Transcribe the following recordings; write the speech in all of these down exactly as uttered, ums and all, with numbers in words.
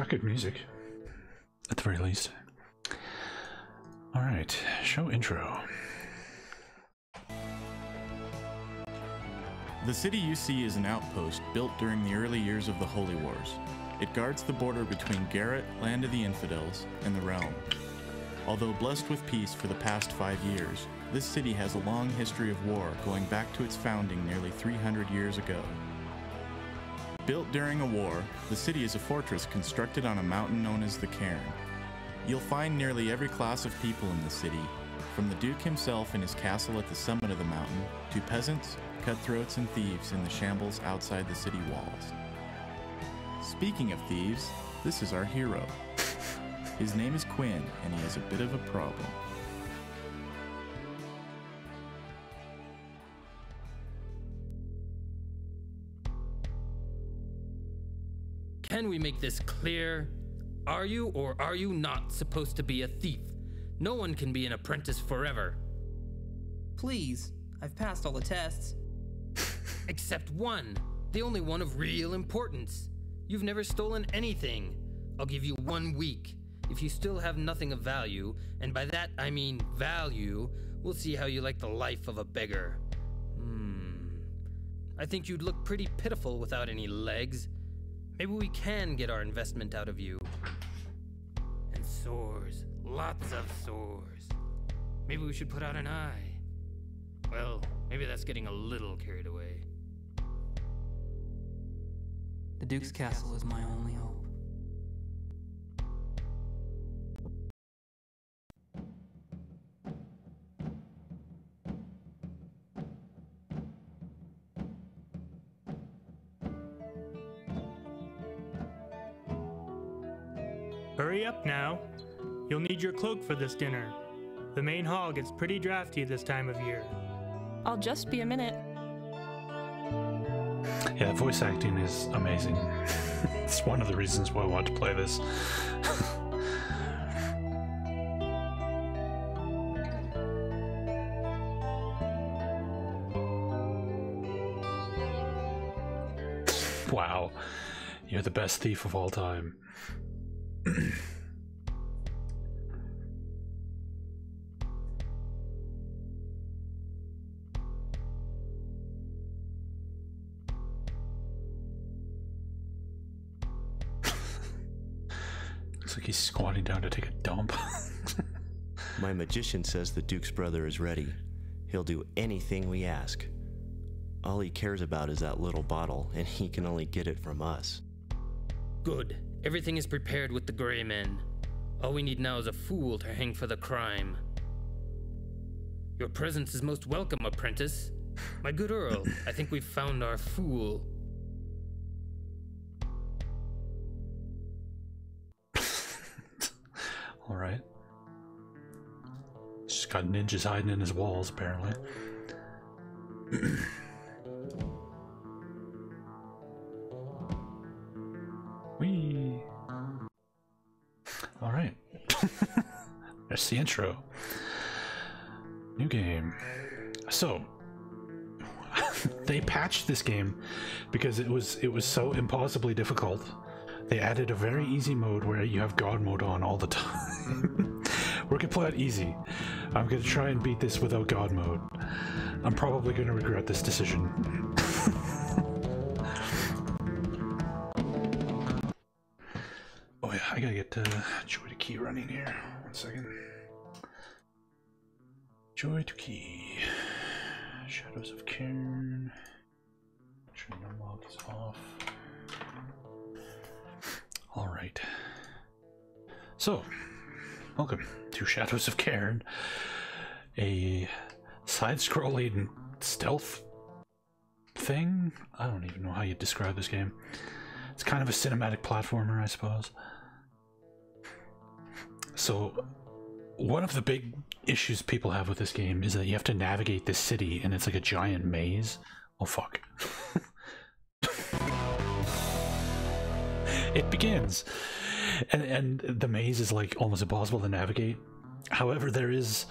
got good music, at the very least. All right, show intro. The city you see is an outpost built during the early years of the Holy Wars. It guards the border between Garrett, Land of the Infidels, and the Realm. Although blessed with peace for the past five years, this city has a long history of war going back to its founding nearly three hundred years ago. Built during a war, the city is a fortress constructed on a mountain known as the Cairn. You'll find nearly every class of people in the city, from the Duke himself in his castle at the summit of the mountain, to peasants, cutthroats, and thieves in the shambles outside the city walls. Speaking of thieves, this is our hero. His name is Quinn, and he has a bit of a problem. Can we make this clear? Are you or are you not supposed to be a thief? No one can be an apprentice forever. Please, I've passed all the tests. Except one, the only one of real importance. You've never stolen anything. I'll give you one week. If you still have nothing of value, and by that I mean value, we'll see how you like the life of a beggar. Hmm. I think you'd look pretty pitiful without any legs. Maybe we can get our investment out of you. And sores. Lots of sores. Maybe we should put out an eye. Well, maybe that's getting a little carried away. The Duke's castle is my only hope. Hurry up now. You'll need your cloak for this dinner. The main hall gets pretty drafty this time of year. I'll just be a minute. Yeah, voice acting is amazing. It's one of the reasons why I want to play this. Wow. You're the best thief of all time. Looks like he's squatting down to take a dump. My magician says the Duke's brother is ready. He'll do anything we ask. All he cares about is that little bottle, and he can only get it from us. Good. Everything is prepared with the Grey Men. All we need now is a fool to hang for the crime. Your presence is most welcome, apprentice. My good Earl, I think we've found our fool. All right. Just got ninjas hiding in his walls, apparently. Whee! All right. That's the intro. New game. So they patched this game because it was it was so impossibly difficult. They added a very easy mode where you have God mode on all the time. We're gonna play it easy. I'm gonna try and beat this without God mode. I'm probably gonna regret this decision. Oh yeah, I gotta get uh, Joy two Key running here. One second. Joy two Key. Shadows of Cairn. Should unlock this off. All right. So, welcome to Shadows of Cairn, a side-scrolling stealth thing. I don't even know how you describe this game. It's kind of a cinematic platformer, I suppose. So, one of the big issues people have with this game is that you have to navigate this city, and it's like a giant maze. Oh fuck. It begins, and and the maze is like almost impossible to navigate. However, there is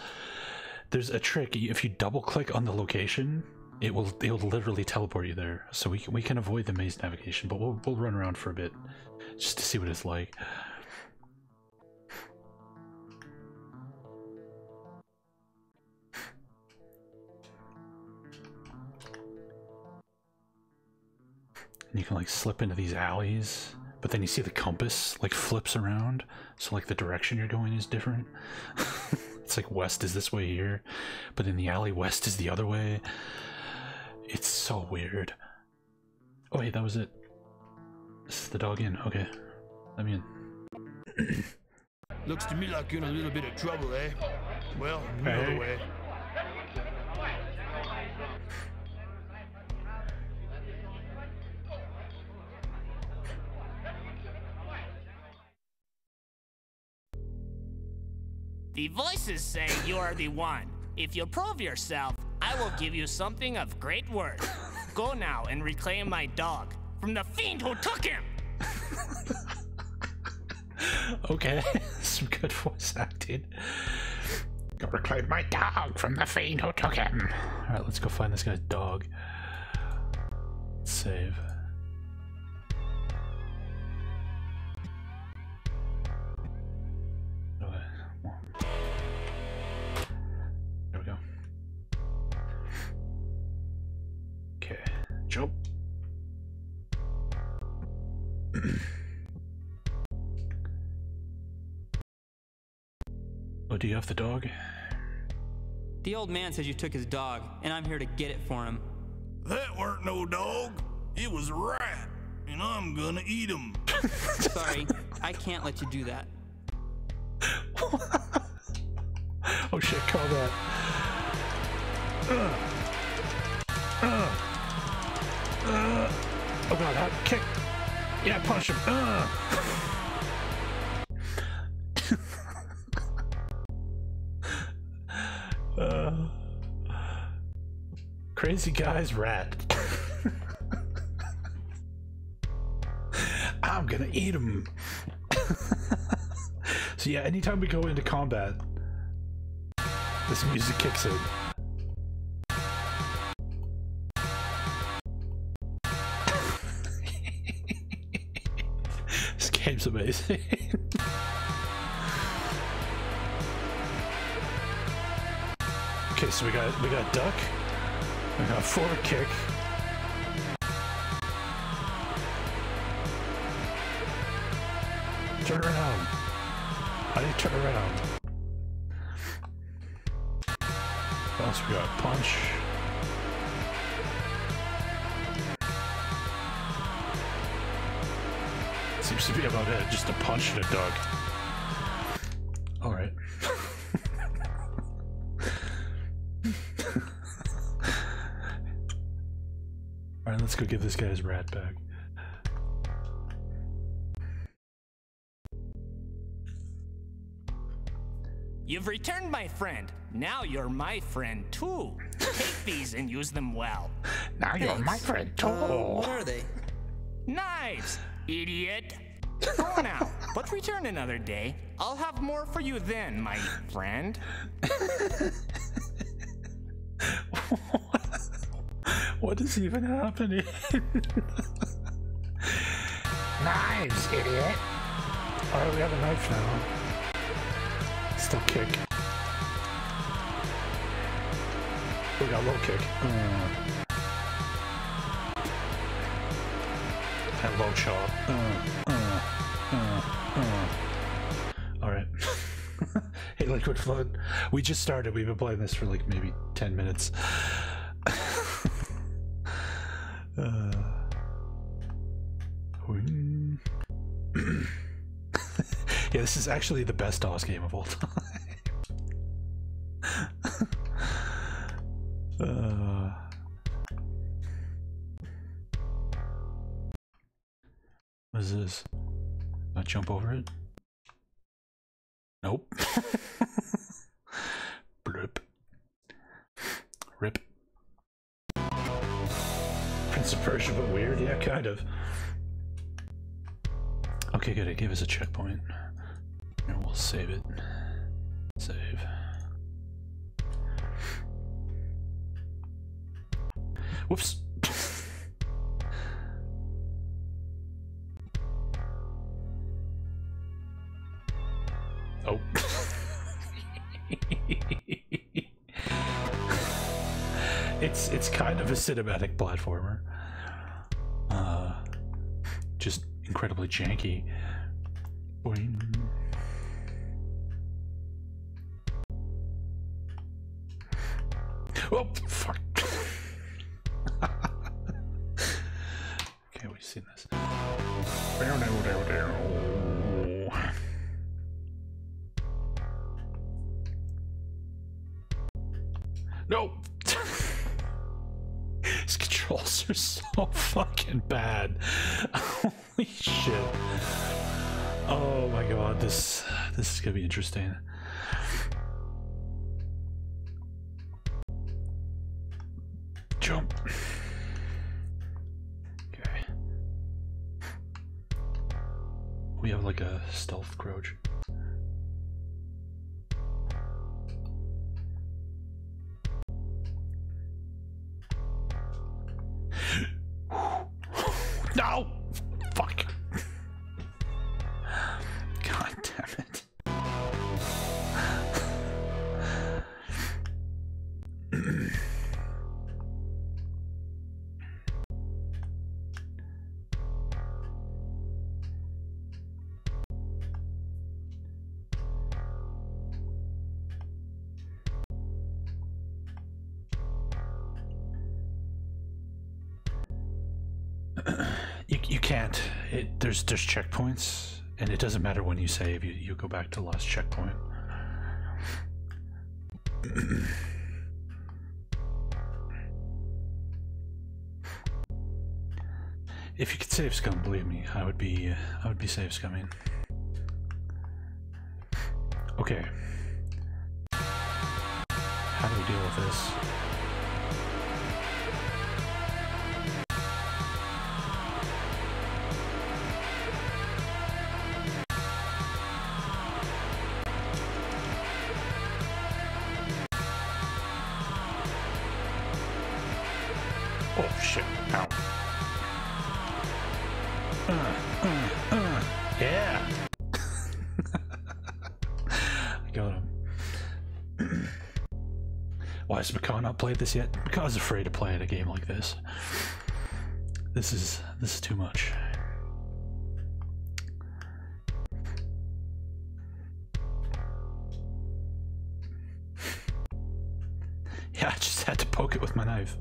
there's a trick. If you double click on the location, it will it will literally teleport you there. So we can we can avoid the maze navigation, but we'll we'll run around for a bit just to see what it's like. And you can like slip into these alleys, but then you see the compass like flips around, so like the direction you're going is different. It's like west is this way here, but in the alley west is the other way. It's so weird. Oh wait, that was it. This is the dog in. Okay, let me in. Looks to me like you're in a little bit of trouble, eh? Well, no hey. Other way. The voices say you are the one. If you prove yourself, I will give you something of great worth. Go now and reclaim my dog from the fiend who took him. Okay, some good voice acting. Go reclaim my dog from the fiend who took him. All right, let's go find this guy's dog. Let's save. Jump. Oh, do you have the dog? The old man says you took his dog, and I'm here to get it for him. That weren't no dog. It was a rat, and I'm gonna eat him. Sorry, I can't let you do that. Oh shit, call that. Uh. Uh. Uh, oh god, how to kick. Yeah, punish him. Uh. uh, crazy guy's rat. I'm gonna eat him. So yeah, anytime we go into combat, this music kicks in. It's amazing. Okay, so we got we got duck, we got forward kick, turn around. I need to turn around. What else we got? Punch. Seems to be about it, just a punch and a dog. Alright. Alright, let's go give this guy his rat back. You've returned my friend. Now you're my friend too. Take these and use them well. Now you're Thanks. My friend too. Uh, what are they? Knives! Idiot! Go now, but return another day. I'll have more for you then, my friend. What is even happening? Knives, idiot! Alright, we have a knife now. Still kick. We got low kick. Mm. That low chop. Uh, uh, uh, uh. Alright. Hey, Liquid Flood. We just started. We've been playing this for like maybe ten minutes. uh. Yeah, this is actually the best DOS game of all time. uh. What is this? Can I jump over it? Nope. Blip. Rip. Prince of Persia, but weird? Yeah, kind of. Okay, good. It gave us a checkpoint. And we'll save it. Save. Whoops. Oh. It's it's kind of a cinematic platformer. Uh, just incredibly janky. Boing. Oh, fuck. Okay, we've seen this. No! These controls are so fucking bad. Holy shit. Oh my god, this this is gonna be interesting. Jump. Okay. We have like a stealth crouch. No! Fuck. God damn it. You, you can't. It, there's there's checkpoints, and it doesn't matter when you save. You you go back to the last checkpoint. If you could save scum, believe me, I would be I would be save scumming. Okay. How do we deal with this? Not played this yet because I was afraid to play at a game like this. This is this is too much. Yeah, I just had to poke it with my knife.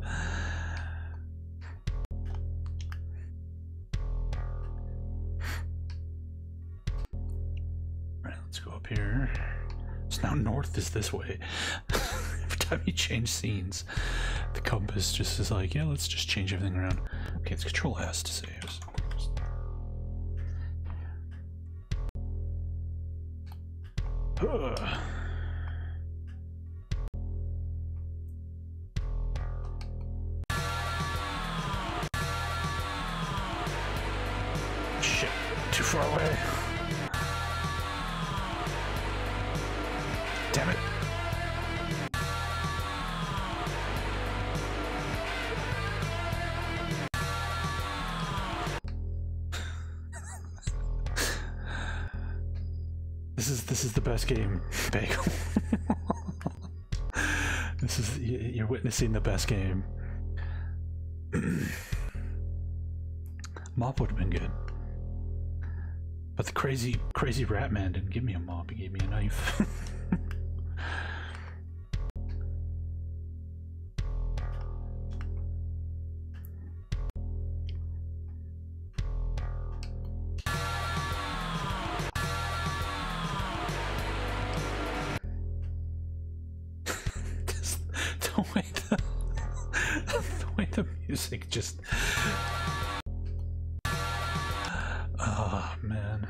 Right, let's go up here. So now north is this way. Time you change scenes, the compass just is like, yeah, let's just change everything around. Okay, it's control S to save. Ugh. Shit, too far away. Damn it. This is the best game, Bagel. This is, you're witnessing the best game. Mop would have been good. But the crazy, crazy rat man didn't give me a mop, he gave me a knife. It just, oh man.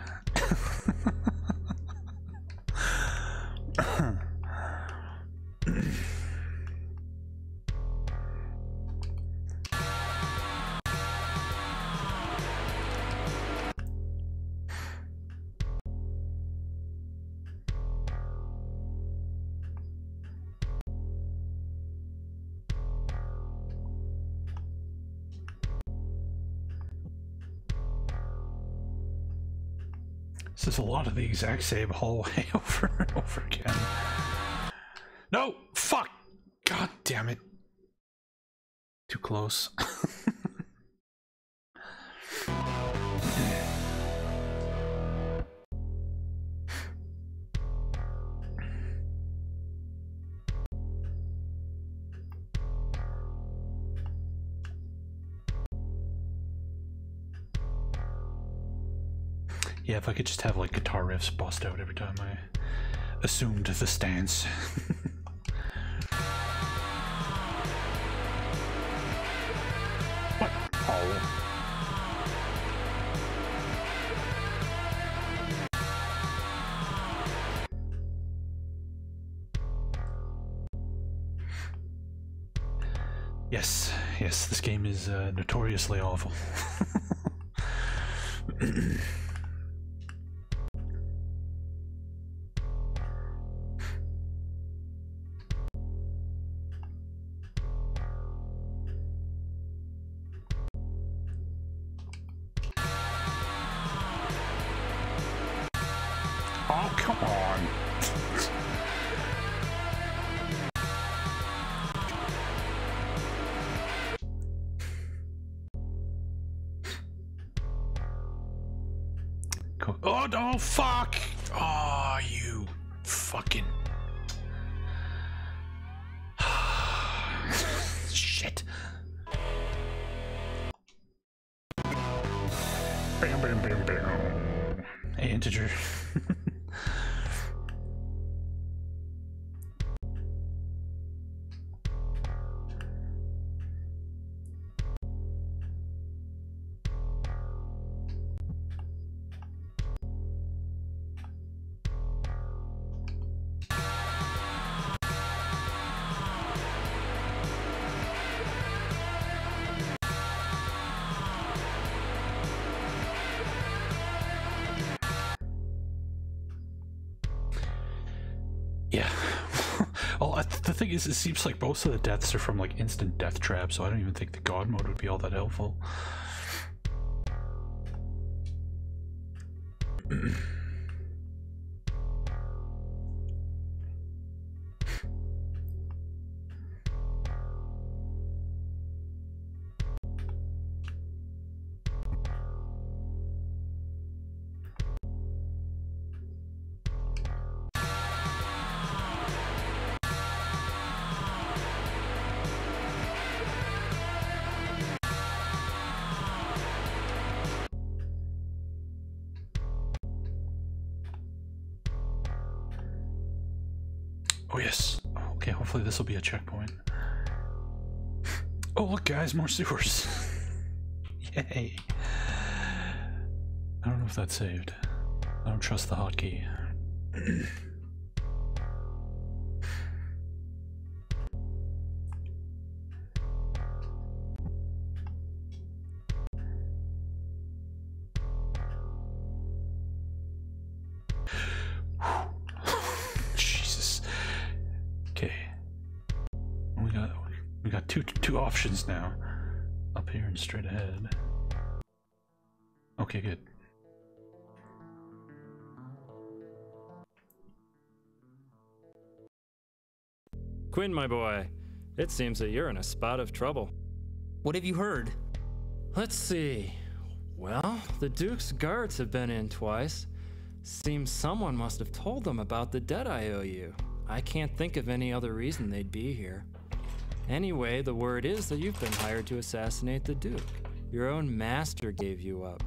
This is a lot of the exact same hallway over and over again. No! Fuck! God damn it. Too close. Yeah, if I could just have like guitar riffs bust out every time I assumed the stance. What? Oh. Yes, yes, this game is uh, notoriously awful. Thing is, it seems like most of the deaths are from like instant death traps, so I don't even think the god mode would be all that helpful. This will be a checkpoint. Oh look guys, more sewers. Yay. I don't know if that saved. I don't trust the hotkey. Now, up here and straight ahead. Okay, good. Quinn, my boy, it seems that you're in a spot of trouble. What have you heard? Let's see. Well, the Duke's guards have been in twice. Seems someone must have told them about the debt I owe you. I can't think of any other reason they'd be here. Anyway, the word is that you've been hired to assassinate the Duke. Your own master gave you up.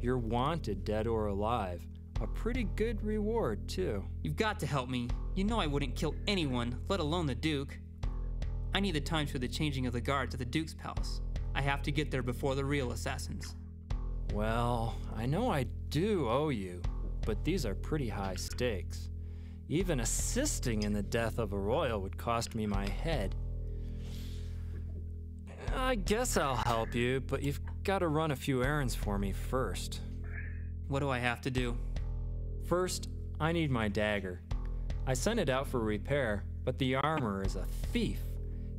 You're wanted, dead or alive. A pretty good reward, too. You've got to help me. You know I wouldn't kill anyone, let alone the Duke. I need the times for the changing of the guards at the Duke's palace. I have to get there before the real assassins. Well, I know I do owe you, but these are pretty high stakes. Even assisting in the death of a royal would cost me my head. I guess I'll help you, but you've got to run a few errands for me first. What do I have to do? First, I need my dagger. I sent it out for repair, but the armorer is a thief.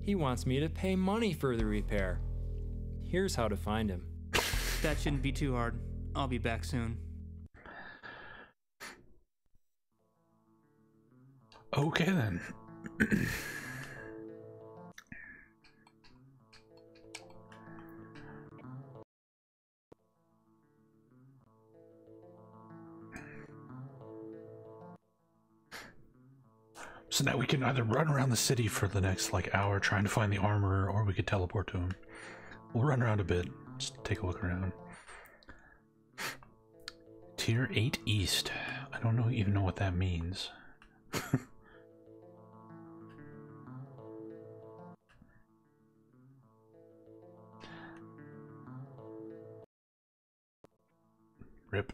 He wants me to pay money for the repair. Here's how to find him. That shouldn't be too hard. I'll be back soon. Okay then. So now we can either run around the city for the next like hour trying to find the armorer, or we could teleport to him. We'll run around a bit, just take a look around. Tier eight East. I don't know, even know what that means. Rip.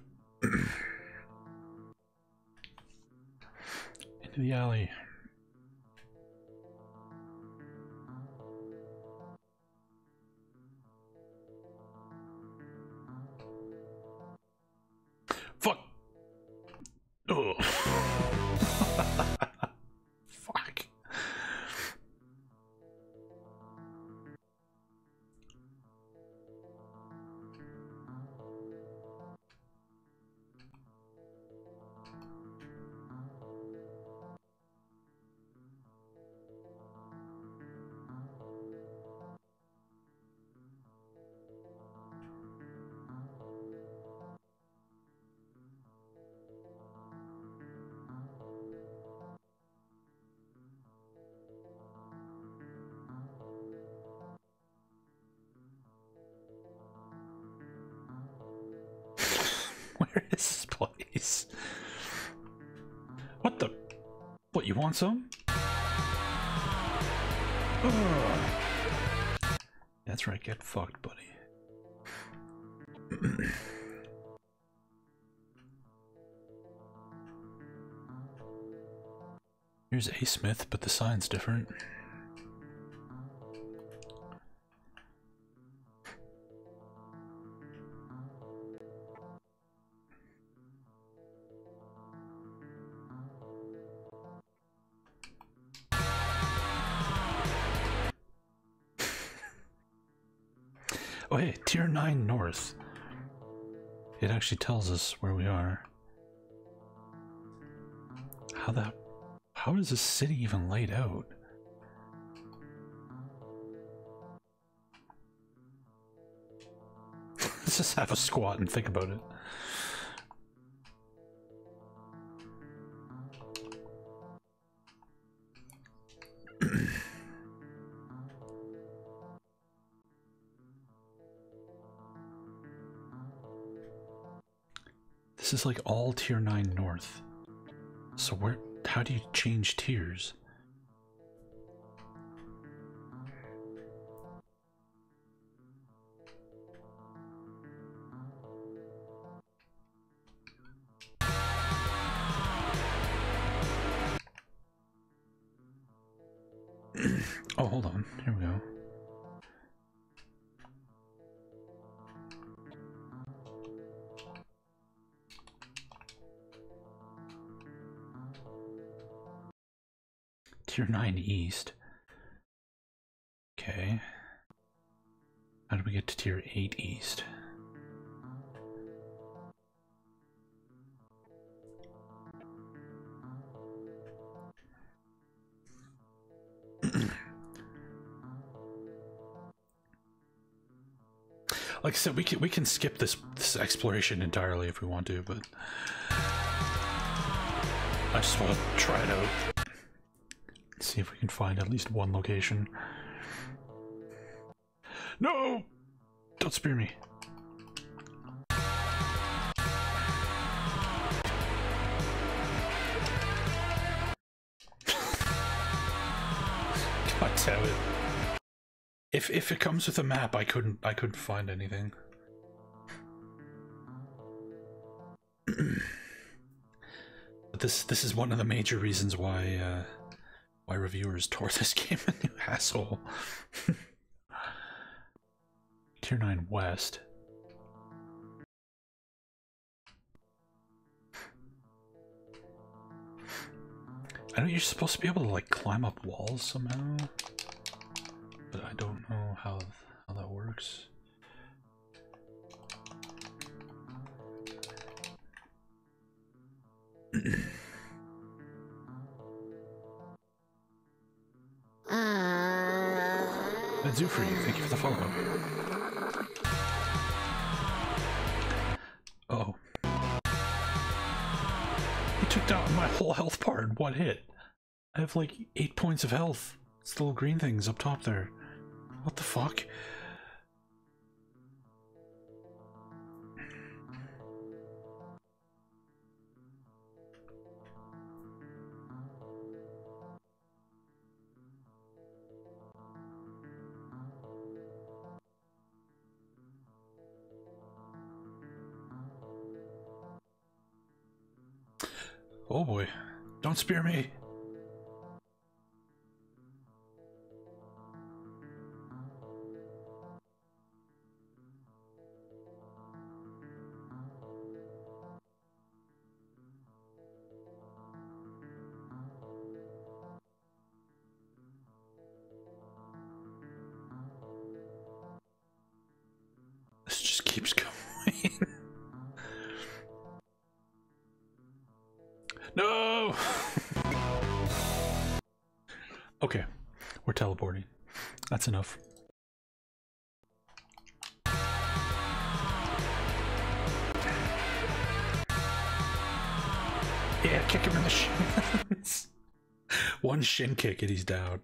Into the alley. Fuck. Oh. Fuck. This place. What the? What, you want some? Oh. That's right, get fucked, buddy. Here's A. Smith, but the sign's different. Tier nine North. It actually tells us where we are. How that? How is this city even laid out? Let's just have a squat and think about it. This is like all tier nine north. So where, how do you change tiers? Oh, hold on. Here we go. Tier nine East. Okay. How do we get to tier eight East? Like I said, we can we can skip this this exploration entirely if we want to, but I just want to try it out. See if we can find at least one location. No! Don't spear me. God damn it. If if it comes with a map, I couldn't I couldn't find anything. But this this is one of the major reasons why uh why reviewers tore this game a new asshole. Tier nine West. I know you're supposed to be able to like climb up walls somehow, but I don't know how how that works. do for you. Thank you for the follow-up. Uh oh. He took down my whole health bar in one hit. I have like eight points of health. It's the little green things up top there. What the fuck? Oh boy, don't spear me! This just keeps going. No! Okay, we're teleporting. That's enough. Yeah, kick him in the shins. One shin kick and he's down.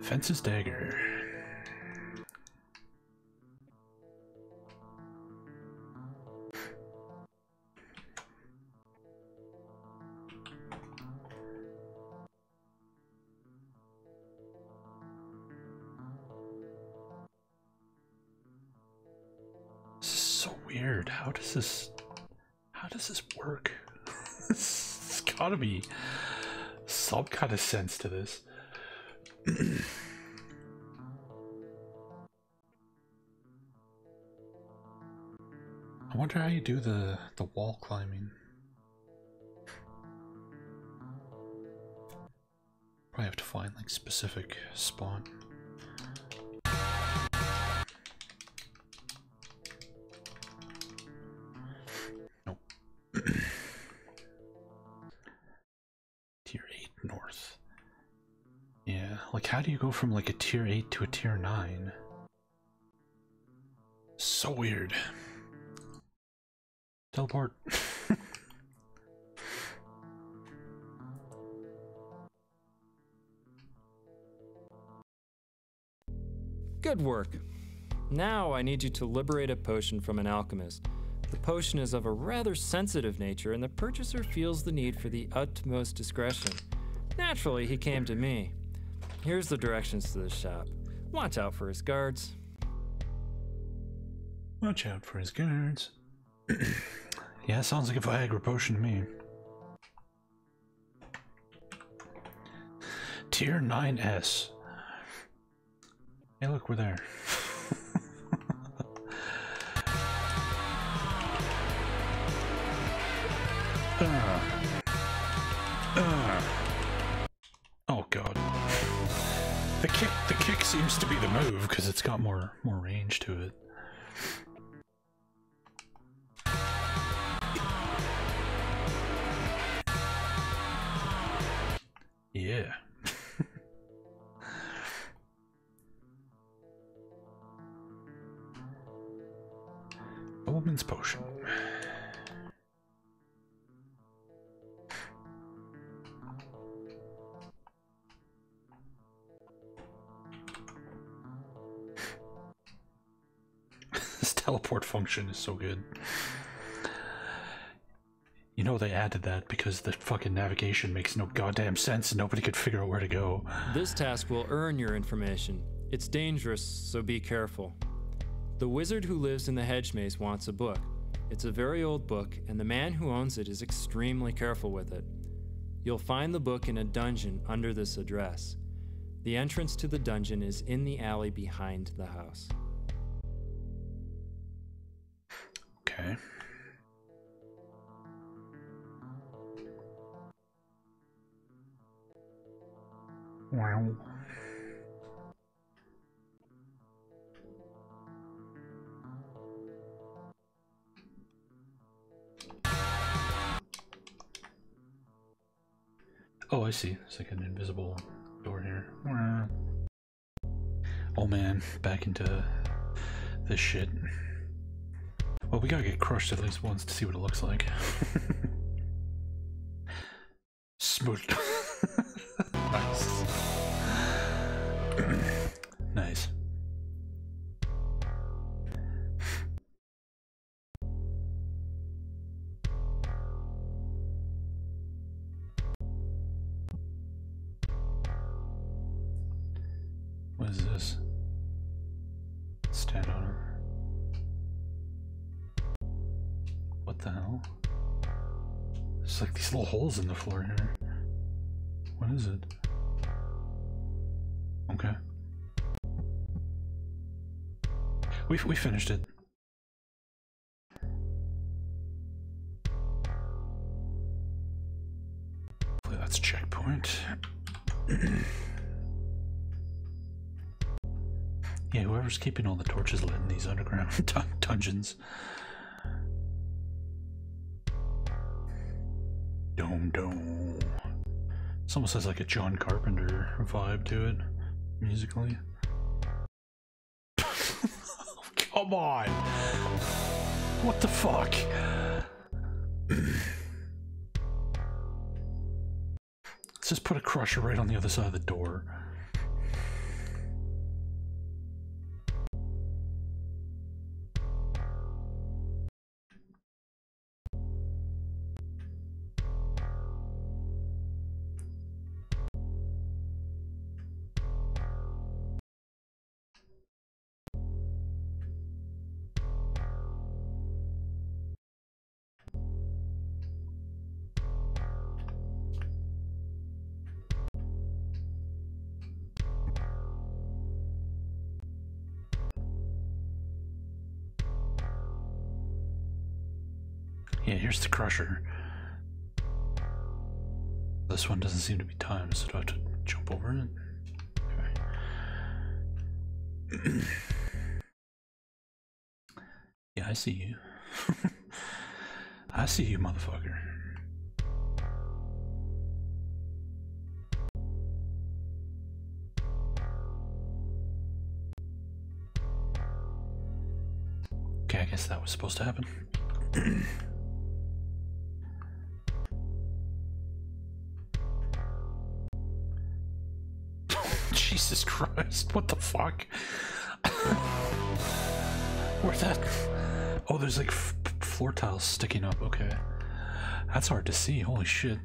Fence's dagger. Weird. How does this how does this work? It's gotta be some kind of sense to this. I wonder how you do the the wall climbing. Probably have to find like specific spawn. How do you go from like a tier eight to a tier nine? So weird. Teleport. Good work. Now I need you to liberate a potion from an alchemist. The potion is of a rather sensitive nature and the purchaser feels the need for the utmost discretion. Naturally, he came to me. Here's the directions to the shop. Watch out for his guards. Watch out for his guards. Yeah, sounds like a Viagra potion to me. Tier nine S. Hey, look, we're there. uh. Uh. Oh god. The kick, the kick seems to be the move because it's got more, more range to it. Yeah. Nobleman's potion. Teleport function is so good. You know they added that because the fucking navigation makes no goddamn sense and nobody could figure out where to go. This task will earn your information. It's dangerous, so be careful. The wizard who lives in the hedge maze wants a book. It's a very old book and the man who owns it is extremely careful with it. You'll find the book in a dungeon under this address. The entrance to the dungeon is in the alley behind the house. Okay. Wow. Oh, I see. It's like an invisible door here. Oh man, back into this shit. Well, we gotta get crushed at least once to see what it looks like. Smoothed. Nice. Nice. What is this? Stand on her. What the hell? There's like these little holes in the floor here. What is it? Okay. We we finished it. Hopefully that's checkpoint. Yeah, whoever's keeping all the torches lit in these underground dun dungeons. Dome dome. This almost has like a John Carpenter vibe to it, musically. Come on! What the fuck? Let's just put a crusher right on the other side of the door. Yeah, here's the crusher. This one doesn't seem to be timed, so do I have to jump over it? Okay. Yeah, I see you. I see you, motherfucker. Okay, I guess that was supposed to happen. Jesus Christ, what the fuck? Where's that? Oh, there's like f floor tiles sticking up, okay. That's hard to see, holy shit.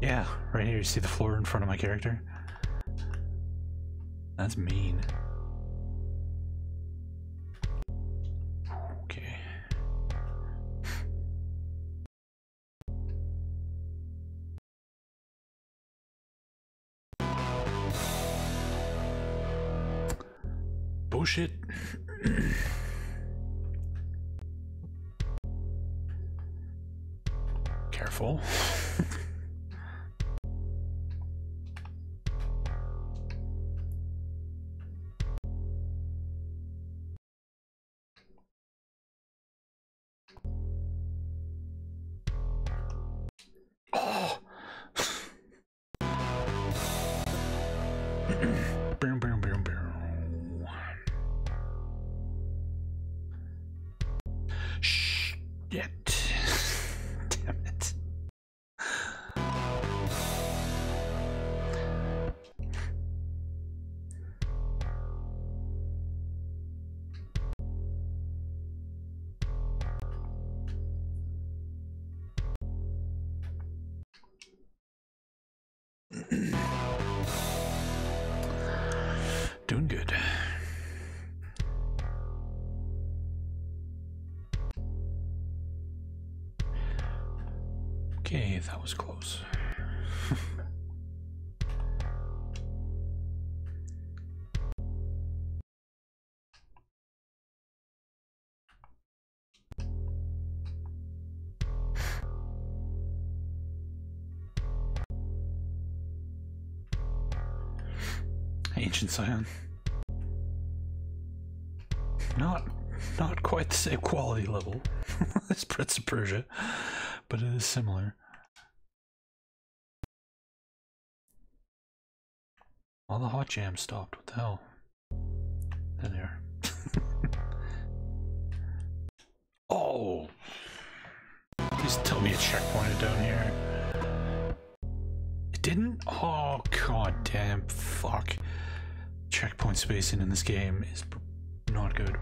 Yeah, right here you see the floor in front of my character? That's mean. Okay. Shit. Careful. Oh. Boom, boom, boom, boom. Shit. Damn it. Doing good. Okay, that was close. Ancient Scion. Not, not quite the same quality level as Prince of Persia, but it is similar. All the hot jam stopped. What the hell? There they are. Oh! Please tell me it checkpointed down here. It didn't? Oh, god damn. Fuck. Checkpoint spacing in this game is not good.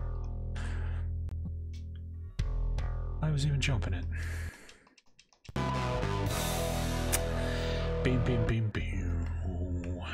I was even jumping it. Beam, beam, beam, beam. Oh.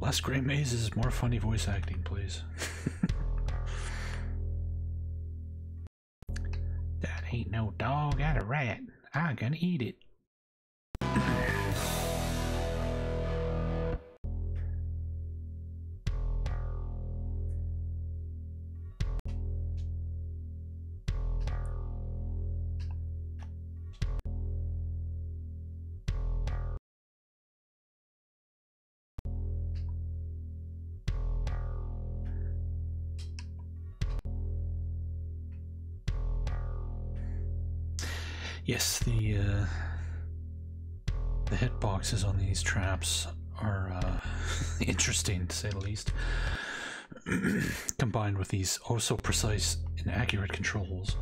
Less gray mazes, more funny voice acting, please. That ain't no dog, that a rat. I'm gonna eat it. Yes, the uh, the hitboxes on these traps are uh, interesting, to say the least, combined with these oh so precise and accurate controls.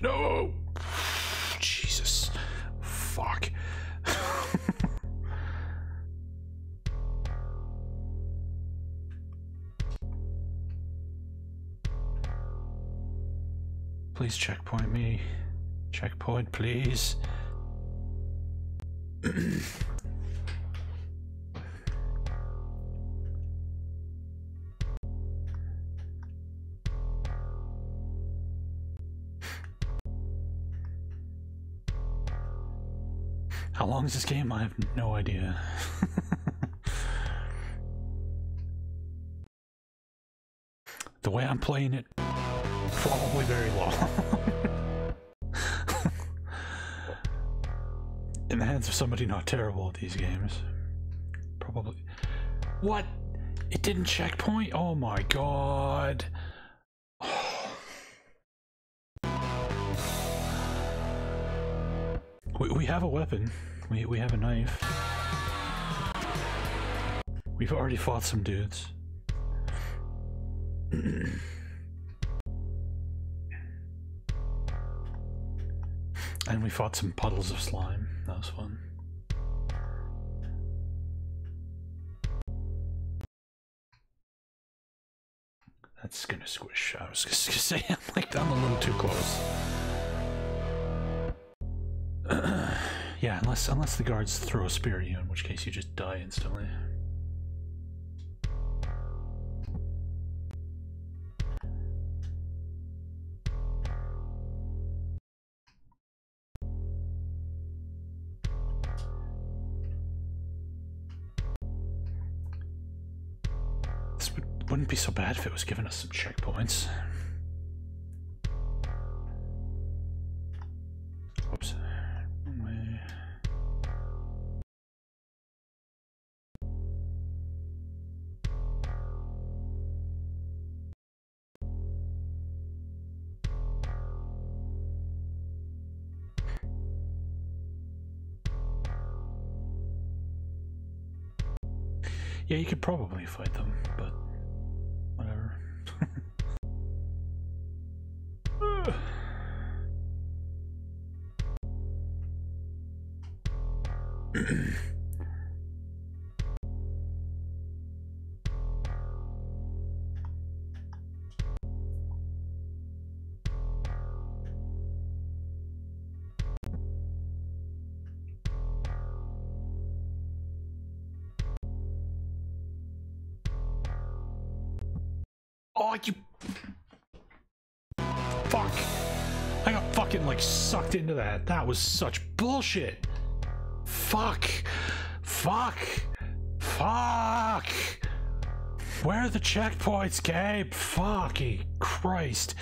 No! Jesus. Fuck. Please checkpoint me. Checkpoint, please. How long is this game? I have no idea. The way I'm playing it, probably very long. In the hands of somebody not terrible at these games. Probably. What? It didn't checkpoint? Oh my god. Oh. We, we have a weapon. We, we have a knife. We've already fought some dudes. And we fought some puddles of slime. That was fun. That's gonna squish. I was just gonna say, I'm like, I'm a little too close. Uh, yeah, unless unless the guards throw a spear at you, in which case you just die instantly. Wouldn't be so bad if it was giving us some checkpoints. Oops. Wrong way. Yeah, you could probably fight them, but whatever. uh. You fuck! I got fucking like sucked into that. That was such bullshit. Fuck. Fuck. Fuck. Where are the checkpoints, Gabe? Fucking Christ.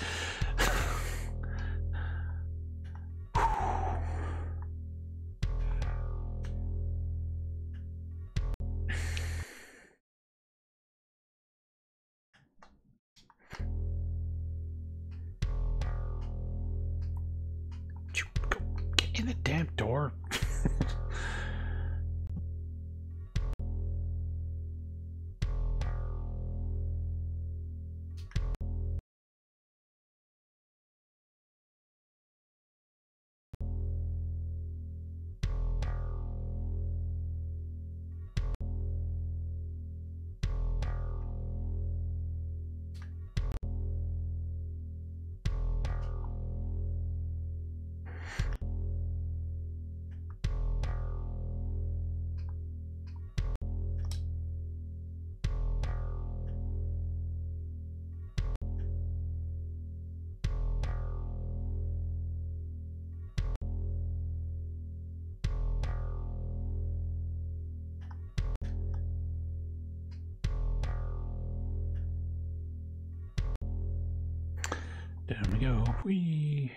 There we go. We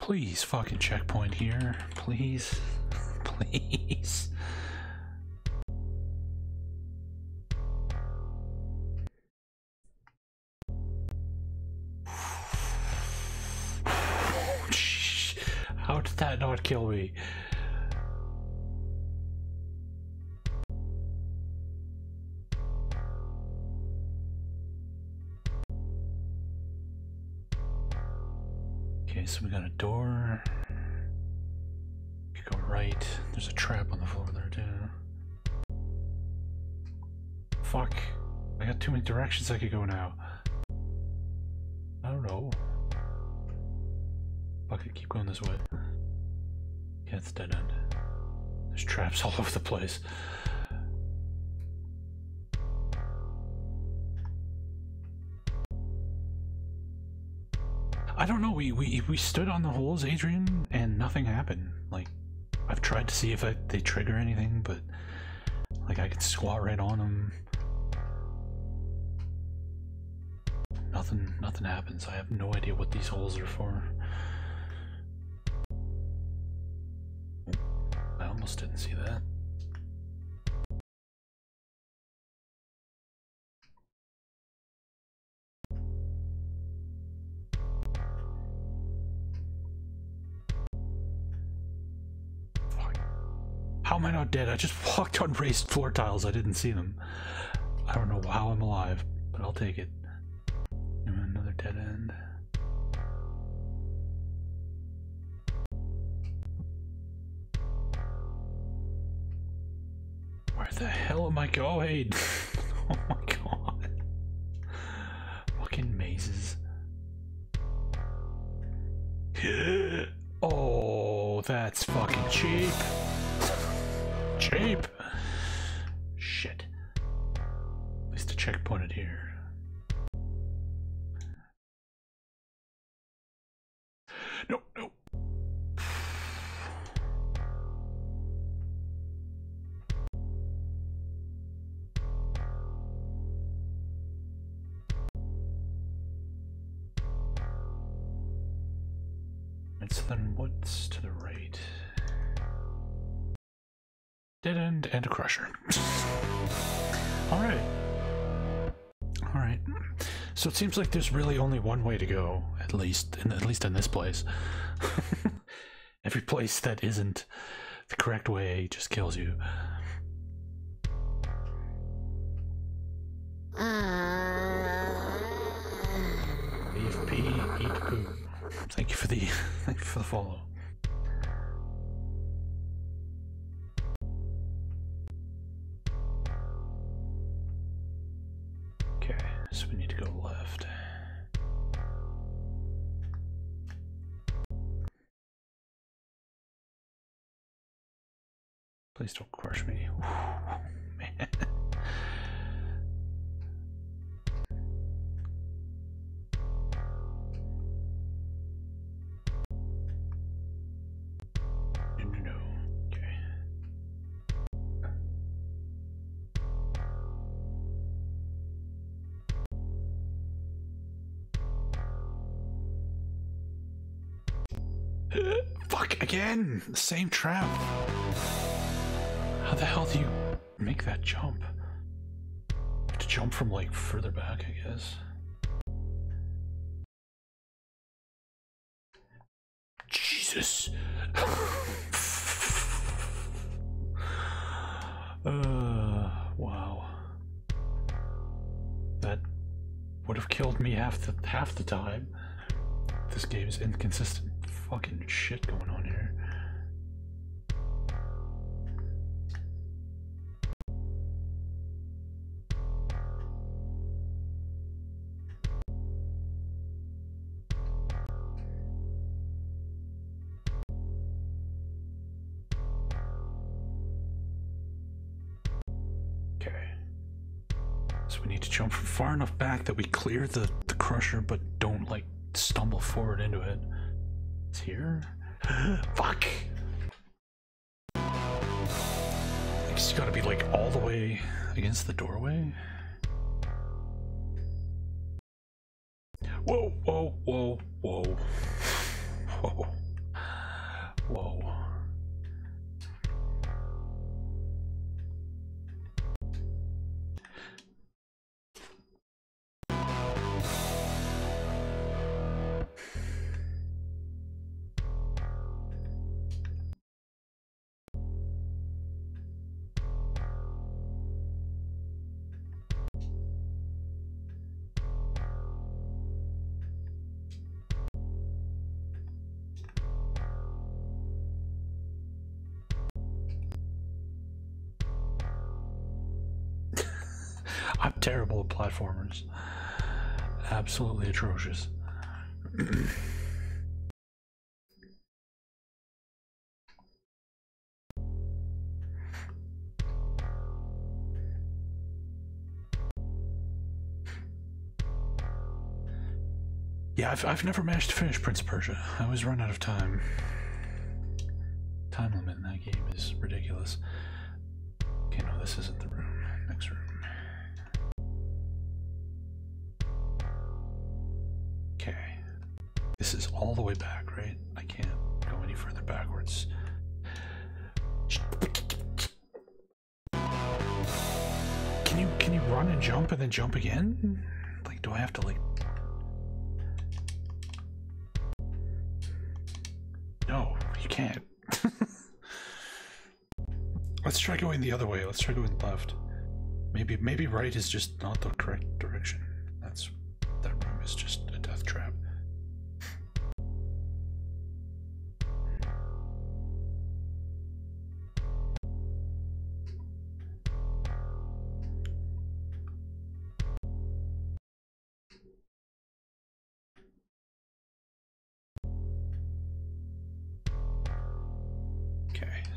please fucking checkpoint here, please, please. How did that not kill me? So we got a door. You go right. There's a trap on the floor there too. Fuck. I got too many directions I could go now. I don't know. Fuck it, keep going this way. Yeah, it's dead end. There's traps all over the place. I don't know, we, we we stood on the holes, Adrian, and nothing happened. Like, I've tried to see if I, they trigger anything, but like I could squat right on them. Nothing, nothing happens. I have no idea what these holes are for. I almost didn't see that. How am I not dead? I just walked on raised floor tiles. I didn't see them. I don't know how I'm alive, but I'll take it. Another dead end. Where the hell am I going? Oh my god. Fucking mazes. Oh, that's fucking cheap. Cheap! Shit. At least I checkpointed here. No, no. And so then what's to the right? Dead end and a crusher. Alright. Alright. So it seems like there's really only one way to go, at least, in, at least in this place. Every place that isn't the correct way just kills you. Leave pee, eat poo. Thank you for the, thank you for the follow. So we need to go left. Please don't crush me. Whew, man. Fuck again! Same trap. How the hell do you make that jump? You have to jump from like further back, I guess. Jesus. Uh, wow. That would have killed me half the half the time. This game is inconsistent. Fucking shit going on here. Okay. So we need to jump from far enough back that we clear the, the crusher but don't like stumble forward into it. It's here? Fuck! It's gotta be like all the way against the doorway. Whoa, whoa, whoa, whoa. Whoa. Whoa. I'm terrible at platformers. Absolutely atrocious. Yeah, I've, I've never managed to finish Prince of Persia. I always run out of time. Time limit in that game is ridiculous. Okay, no, this isn't the room. Next room. This is all the way back, right? I can't go any further backwards. Can you can you run and jump and then jump again? Like, do I have to like? No, you can't. Let's try going the other way. Let's try going left. Maybe maybe right is just not the correct direction. That's that room is just a death trap.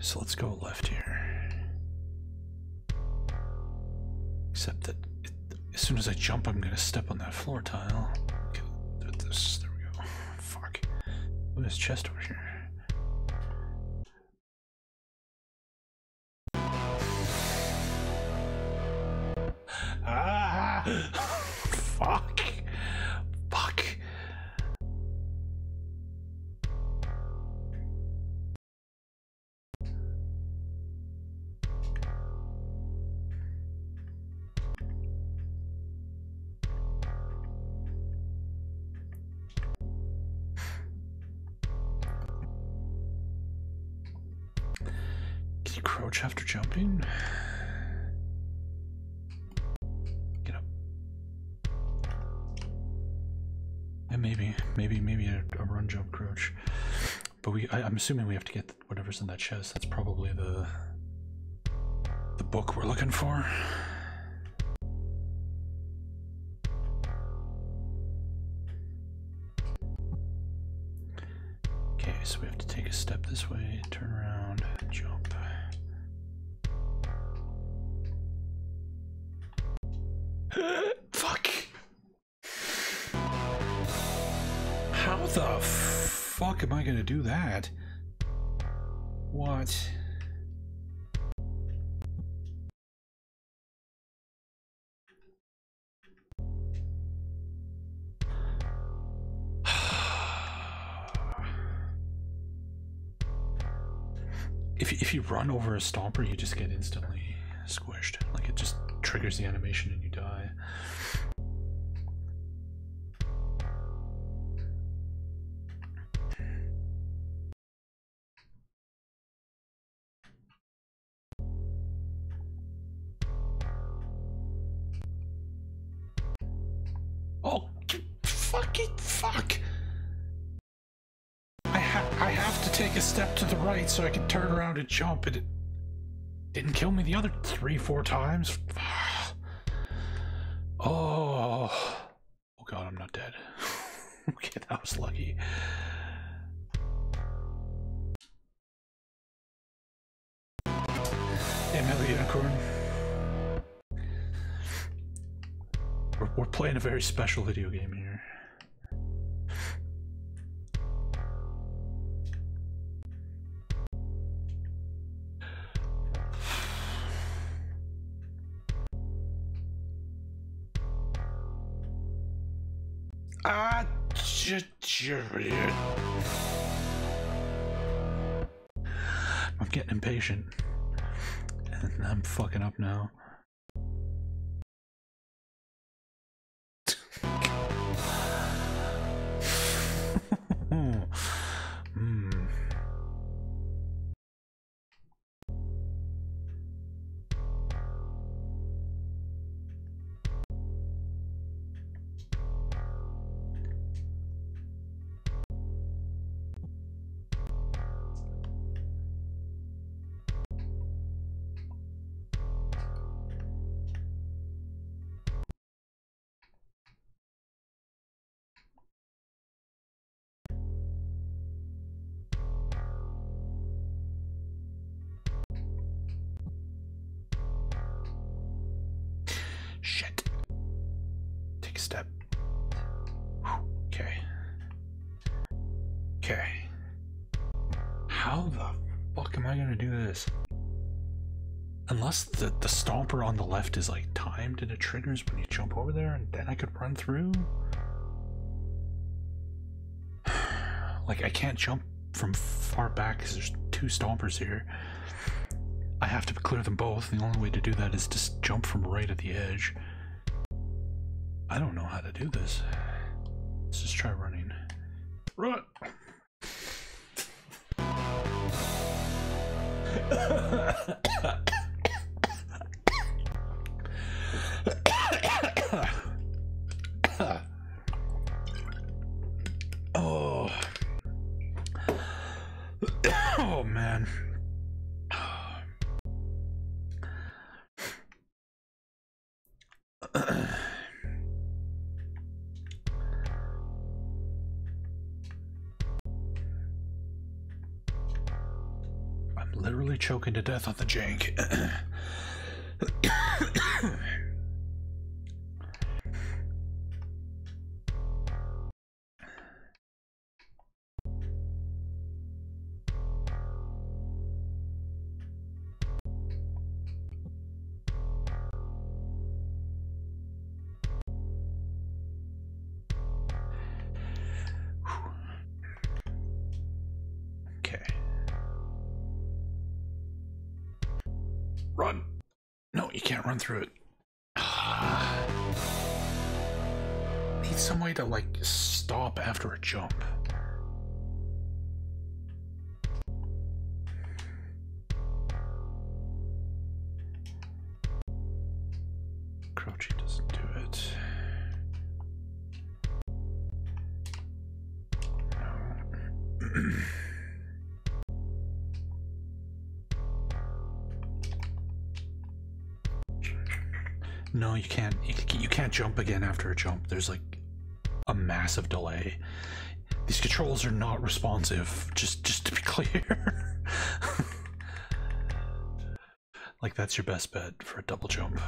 So let's go left here. Except that it, as soon as I jump, I'm gonna step on that floor tile. Okay, this, there we go. Fuck. Look at this chest over here. Ah! Fuck. Fuck. Crouch after jumping. Get up. And maybe, maybe, maybe a, a run jump crouch. But we, I, I'm assuming we have to get whatever's in that chest. That's probably the the book we're looking for. Okay, so we have to take a step this way, turn around, jump. Fuck! How the fuck am I gonna do that? What? if, if you run over a stomper, you just get instantly squished. Like, it just triggers the animation and you die. So I can turn around and jump, and it didn't kill me the other three, four times. Oh, oh god, I'm not dead. Okay, that was lucky. Hey, Metal Unicorn. We're, we're playing a very special video game here. Ah, I'm getting impatient, and I'm fucking up now. mm. Shit. Take a step. Whew. Okay. Okay. How the fuck am I gonna do this? Unless the, the stomper on the left is like timed and it triggers when you jump over there, and then I could run through? Like, I can't jump from far back because there's two stompers here. I have to clear them both. The only way to do that is just jump from right at the edge. I don't know how to do this. Let's just try running. Run! Oh. Oh, man. Choking to death on the jank. Through it. Ah. Need some way to like stop after a jump. Crouching doesn't do it. No. No, you can't. You can't jump again after a jump. There's like a massive delay. These controls are not responsive. Just, just to be clear. Like, that's your best bet for a double jump.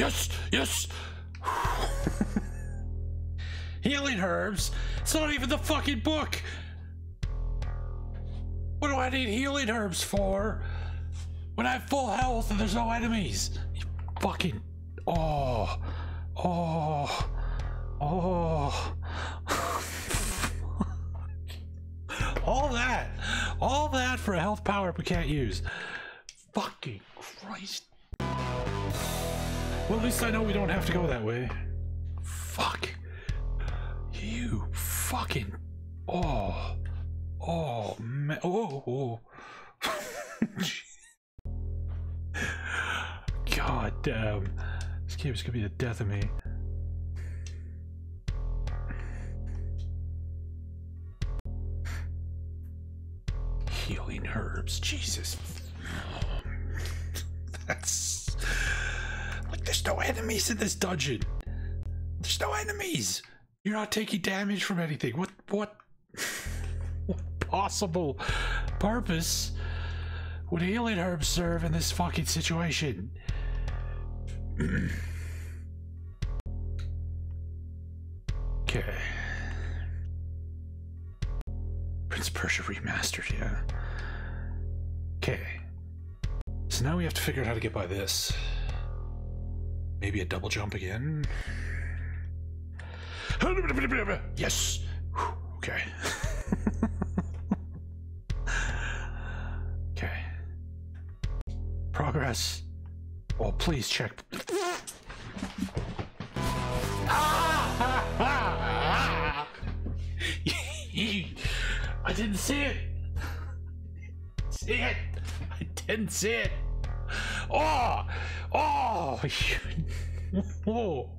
Yes, yes. Healing herbs? It's not even the fucking book. What do I need healing herbs for when I have full health and there's no enemies? You fucking... Oh. Oh. Oh. All that. All that for a health power we can't use. Fucking Christ. Well, at least I know we don't have to go that way. Fuck. You fucking... Oh. Oh, man. Oh. God damn. This game is going to be the death of me. Healing herbs. Jesus. That's... Like, there's no enemies in this dungeon. There's no enemies. You're not taking damage from anything. What... What... possible purpose would healing herbs serve in this fucking situation? Okay. Prince of Persia remastered, yeah. Okay. So now we have to figure out how to get by this. Maybe a double jump again. Yes! Whew, okay. Progress. Oh, please check. I didn't see it. See it. I didn't see it. Oh, oh, oh,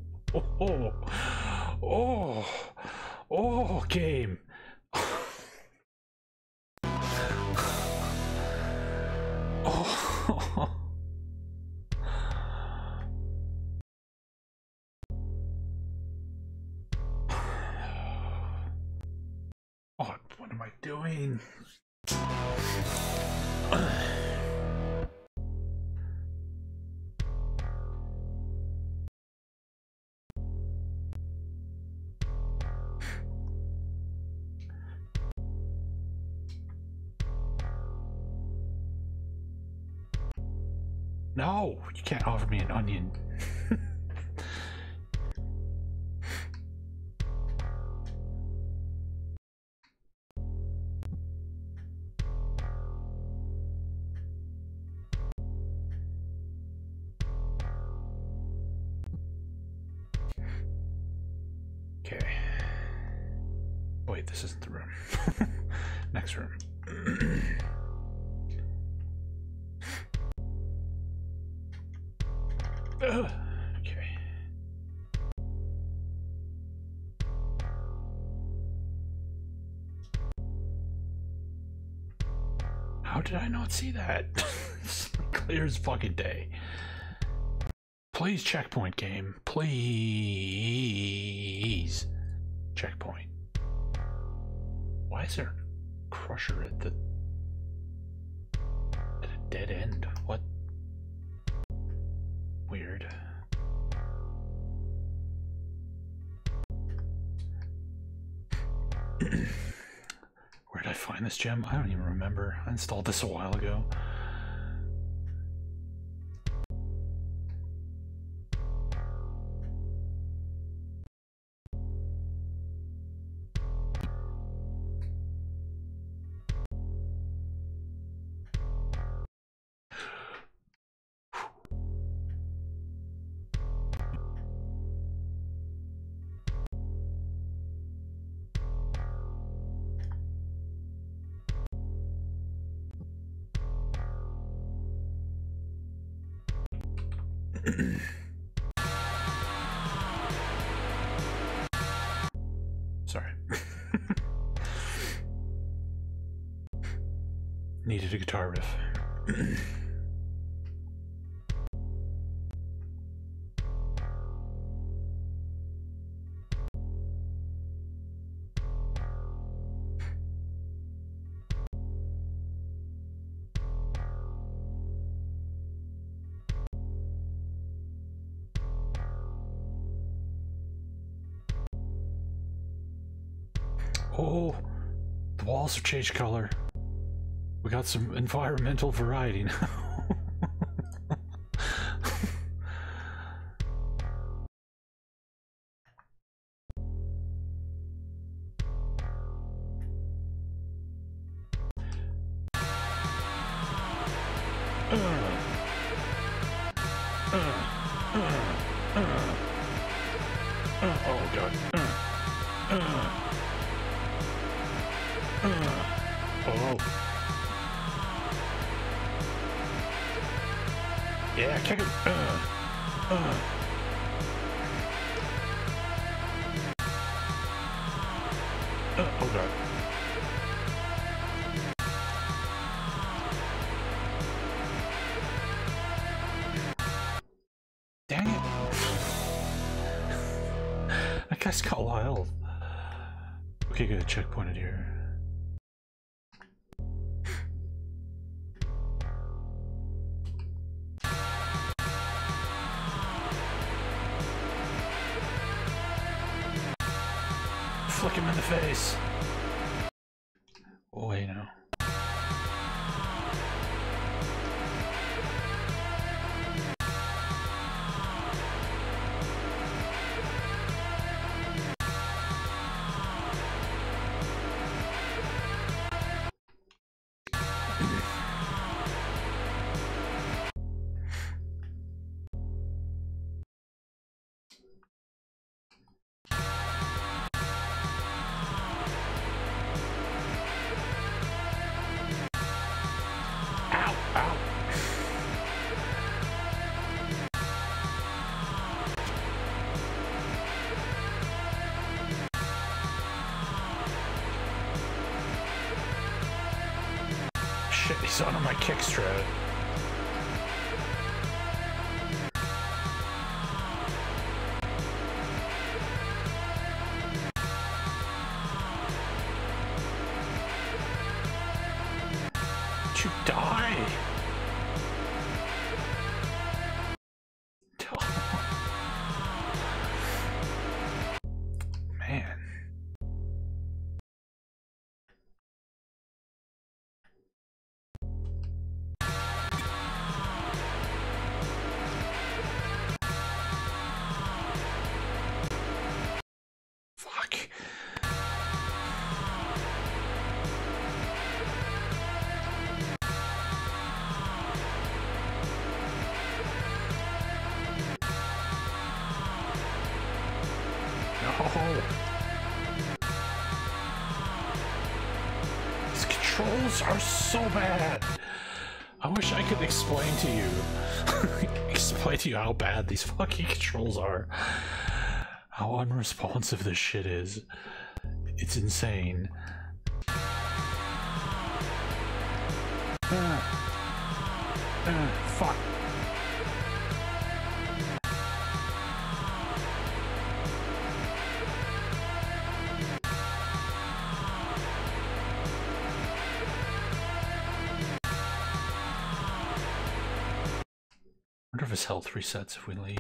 oh, oh, oh, game. Oh. Oh, what am I doing? No, you can't offer me an onion. This isn't the room. Next room. Okay. How did I not see that? It's clear as fucking day. Please checkpoint, game. Please checkpoint. Why is there a crusher at the at a dead end? What? Weird. Where did I find this gem? I don't even remember. I installed this a while ago. Sorry. Needed a guitar riff. Oh, the walls have changed color. We got some environmental variety now. Checkpointed here. Flick him in the face. Oh, wait, no. Kickstrat. Did you die? Are so bad. I wish I could explain to you explain to you how bad these fucking controls are, how unresponsive this shit is. It's insane. uh, uh, fuck. His health resets if we leave.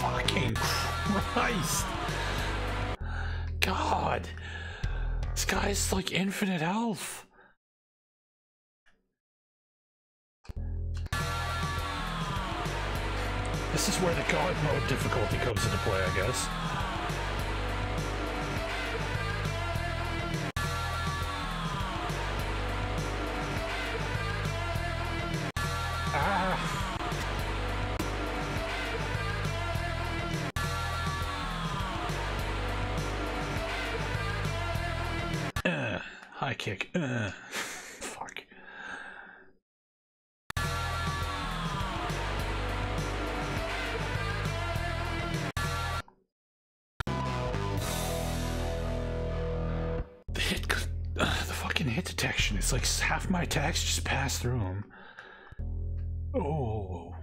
Fucking Christ! God! This guy's like infinite health! This is where the God mode difficulty comes into play, I guess. Ah. Uh, high kick. Uh. It's like half my attacks just pass through him. Oh.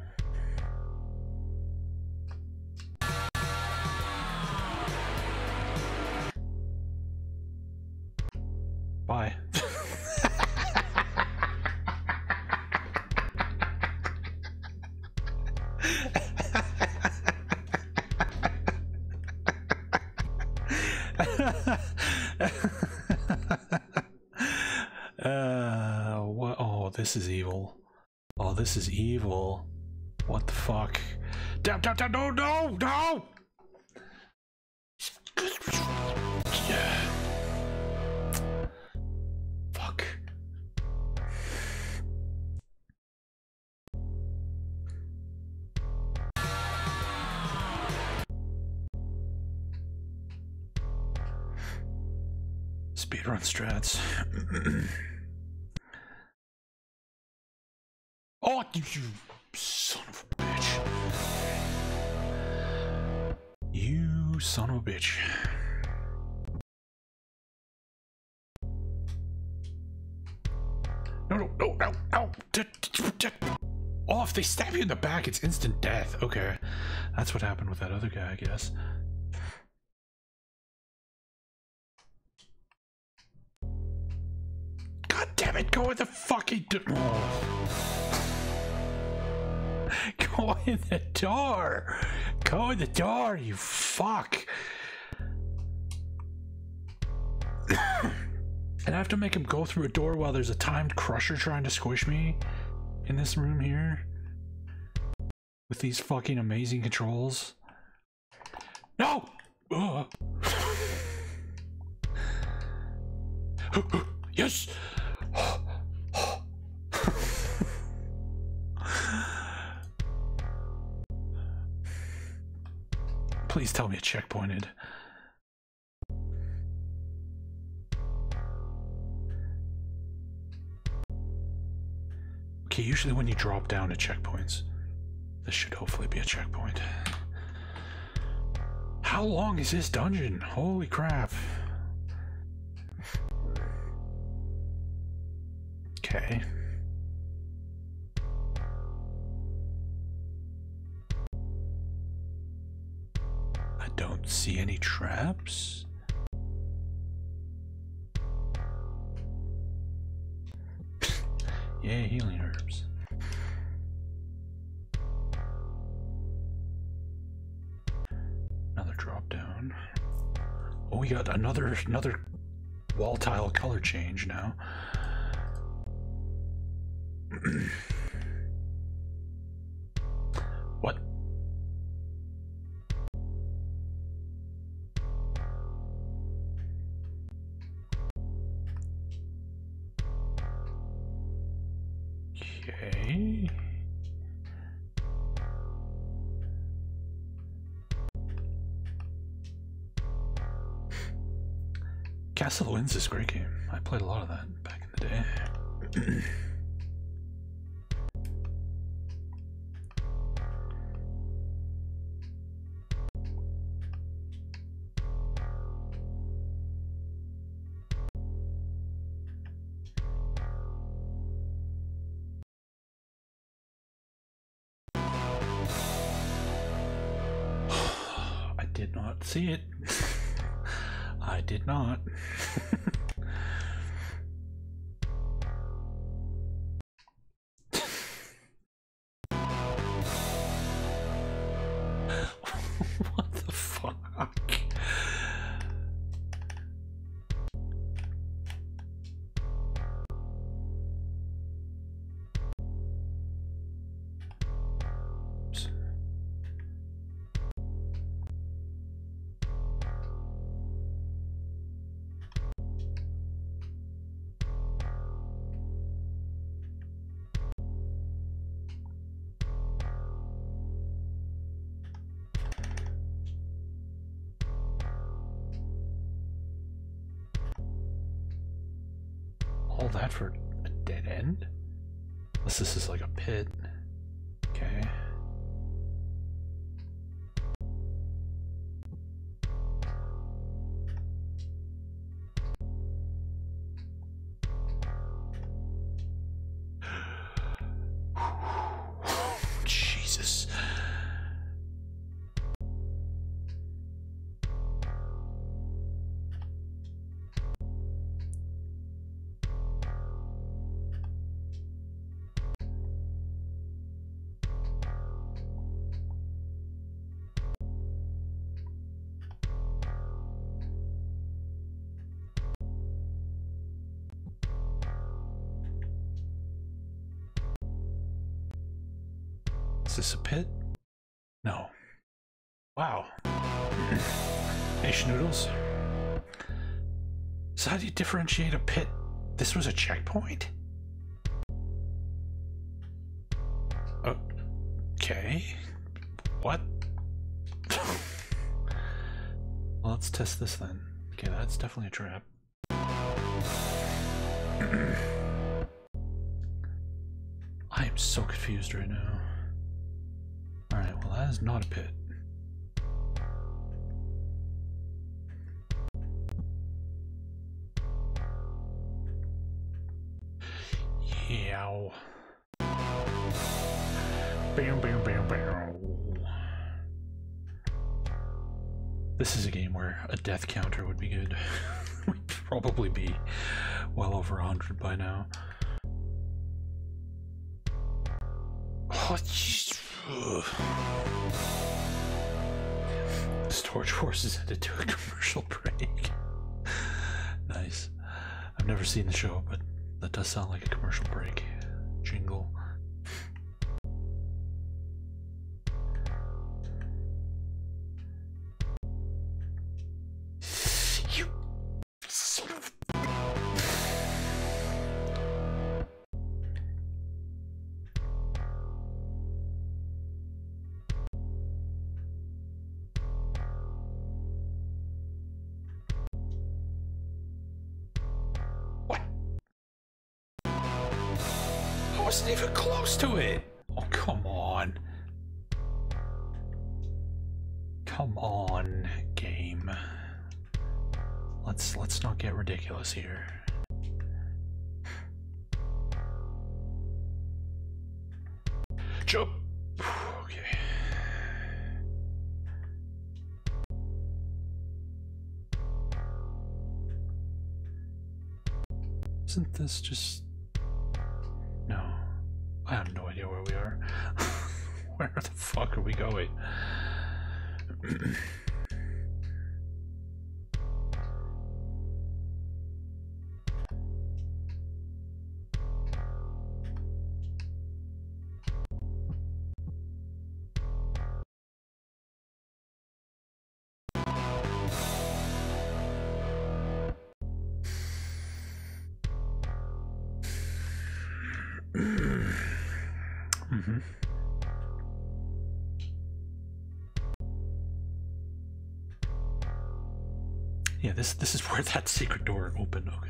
Bye. uh, what? Oh, this is evil. Oh, this is evil. What the fuck? Down, down, down, no, no, no! Yeah. Fuck. Speedrun strats. Oh, you son of a bitch. You son of a bitch. No, no, no, no, no. Oh, if they stab you in the back, it's instant death. Okay. That's what happened with that other guy, I guess. God damn it, go in the fucking door. Oh. Go in the door. Go in the door, you fuck. And I have to make him go through a door while there's a timed crusher trying to squish me in this room here with these fucking amazing controls. No! Uh. Yes! Please tell me it checkpointed. Okay, usually when you drop down to checkpoints, this should hopefully be a checkpoint. How long is this dungeon? Holy crap. Okay. I don't see any traps. Yay, healing herbs. Another drop down. Oh, we got another another wall tile color change now. What? Okay. Castle of Winds is a great game. I played a lot of that back in the day. See it. I did not. What the fuck? That for a dead end? Unless this is like a pit. Okay. Jesus. this a pit? No. Wow. Hey, Schnoodles. So how do you differentiate a pit? This was a checkpoint? Okay. What? Well, let's test this then. Okay, that's definitely a trap. I am so confused right now. Alright, well that is not a pit. Yow. Bam, bam, bam, bam. This is a game where a death counter would be good. We'd probably be well over one hundred by now. Oh, Storage Force is headed to a commercial break. Nice. I've never seen the show, but that does sound like a commercial break jingle. To it. Oh, come on. Come on, game. Let's let's not get ridiculous here. Jump. Okay. Isn't this just no. I have no idea where we are. Where the fuck are we going? This, this is where that secret door opened, okay.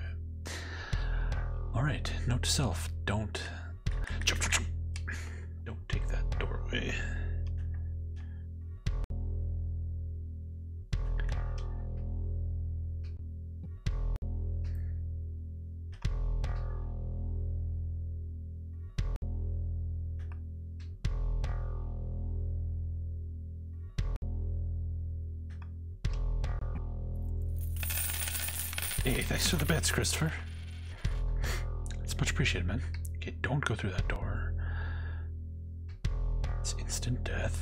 Alright, note to self, don't... Jump, jump, jump. Don't take that doorway. Thanks for the bets, Christopher. It's much appreciated, man. Okay, don't go through that door. It's instant death.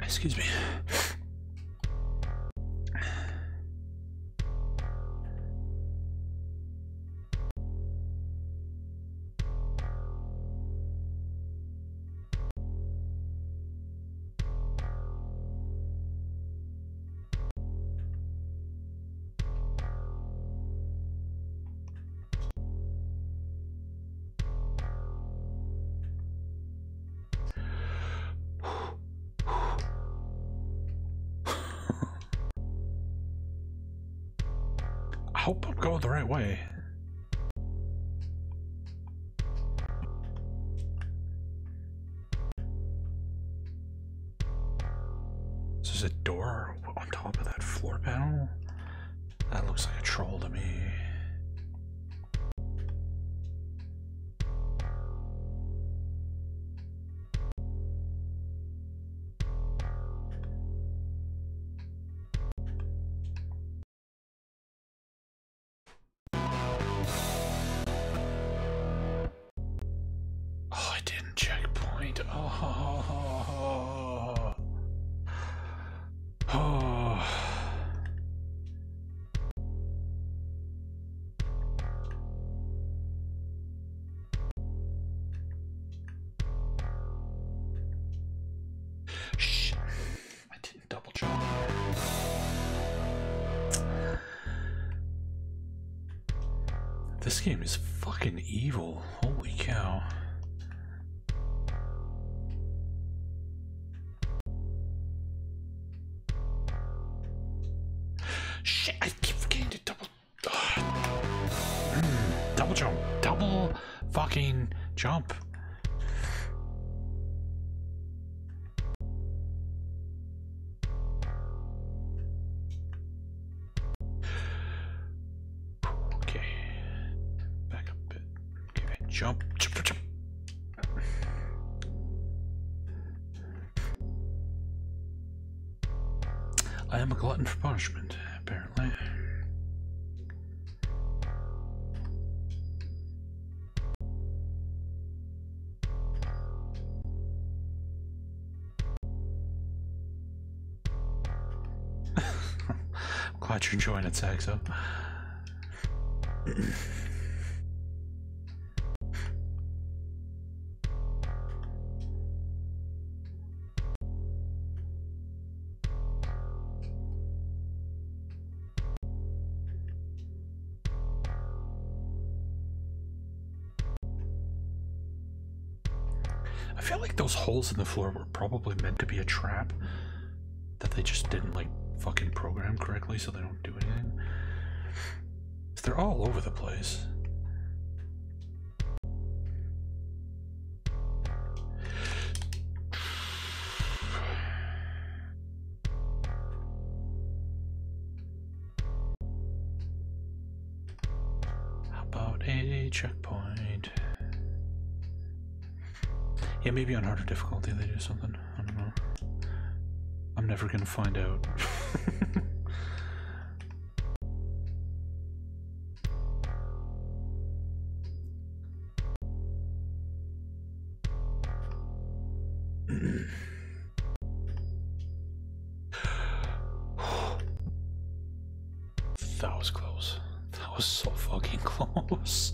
Excuse me. Way. So there's a door on top of that floor panel? That looks like a troll to me. Shh. I didn't double drop. This game is fucking evil. Holy cow. Shit, I keep forgetting to double... Mm, double jump. Double fucking jump. Jump, jump, jump. I am a glutton for punishment, apparently. I'm glad you're enjoying it, Saxo. Holes in the floor were probably meant to be a trap that they just didn't like fucking program correctly, so they don't do anything. They're all over the place. How about a checkpoint? Yeah, maybe on harder difficulty they do something. I don't know. I'm never gonna find out. That was close. That was so fucking close.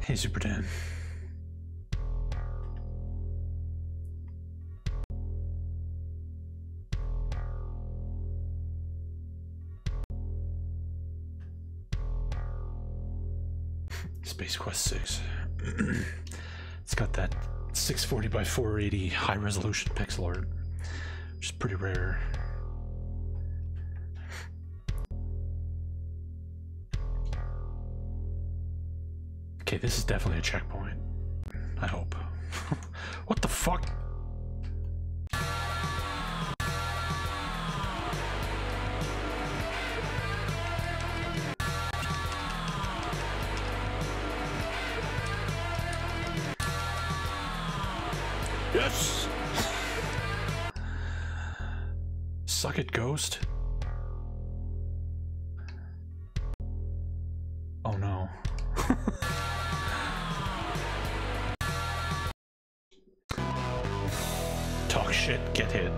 Hey, Super Dan. Space Quest six. It's got that six forty by four eighty high resolution pixel art, which is pretty rare. Okay, this is definitely a checkpoint. I hope. What the fuck? Yes! Suck it, ghost. Oh no. Shit, get hit.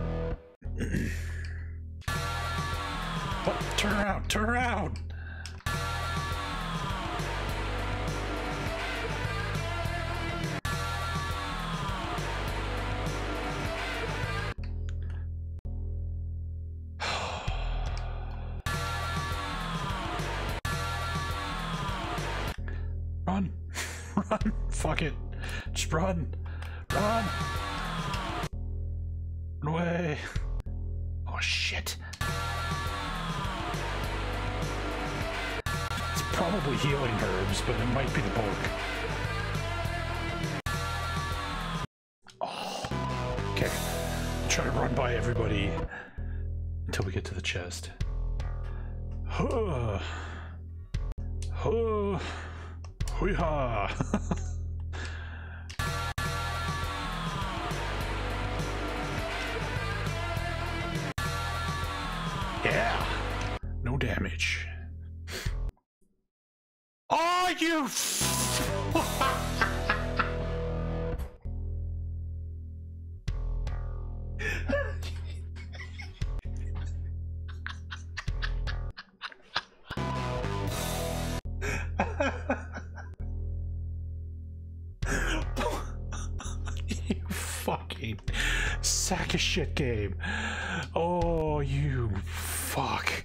What? Turn around, turn around! Run! Run! Fuck it! Just run! Run! Way. Oh shit. It's probably healing herbs, but it might be the bulk. Oh. Okay. Try to run by everybody until we get to the chest. Huh. Huh. Hoo-ha. Damage. Oh, you f fucking sack of shit game. Oh, you fuck.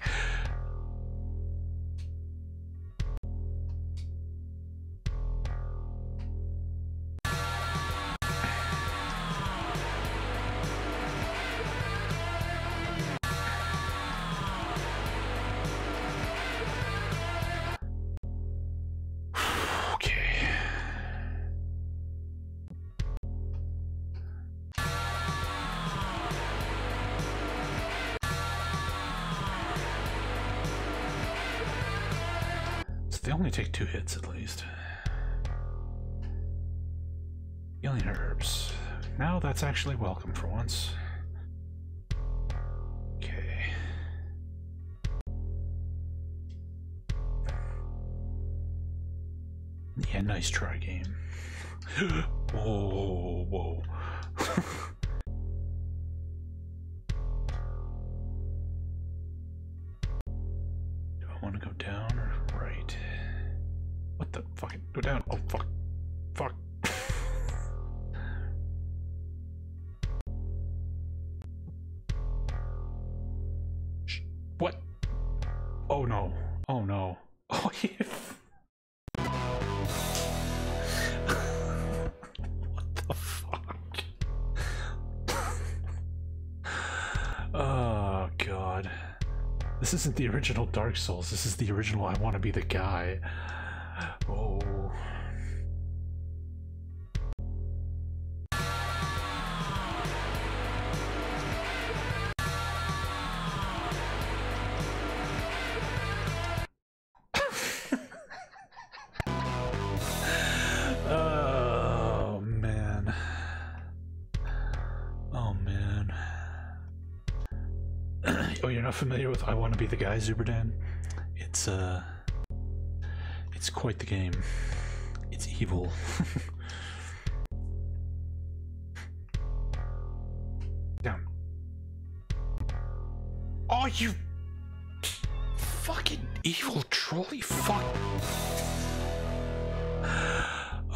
Take two hits at least. Healing herbs. Now that's actually welcome for once. Okay. Yeah, nice try, game. Whoa, whoa. Do I want to go down or right? What the fucking go down? Oh fuck. Fuck. What? Oh no. Oh no. Oh yeah. What the fuck? Oh god. This isn't the original Dark Souls. This is the original I Want to Be the Guy. Oh. Oh, man. Oh, man. Oh, you're not familiar with I Want to Be the Guy, Zuberdan? It's, uh... it's quite the game. It's evil. Down. Oh, you fucking evil trolley fuck.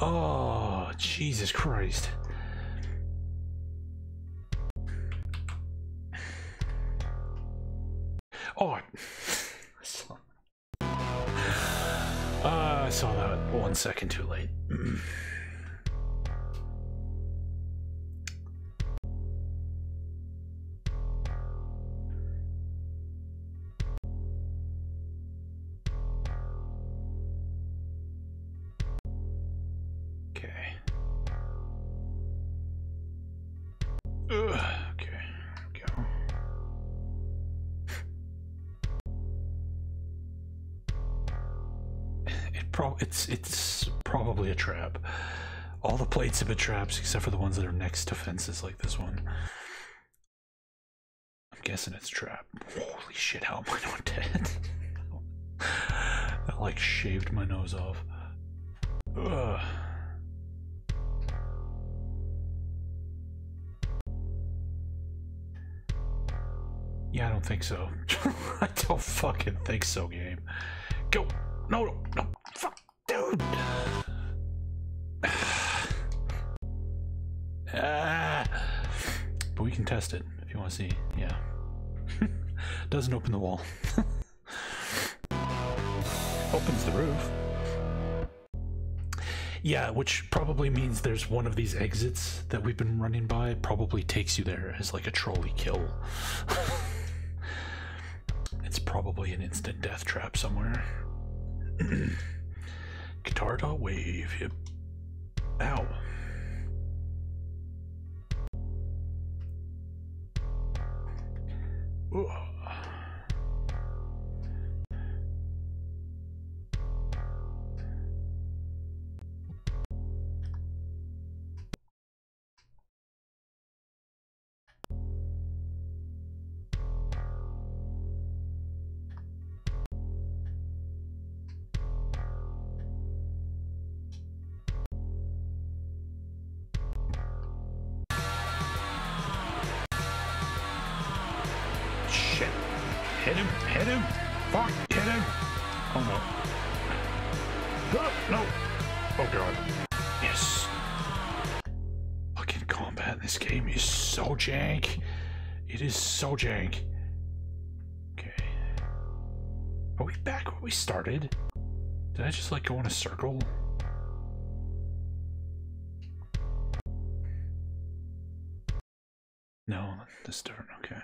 Oh, Jesus Christ. Oh. Uh, I saw that one second too late. Okay. Ugh. It's it's probably a trap. All the plates have been traps except for the ones that are next to fences like this one. I'm guessing it's trap. Holy shit, how am I not dead? I like shaved my nose off. Ugh. Yeah, I don't think so. I don't fucking think so, game. Go! No, no, no. Fuck, dude! Ah. But we can test it if you want to see. Yeah. Doesn't open the wall. Opens the roof. Yeah, which probably means there's one of these exits that we've been running by. Probably takes you there as like a trolley kill. It's probably an instant death trap somewhere. Guitar dot wave, yep. Ow. Ooh. Hit him! Hit him! Fuck! Hit him! Oh no! Oh, no! Oh god! Yes! Fucking combat in this This game is so jank. It is so jank. Okay. Are we back where we started? Did I just like go in a circle? No, this turn, okay.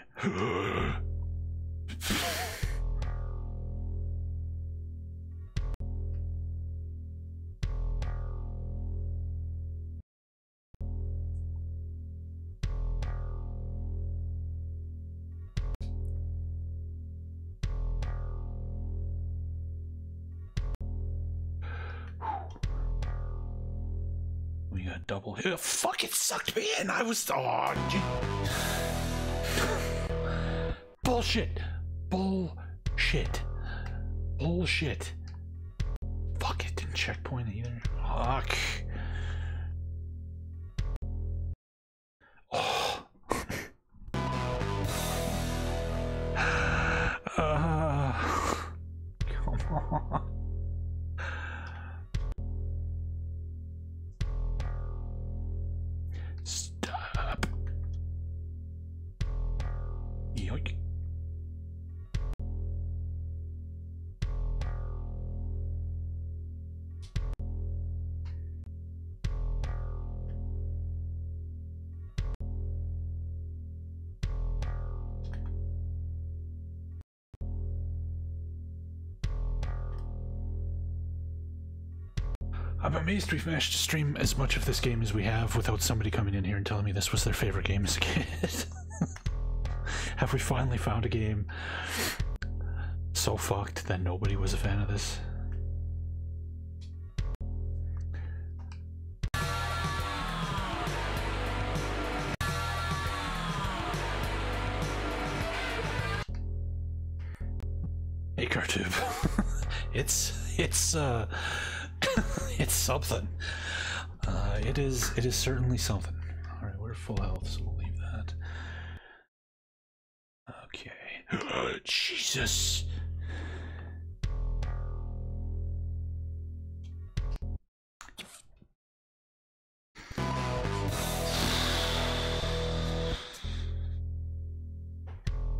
Double hit. Oh, fuck, it sucked me in. I was. Oh, gee. Bullshit. Bullshit. Bullshit. Fuck, it didn't checkpoint either. Fuck. Oh. uh, come on. I'm amazed we've managed to stream as much of this game as we have without somebody coming in here and telling me this was their favorite game as a kid. Have we finally found a game so fucked that nobody was a fan of this? Hey, Cartoob. it's... it's, uh... It's something. Uh, it is. It is certainly something. All right, we're full health, so we'll leave that. Okay. Oh, Jesus.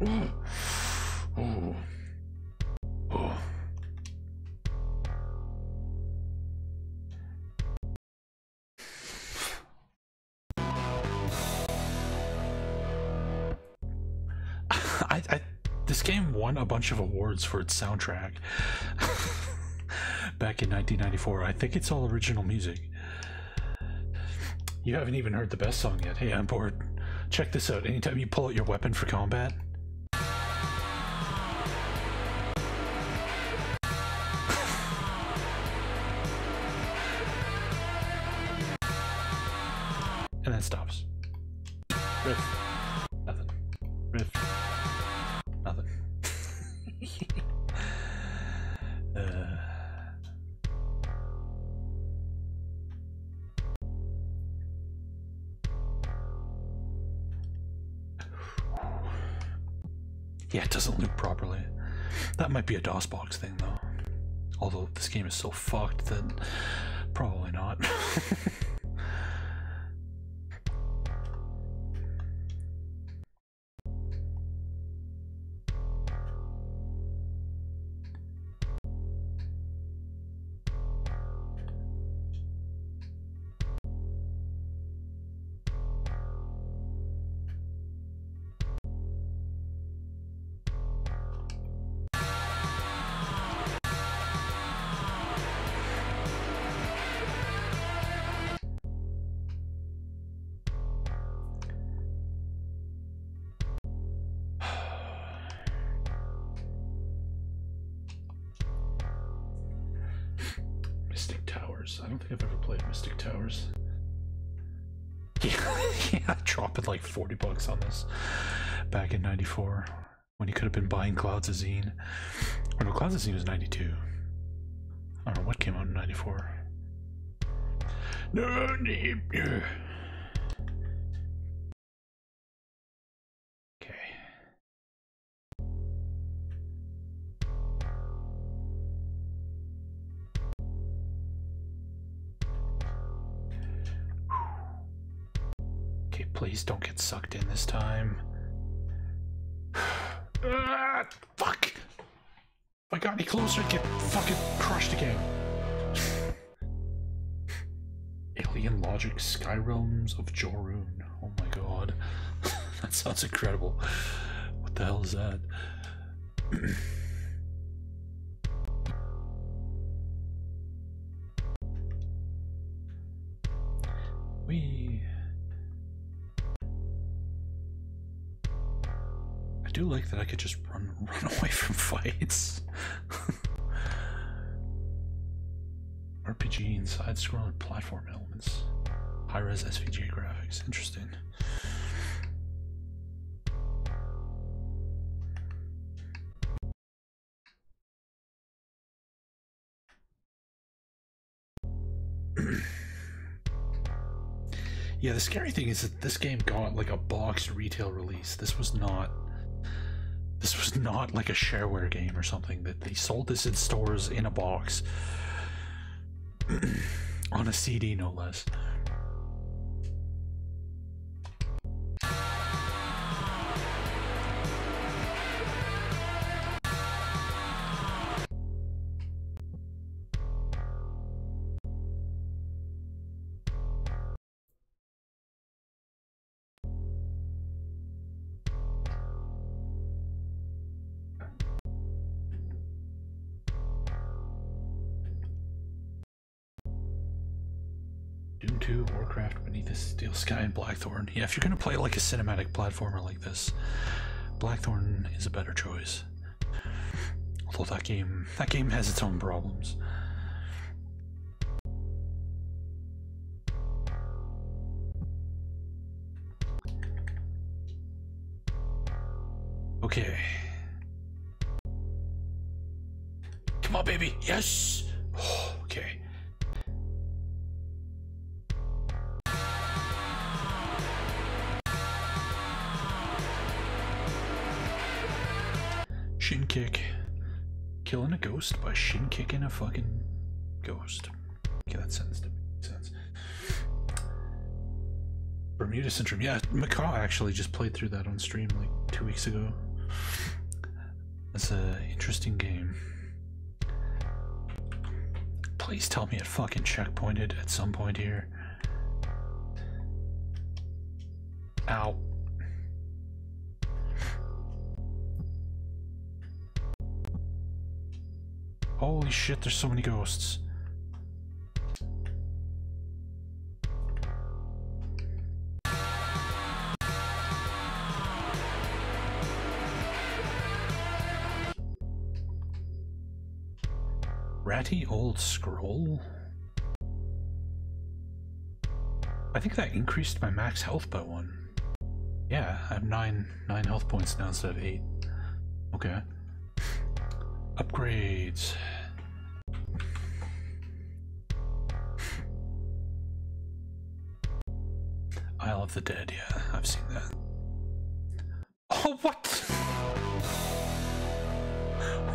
Ooh. Ooh. Game won a bunch of awards for its soundtrack back in nineteen ninety-four. I think it's all original music. You haven't even heard the best song yet. Hey, I'm bored. Check this out. Anytime you pull out your weapon for combat. And then stops. Riff. Nothing. Riff. Yeah, it doesn't loop properly. That might be a DOS box thing, though. Although this game is so fucked that probably not. I don't think I've ever played Mystic Towers. Yeah, yeah, I dropped like forty bucks on this back in ninety-four when you could have been buying Clouds of Zine. Or no, Clouds of Zine was ninety-two. I don't know what came out in ninety-four. No, no, no. Okay, please don't get sucked in this time. uh, fuck! If I got any closer, I'd get fucking crushed again. Alien Logic, Skyrealms of Jorune. Oh my god. That sounds incredible. What the hell is that? Wee. I do like that I could just run run away from fights. R P G and side-scrolling platform elements. High-res S V G graphics. Interesting. Yeah, the scary thing is that this game got like a boxed retail release. This was not this was not like a shareware game or something, that they sold this in stores in a box. On a C D, no less. Steel Sky and Blackthorn. Yeah, if you're gonna play like a cinematic platformer like this, Blackthorn is a better choice. Although that game, that game has its own problems. Okay. Come on, baby. Yes. Oh, okay. Shin kick. Killing a ghost by shin kicking a fucking ghost. Okay, that sentence didn't make sense. Bermuda Syndrome. Yeah, Macaw actually just played through that on stream like two weeks ago. That's an interesting game. Please tell me it fucking checkpointed at some point here. Ow. Holy shit, there's so many ghosts. Ratty Old Scroll? I think that increased my max health by one. Yeah, I have nine, nine health points now instead of eight. Okay. Upgrades. Isle of the Dead, yeah, I've seen that. Oh, what?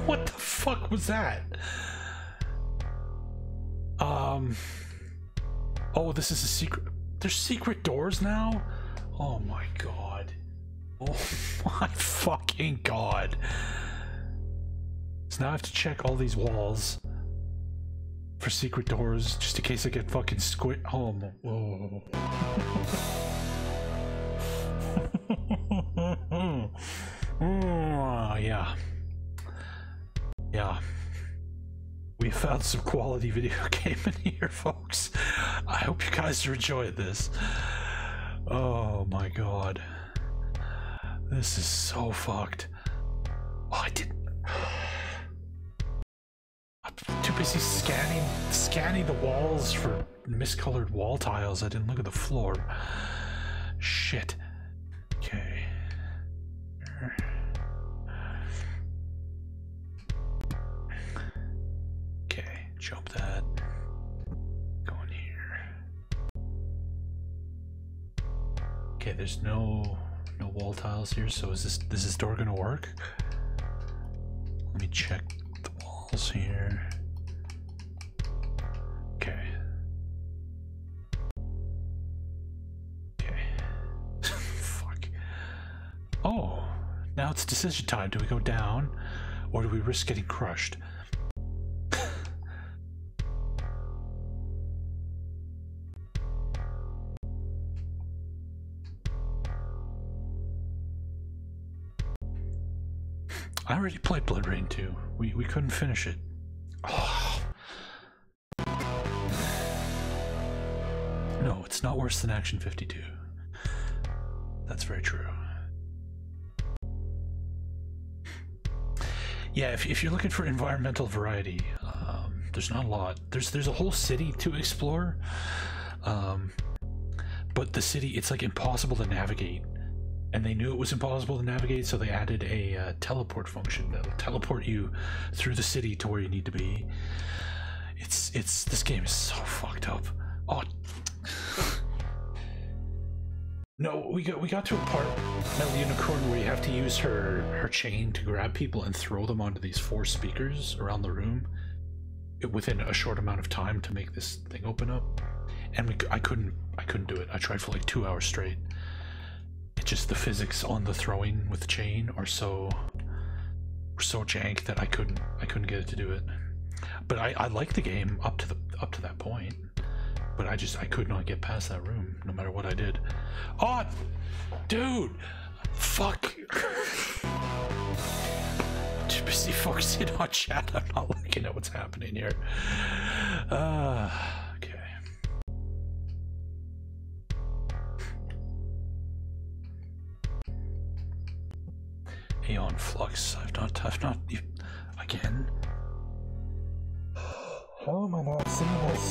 What the fuck was that? Um. Oh, this is a secret. There's secret doors now? Oh my god. Oh my fucking god. So now I have to check all these walls for secret doors, just in case I get fucking squid. Oh my. Whoa. mm, yeah. Yeah. We found some quality video game in here, folks. I hope you guys are enjoying this. Oh my god. This is so fucked. Oh, I didn't. I'm too busy scanning scanning the walls for miscolored wall tiles. I didn't look at the floor. Shit. Okay. Okay, jump that. Go in here. Okay, there's no no wall tiles here, so is this this is door gonna work? Let me check the walls here. Okay. Okay. Oh, now it's decision time. Do we go down or do we risk getting crushed? I already played Blood Rain two. We, we couldn't finish it. Oh. No, it's not worse than Action fifty-two. That's very true. Yeah, if, if you're looking for environmental variety, um, there's not a lot. There's there's a whole city to explore, um, but the city, it's like impossible to navigate. And they knew it was impossible to navigate, so they added a uh, teleport function that'll teleport you through the city to where you need to be. It's it's this game is so fucked up. Oh no, we got we got to a part, Metal Unicorn, where you have to use her her chain to grab people and throw them onto these four speakers around the room within a short amount of time to make this thing open up. And we I couldn't I couldn't do it. I tried for like two hours straight. Just the physics on the throwing with the chain are so so jank that I couldn't I couldn't get it to do it. But I, I liked the game up to the up to that point. But I just I could not get past that room no matter what I did. Oh dude, fuck. I'm too busy focusing on chat. I'm not looking at what's happening here. Uh okay. Aeon Flux. I've not, I've not, again. How am I not seeing this?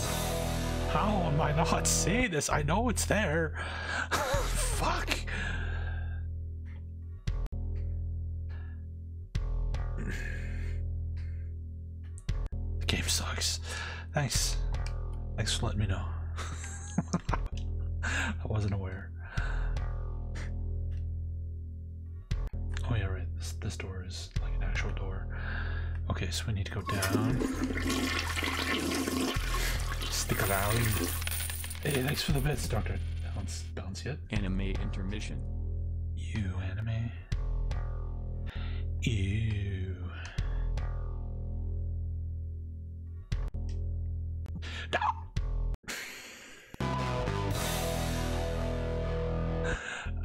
How am I not seeing this? I know it's there. Fuck. The game sucks. Thanks. Thanks for letting me know. I wasn't aware. Oh yeah, right, this, this door is like an actual door. Okay, so we need to go down. Stick around. Hey, thanks for the bits, Doctor. Bounce, bounce yet? Anime intermission. Ew, anime. Ew.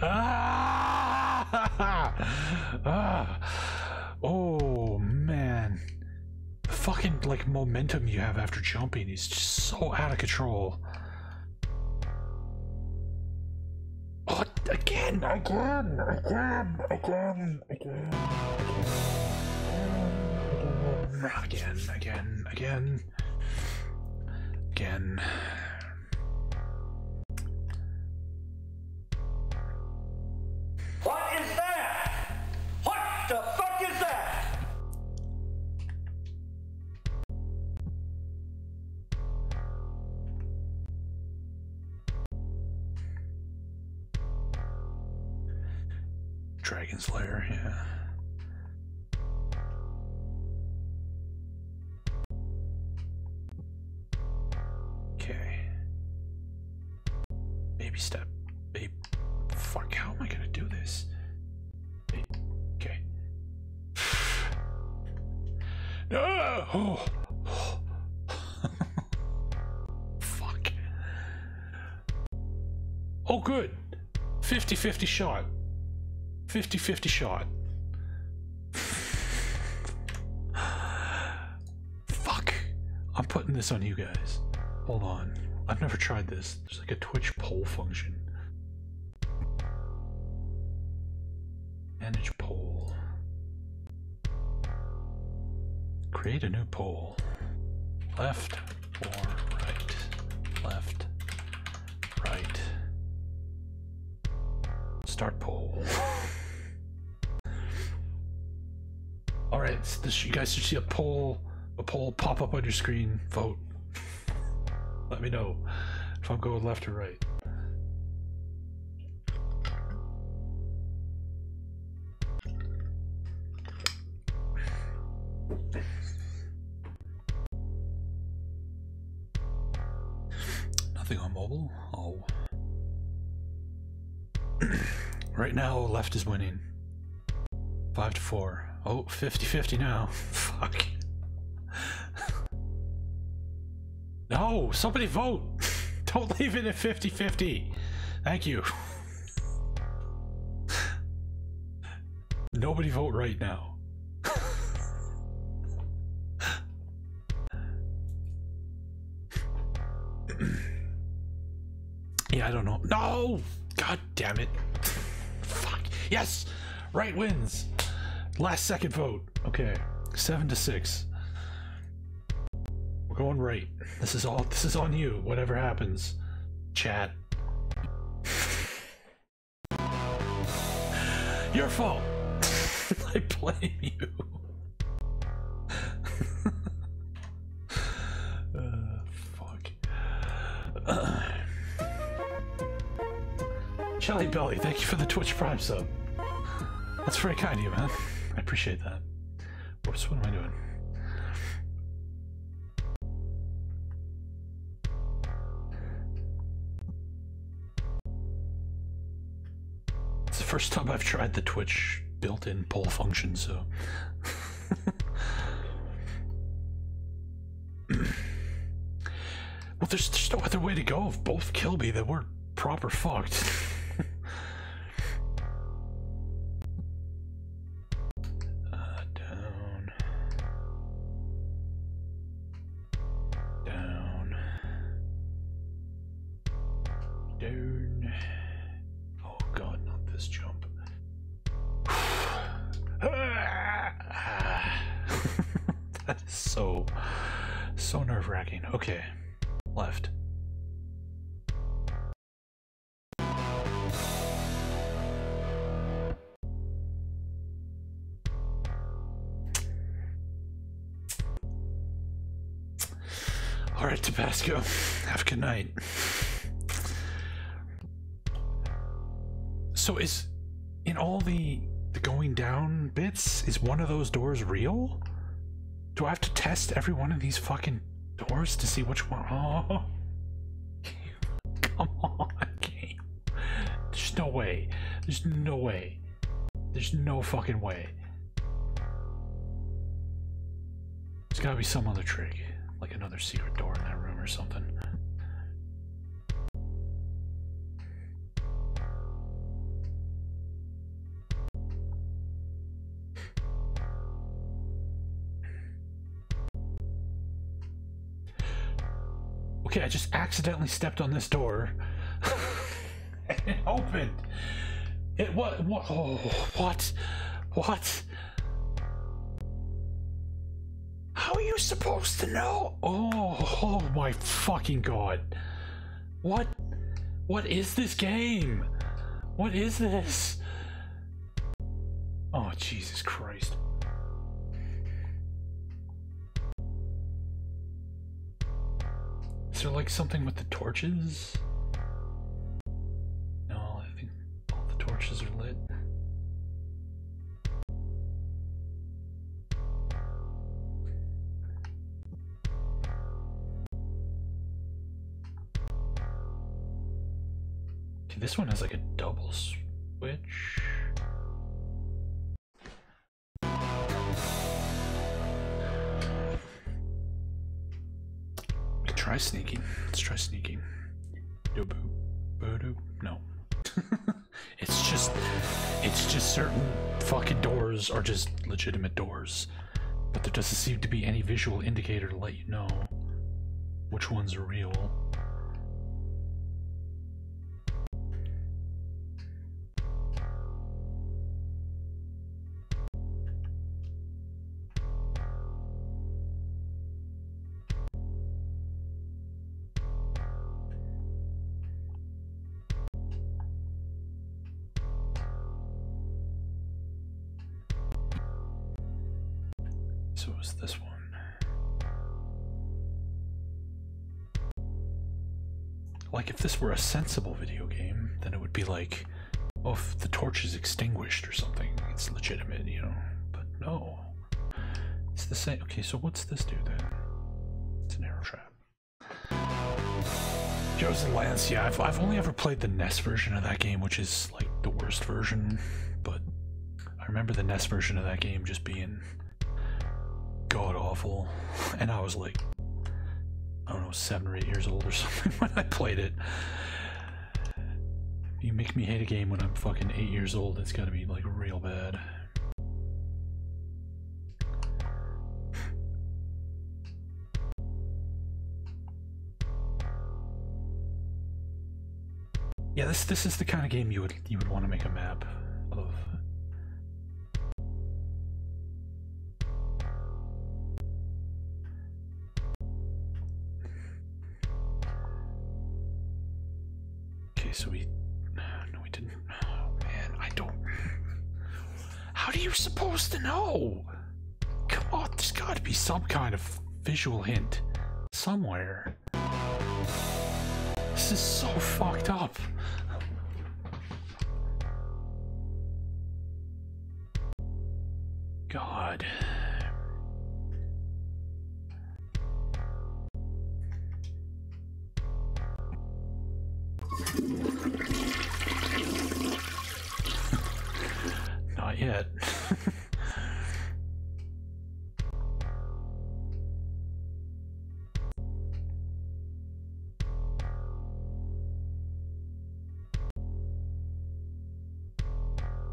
Ah! Ah, oh man, the fucking like momentum you have after jumping is just so out of control. Oh, again, again, again, again, again, again, again, again, again. What is that? What the fuck is that? Dragon's Lair, yeah. Okay. Baby step. Baby. Fuck, how am I gonna do this? Okay. No! Oh. Oh. Fuck. Oh, good. fifty fifty shot. fifty fifty shot. Fuck. I'm putting this on you guys. Hold on. I've never tried this. There's like a Twitch poll function. Manage poll. Create a new poll. Left or right? Left, right. Start poll. All right, so this, you guys should see a poll, a poll pop up on your screen. Vote. Let me know if I'm going left or right. Nothing on mobile? Oh. Right now, left is winning. Blocked four. Oh, fifty fifty now. Fuck. No! Somebody vote! Don't leave it at fifty fifty! Thank you. Nobody vote right now. Yeah, I don't know. No! God damn it. Fuck. Yes! Right wins! Last second vote. Okay. Seven to six. We're going right. This is all this is on you, whatever happens. Chat. Your fault! I blame you. uh, fuck. Uh. Shelly Belly, thank you for the Twitch Prime sub. That's very kind of you, man. I appreciate that. Whoops, what am I doing? It's the first time I've tried the Twitch built-in poll function, so... Well, there's, there's no other way to go if both kill me. They weren't proper fucked. Go. Have a good night. So is in all the the going down bits, is one of those doors real? Do I have to test every one of these fucking doors to see which one? Oh, come on, game. There's no way. There's no way. There's no fucking way. There's gotta be some other trick. Like another secret door in that room or something. Okay, I just accidentally stepped on this door. And it opened. It what what oh what what supposed to know? Oh, oh my fucking god. What? What is this game? What is this? Oh, Jesus Christ. Is there like something with the torches? No, I think all the torches are lit. This one has like a double switch. Try sneaking. Let's try sneaking. No. It's just, it's just certain fucking doors are just legitimate doors, but there doesn't seem to be any visual indicator to let you know which ones are real. Were a sensible video game, then it would be like, oh, if the torch is extinguished or something, it's legitimate, you know, but no. It's the same. Okay, so what's this do then? It's an arrow trap. Joe's and Lance, yeah, I've, I've only ever played the N E S version of that game, which is like the worst version, but I remember the N E S version of that game just being god-awful, and I was like, I don't know, seven or eight years old or something when I played it. You make me hate a game when I'm fucking eight years old, it's gotta be like real bad. Yeah, this this is the kind of game you would you would want to make a map of. Okay, so we no, we didn't. Oh man, I don't. How do you supposed to know? Come on, there's got to be some kind of visual hint somewhere. This is so fucked up. God. Not yet.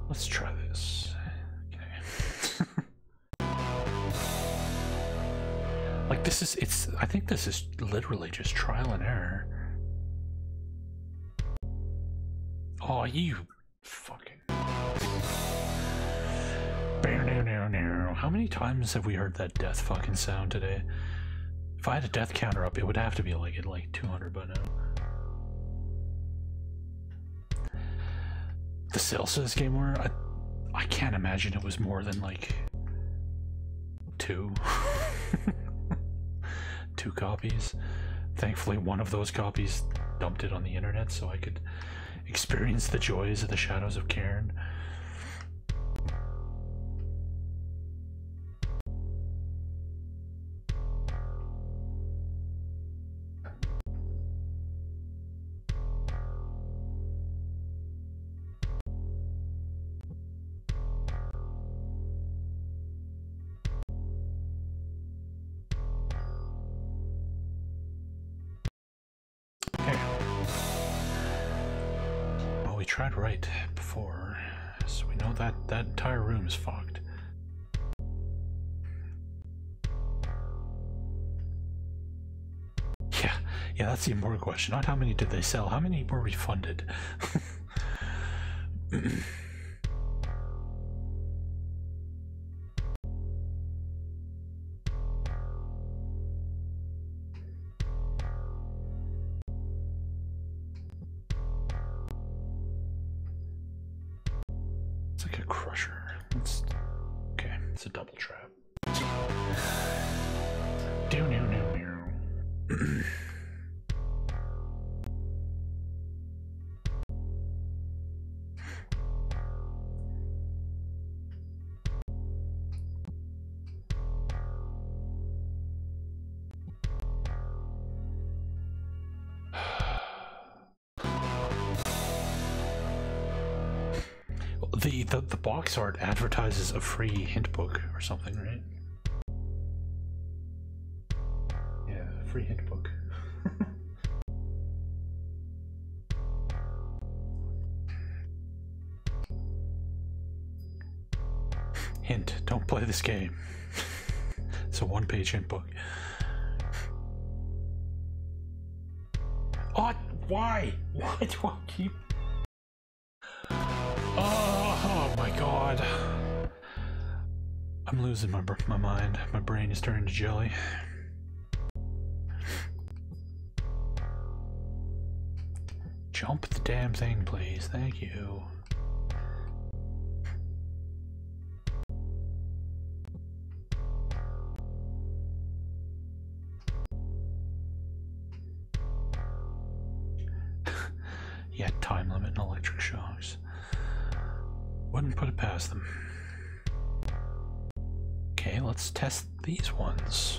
Let's try this. Okay. Like this is, it's, I think this is literally just trial and error. Oh, you fucking. How many times have we heard that death fucking sound today? If I had a death counter up, it would have to be like at like two hundred by now. The sales of this game were, I, I can't imagine it was more than like two. Two copies. Thankfully, one of those copies dumped it on the internet so I could experience the joys of the Shadows of Cairn. Tried right before, so we know that that entire room is fogged. Yeah, yeah, that's the important question. Not how many did they sell, how many were refunded? The, the the box art advertises a free hint book or something, right? Yeah, a free hint book. Hint, don't play this game. It's a one-page hint book. Oh, why? Why do I keep... God. I'm losing my, my mind. My brain is turning to jelly. Jump the damn thing, please. Thank you. Yeah, time limit and electric shocks. Wouldn't put it past them. Okay, let's test these ones.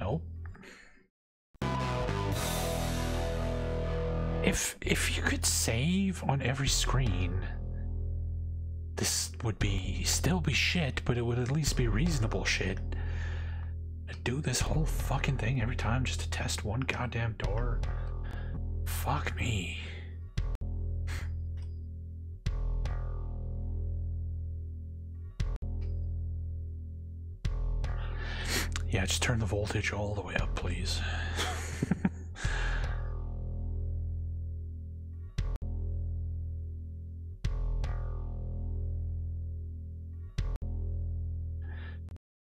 Nope. If if you could save on every screen, This would be still be shit, but it would at least be reasonable shit. I do this whole fucking thing every time just to test one goddamn door. Fuck me. Yeah, just turn the voltage all the way up, please.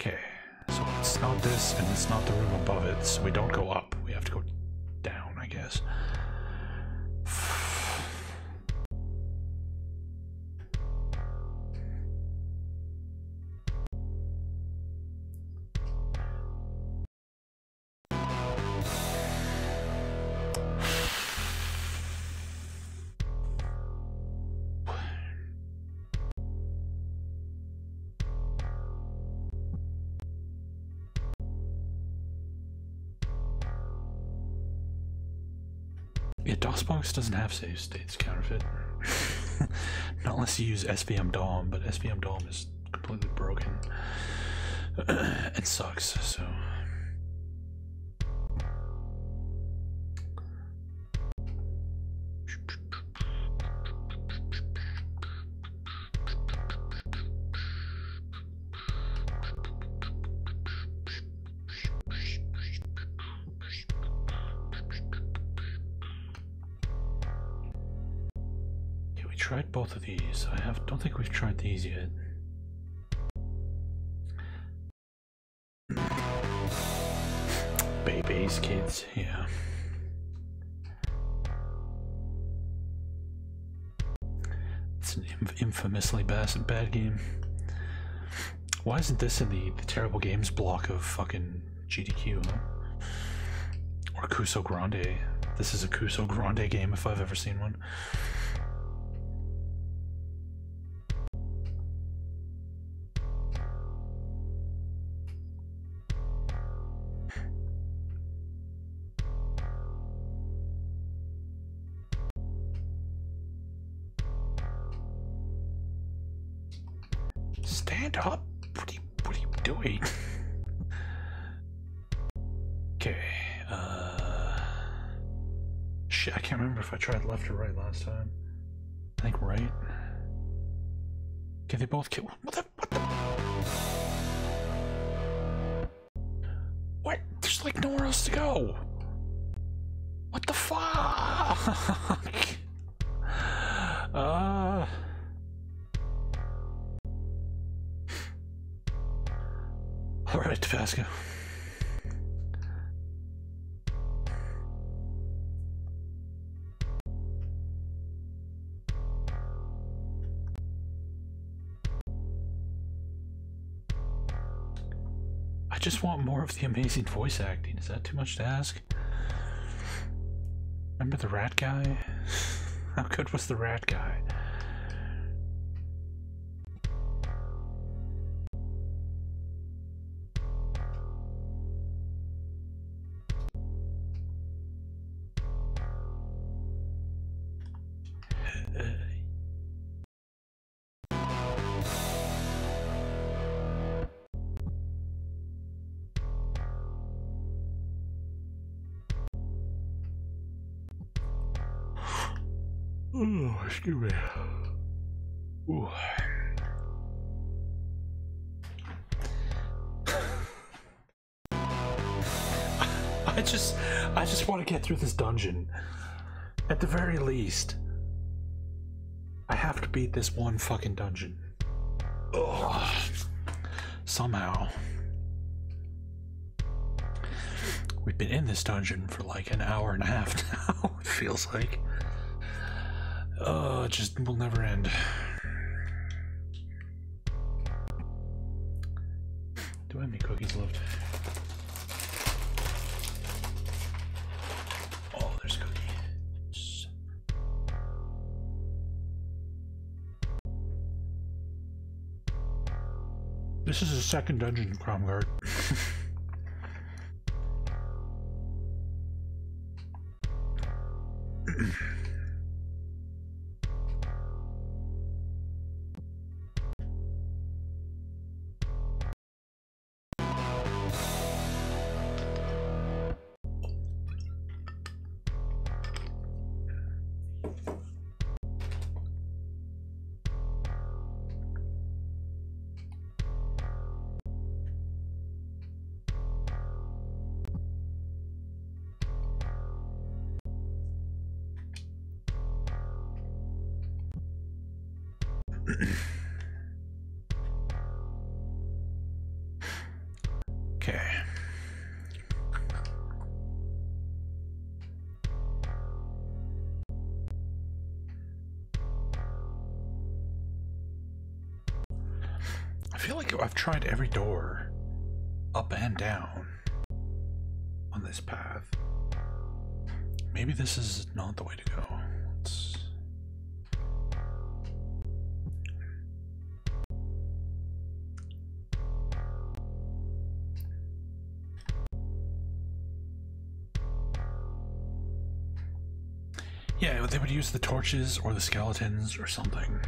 Okay, so it's not this, and it's not the room above it, so we don't go up. We have to go down, I guess. Doesn't have save states, counterfeit. Not unless you use S V M D O M, but S V M D O M is completely broken. It sucks, so... both of these. I have don't think we've tried these yet. Babies, kids, yeah. It's an inf infamously bad, bad game. Why isn't this in the, the terrible games block of fucking G D Q, huh? Or Cuso Grande? This is a Cuso Grande game if I've ever seen one. Time. I think right. Okay, they both kill. What the? What the? What? There's like nowhere else to go. What the fuck? Uh. All right, Tabasco. I just want more of the amazing voice acting. Is that too much to ask? Remember the rat guy? How good was the rat guy? Excuse me. Ooh. I just, I just want to get through this dungeon. At the very least, I have to beat this one fucking dungeon. Ugh. Somehow, we've been in this dungeon for like an hour and a half now. It feels like. Uh, it just will never end. Do I have any cookies left? Oh, there's cookies. This is the second dungeon, Cromgard. I've tried every door up and down on this path. Maybe this is not the way to go. Let's... Yeah, they would use the torches or the skeletons or something.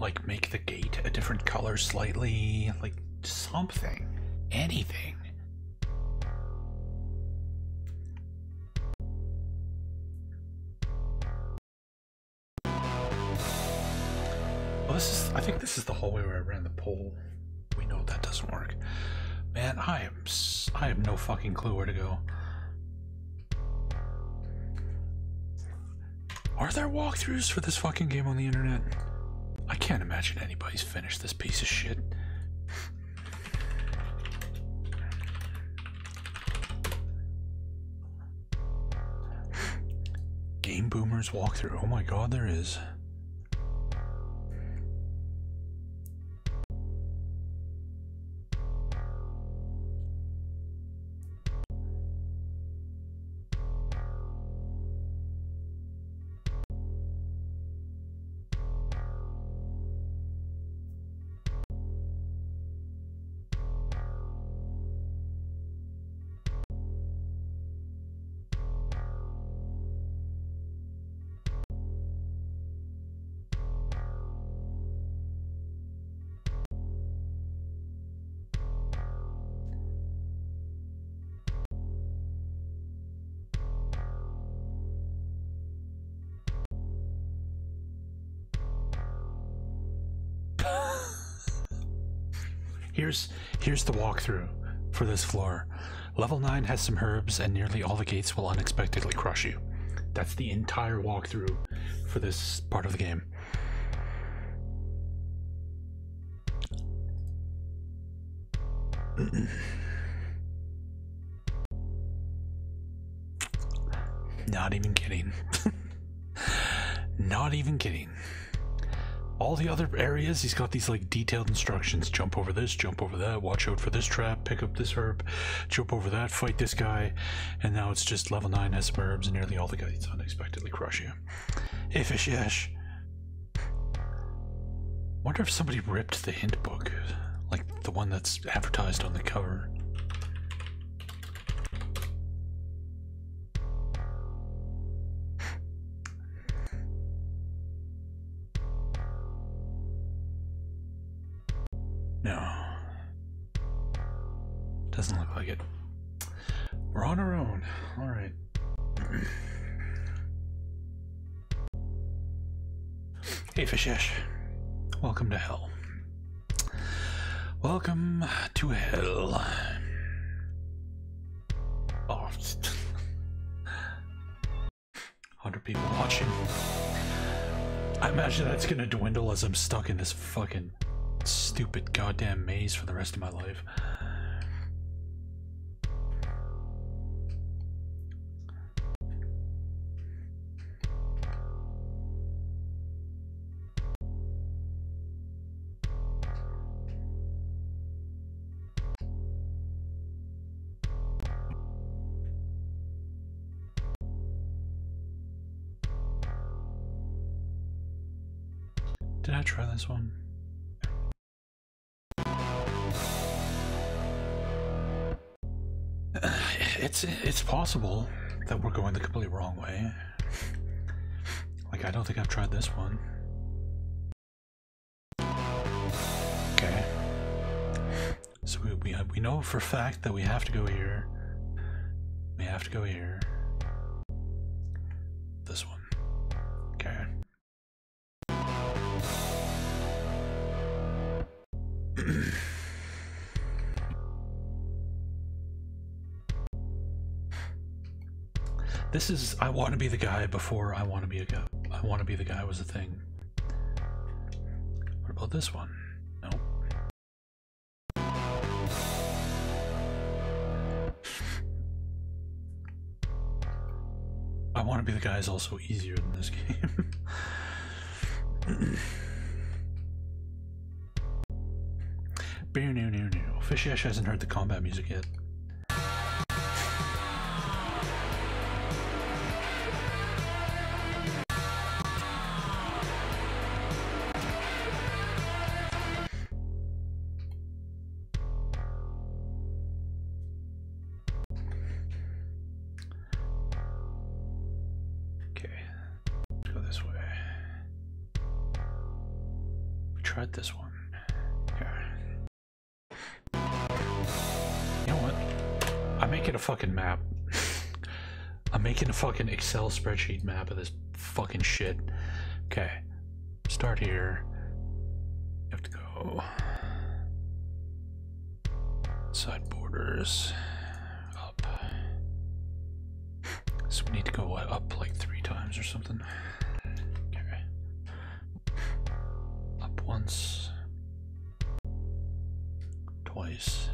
Like, make the gate a different color slightly, like, something, anything. Well, this is, I think this is the hallway where I ran the pole. We know that doesn't work. Man, I am, I have no fucking clue where to go. Are there walkthroughs for this fucking game on the internet? I can't imagine anybody's finished this piece of shit. Game Boomers walkthrough. Oh my god, there is. Here's, here's the walkthrough for this floor. Level nine has some herbs and nearly all the gates will unexpectedly crush you. That's the entire walkthrough for this part of the game. Not even kidding. Not even kidding. All the other areas, he's got these like detailed instructions. Jump over this, jump over that, watch out for this trap, pick up this herb, jump over that, fight this guy. And now it's just level nine has some herbs and nearly all the guys unexpectedly crush you. Hey, fish, yes. Wonder if somebody ripped the hint book, like the one that's advertised on the cover. Doesn't look like it. We're on our own. All right. Hey, Fishesh. Welcome to hell. Welcome to hell. Oh, one hundred people watching. I imagine that's gonna dwindle as I'm stuck in this fucking stupid goddamn maze for the rest of my life. Did I try this one? It's it's possible that we're going the completely wrong way. Like, I don't think I've tried this one. Okay. So we we, we know for a fact that we have to go here. We have to go here. this one. Okay. This is I Want to Be the Guy before I Want to Be a Guy. I Want to Be the Guy was a thing. What about this one? Nope. I Want to Be the Guy is also easier than this game. Beer new new new. Fishy Ash hasn't heard the combat music yet. Fucking Excel spreadsheet map of this fucking shit. Okay, start here. You have to go side borders up. So we need to go what, up like three times or something. Okay, up once, twice.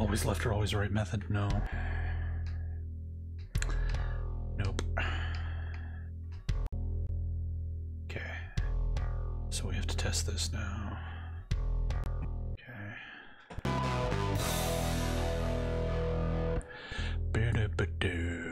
Always left or always right method? No. Nope. Okay. So we have to test this now. Okay. Ba-da-ba-doo.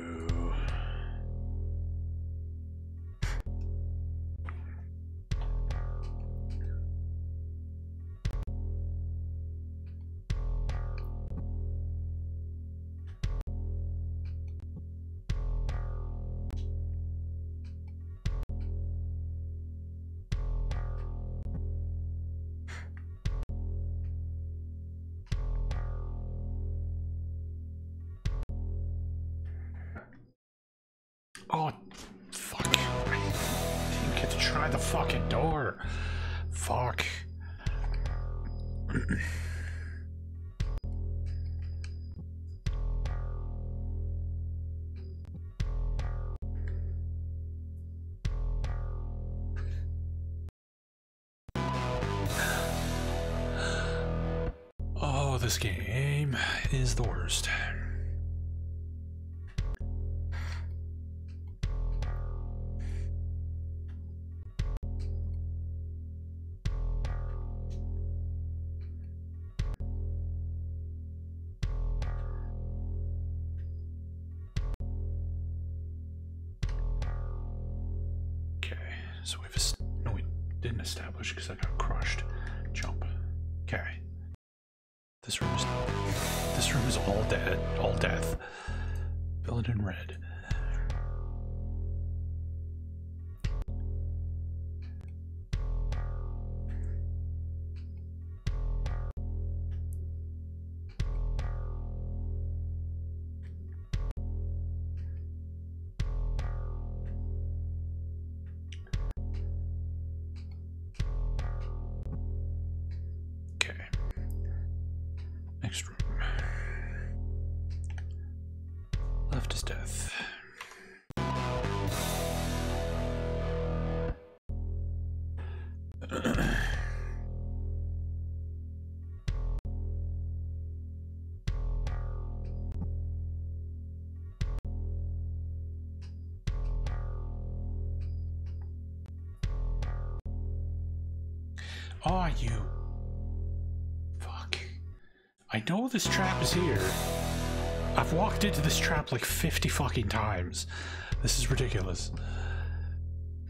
Oh, fuck. I didn't get to try the fucking door. Fuck. Oh, this game is the worst. Are you? Fuck. I know this trap is here. I've walked into this trap like fifty fucking times. This is ridiculous.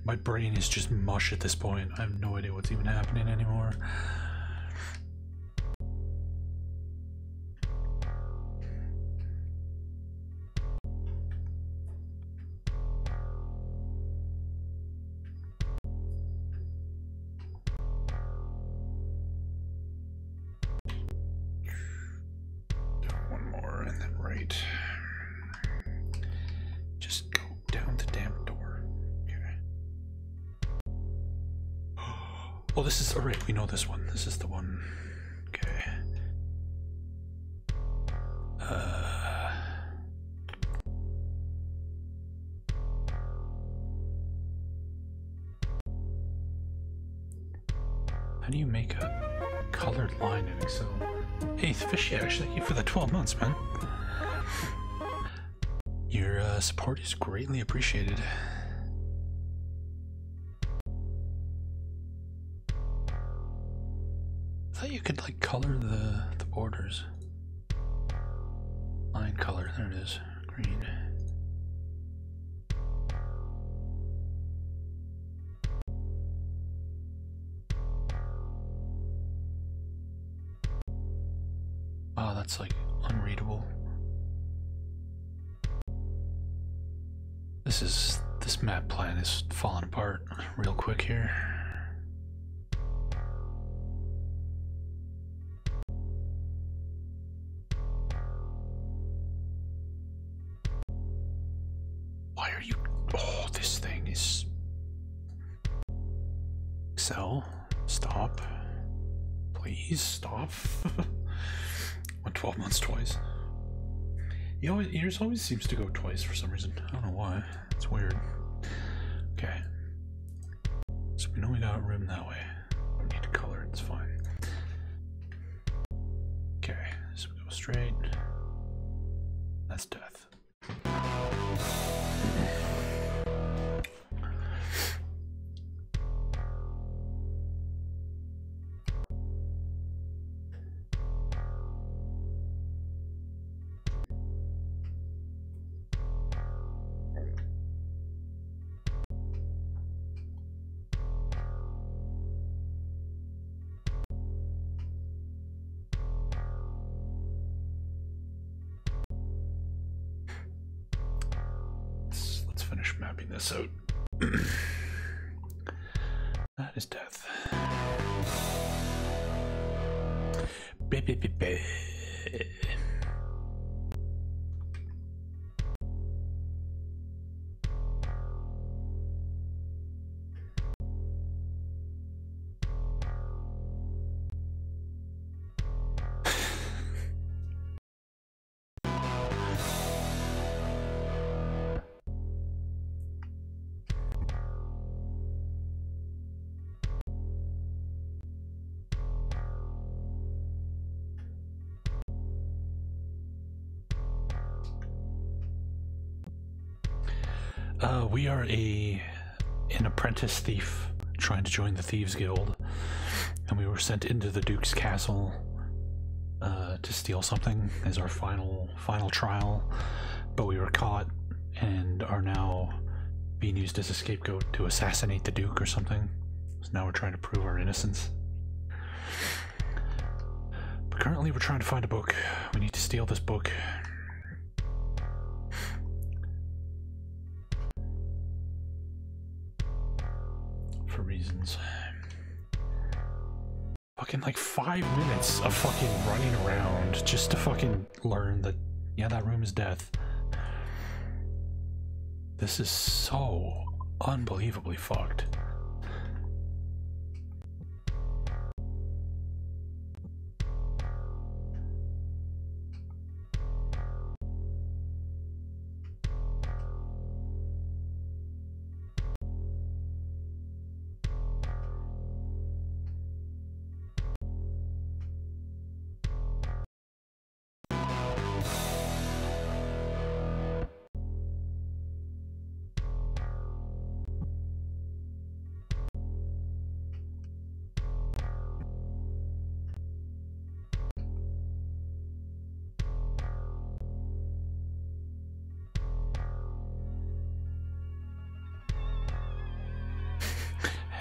My brain is just mush at this point. I have no idea what's even happening anymore. This is, alright, we know this one. This is the one. Okay. Uh, how do you make a colored line in Excel? Hey, Fishy, actually, thank you for the twelve months, man. Your uh, support is greatly appreciated. You could like color the, the borders. Line color, there it is, green. Wow, that's like unreadable. This is, this map plan is falling apart real quick here. He always, he always seems to go twice for some reason. I don't know why. It's weird. Okay. So we know we got a rim that way. We don't need to color it. It's fine. Okay. So we go straight. That's death. So that is death. Be, be, be, be. Uh, we are a an apprentice thief trying to join the Thieves Guild, and we were sent into the Duke's castle uh, to steal something as our final final trial, but we were caught and are now being used as a scapegoat to assassinate the Duke or something. So now we're trying to prove our innocence. But currently we're trying to find a book. We need to steal this book. Reasons. Fucking like five minutes of fucking running around just to fucking learn that, yeah, that room is death. This is so unbelievably fucked.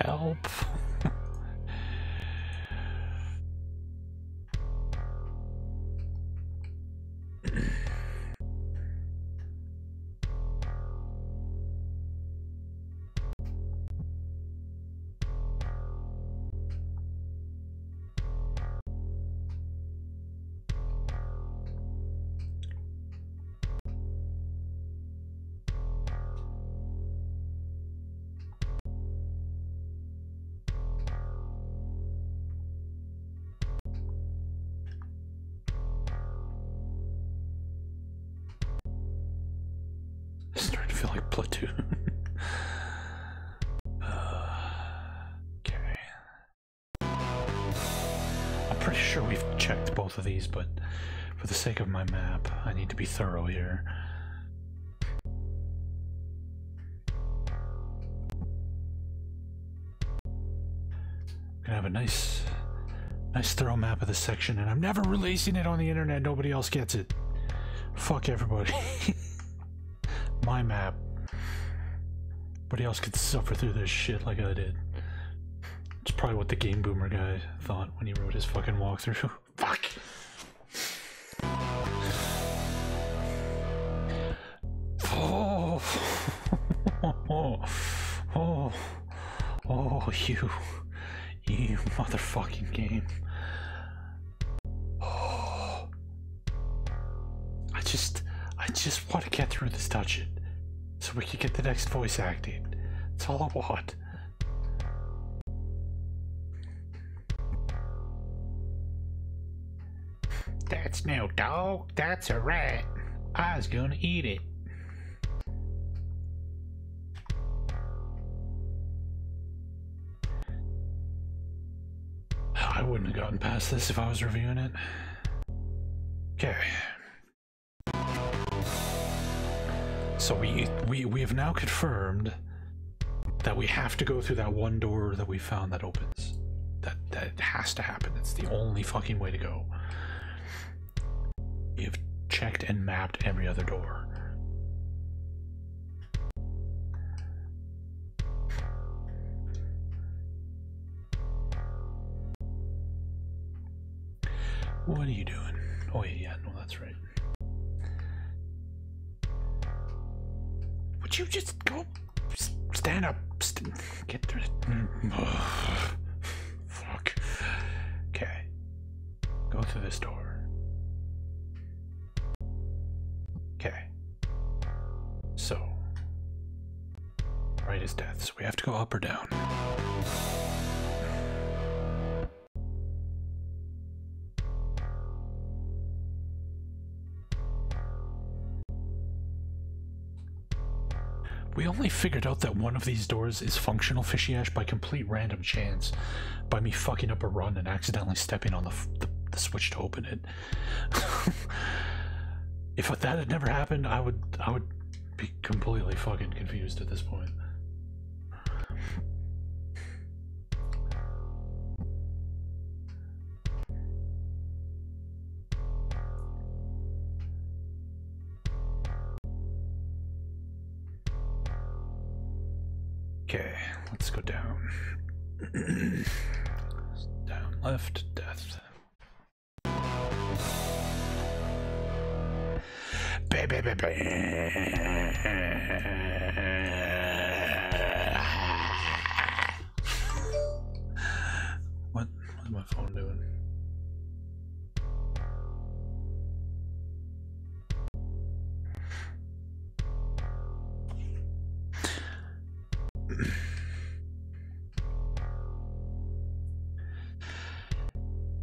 help. But for the sake of my map, I need to be thorough here. I'm gonna have a nice, nice thorough map of this section, and I'm never releasing it on the internet. Nobody else gets it. Fuck everybody. My map. Nobody else could suffer through this shit like I did. It's probably what the Game Boomer guy thought when he wrote his fucking walkthrough. Fuck! Oh, you, you motherfucking game. Oh, I just, I just want to get through this dungeon so we can get the next voice acting. That's all I want. That's no dog, that's a rat. I was gonna eat it. I wouldn't have gotten past this if I was reviewing it. Okay. So we, we, we have now confirmed that we have to go through that one door that we found that opens. That, that has to happen. It's the only fucking way to go. We have checked and mapped every other door. What are you doing? Oh yeah, yeah, no, that's right. Would you just go stand up? St get through the fuck. Okay. Go through this door. Okay. So. Right is death, so we have to go up or down. We only figured out that one of these doors is functional, Fishy Ash, by complete random chance, by me fucking up a run and accidentally stepping on the, the, the switch to open it. If that had never happened, I would I would be completely fucking confused at this point. Okay, let's go down. Down, left, death. Ba ba ba ba. What? What's my phone doing?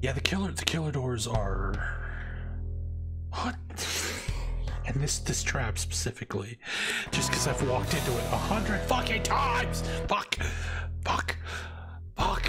Yeah, the killer the killer doors are what? And this this trap specifically, just because I've walked into it a hundred fucking times. Fuck, fuck, fuck.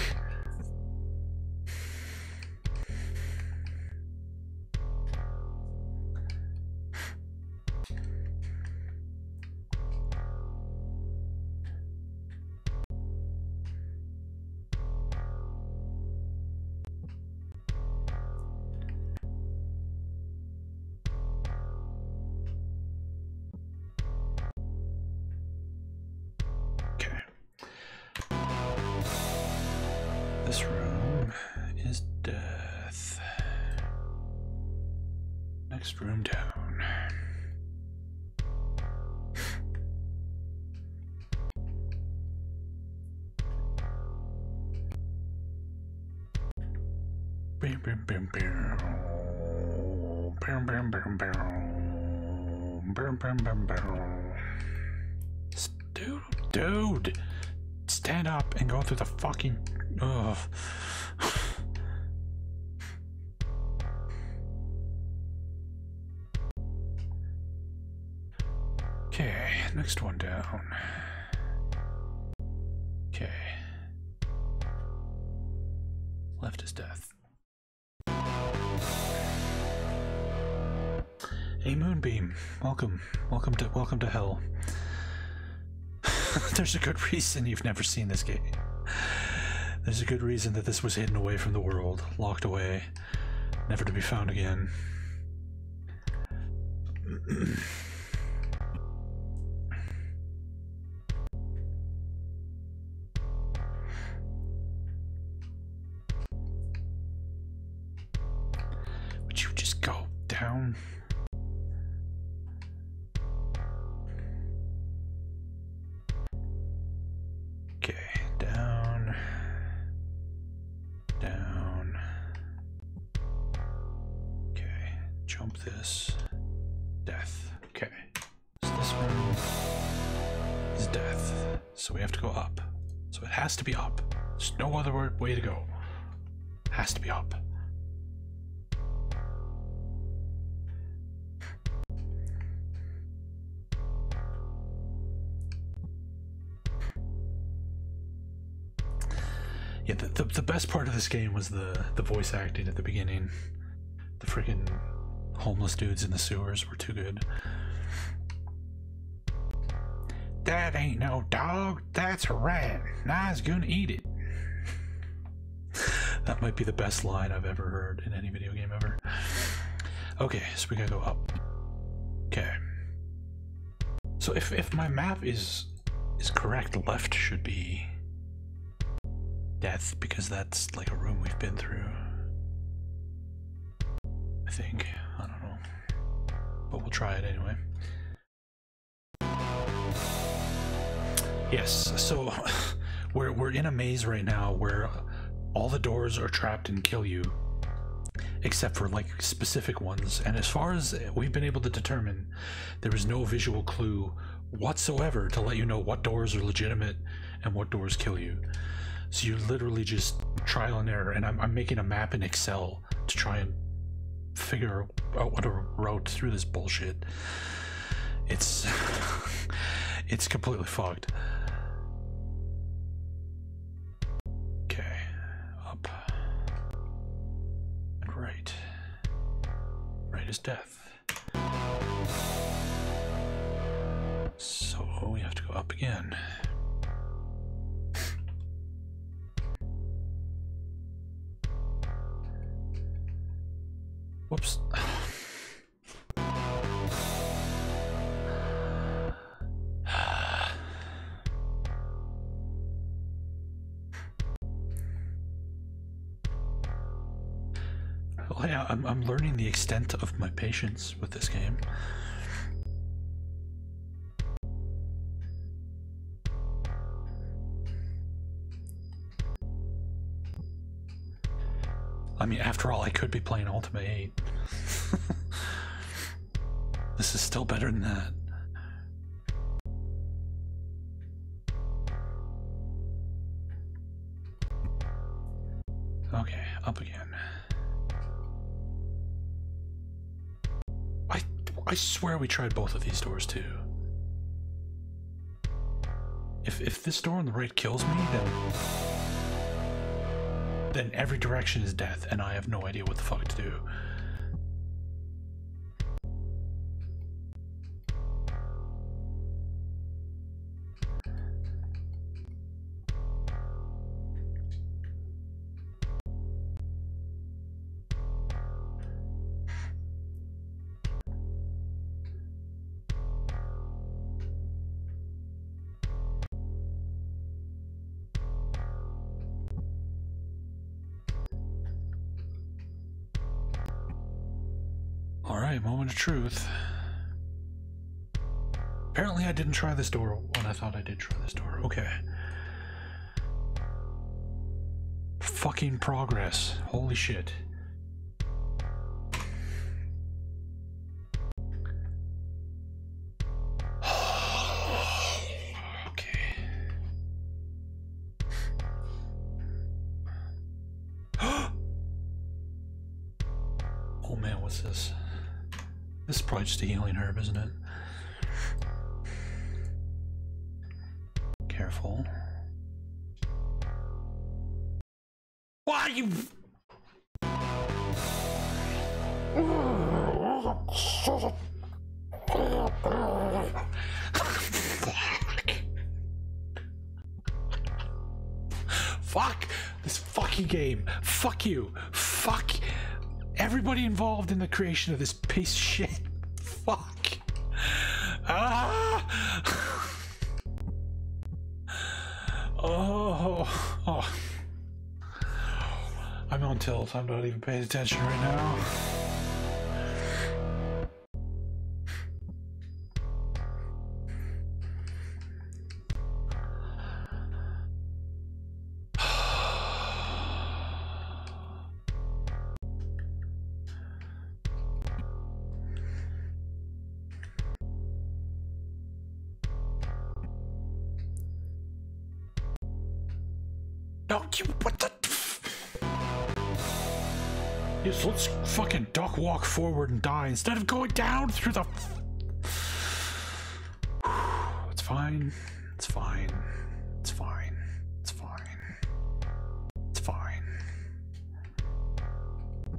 this room is death. Next room down. Bam, bam, bam, bam. Bam, bam, bam, bam. Bam, bam, bam, bam. Dude, dude, stand up and go through the fucking. Ugh. Okay, next one down. Okay. Left is death. Hey, Moonbeam, welcome, welcome to welcome to hell. There's a good reason you've never seen this game. There's a good reason that this was hidden away from the world, locked away, never to be found again. Would you just go down? Way to go. Has to be up. Yeah, the, the, the best part of this game was the, the voice acting at the beginning. The freaking homeless dudes in the sewers were too good. That ain't no dog, that's a rat. Nah, it's gonna eat it. That might be the best line I've ever heard in any video game ever. Okay, so we gotta go up. Okay. So if, if my map is is correct, left should be death, because that's like a room we've been through. I think. I don't know. But we'll try it anyway. Yes, so we're, we're in a maze right now where all the doors are trapped and kill you, except for like specific ones. And as far as we've been able to determine, there is no visual clue whatsoever to let you know what doors are legitimate and what doors kill you. So you literally just trial and error. And I'm, I'm making a map in Excel to try and figure out what a route through this bullshit. It's, it's completely fogged. Right. Right is death. So we have to go up again. Whoops. I'm, I'm learning the extent of my patience with this game. I mean, after all, I could be playing Ultima eight. This is still better than that. Okay, up again. I swear we tried both of these doors too. If if this door on the right kills me, then then every direction is death, and I have no idea what the fuck to do. Alright, moment of truth. Apparently I didn't try this door when I thought I did try this door. Okay. Fucking progress. Holy shit. Just a healing herb, isn't it? Careful. Why you? Fuck this fucking game. Fuck you. Fuck everybody involved in the creation of this piece of shit. Fuck. Ah. Oh. Oh. I'm on tilt. I'm not even paying attention right now. Let's fucking duck walk forward and die instead of going down through the... It's fine. It's fine. It's fine. It's fine. It's fine.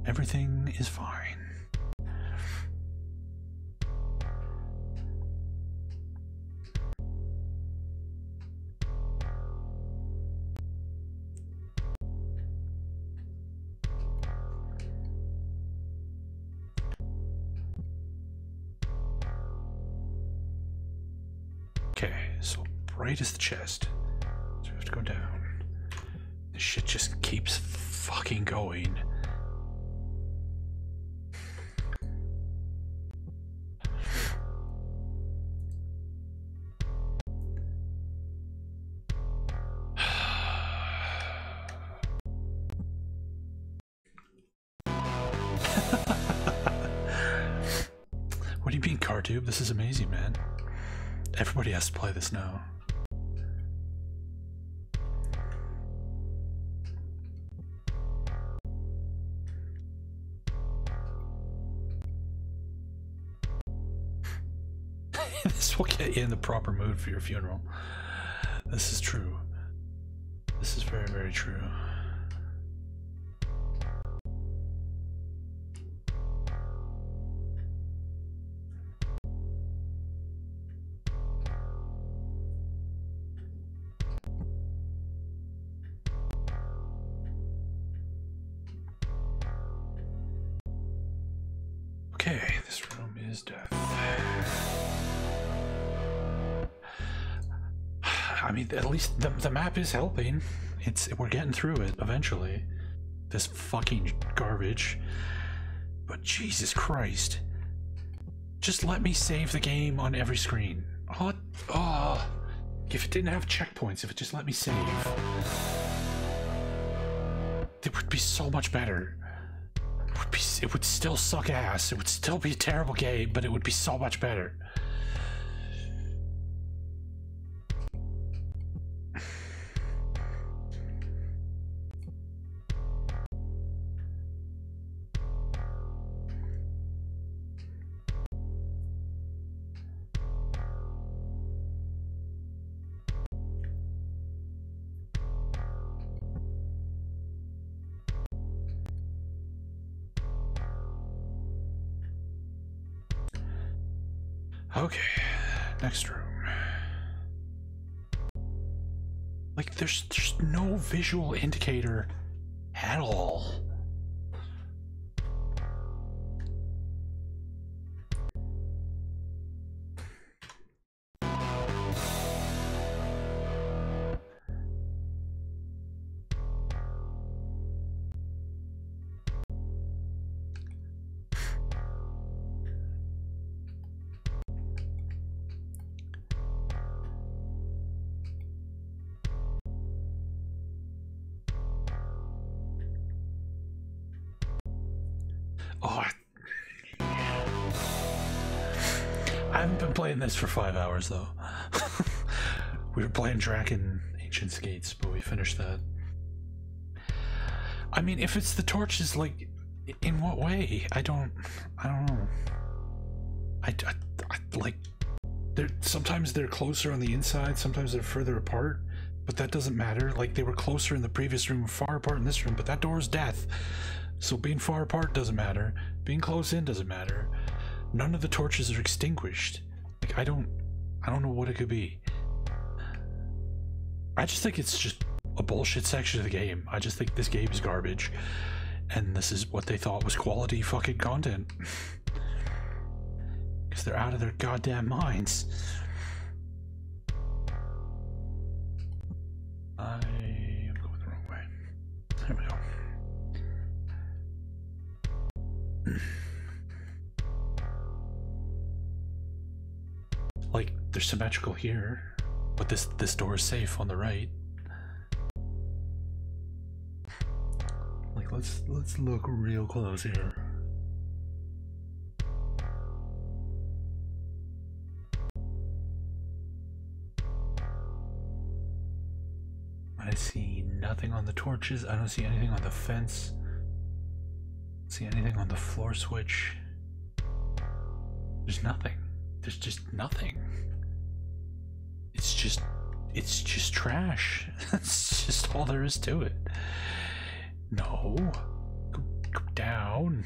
Everything is fine. Right is the chest, so we have to go down. This shit just keeps fucking going. What do you mean, Cartube? This is amazing, man. Everybody has to play this now. This will get you in the proper mood for your funeral. This is true. This is very, very true. Okay, this room is death. I mean, at least the, the map is helping. It's we're getting through it eventually. This fucking garbage. But Jesus Christ. Just let me save the game on every screen. Oh, oh. If it didn't have checkpoints, if it just let me save, it would be so much better. It would, be, it would still suck ass. It would still be a terrible game, but it would be so much better. Okay, next room. Like, there's there's no visual indicator at all. Oh, I haven't been playing this for five hours though. We were playing Draken Ancient Skates, but we finished that. I mean, if it's the torches, like, in what way? I don't, I don't know. I, I, I like, they're, sometimes they're closer on the inside, sometimes they're further apart, but that doesn't matter. Like, they were closer in the previous room, far apart in this room, but that door is death. So being far apart doesn't matter. Being close in doesn't matter. None of the torches are extinguished. Like, I don't, I don't know what it could be. I just think it's just a bullshit section of the game. I just think this game is garbage, and this is what they thought was quality fucking content. Because they're out of their goddamn minds. I am going the wrong way. There we go. Like, they're symmetrical here, but this this door is safe on the right. Like, let's let's look real close here. I see nothing on the torches. I don't see anything on the fence. I don't see anything on the floor switch. There's nothing. There's just nothing. It's just, it's just trash. That's just all there is to it. No, go, go down.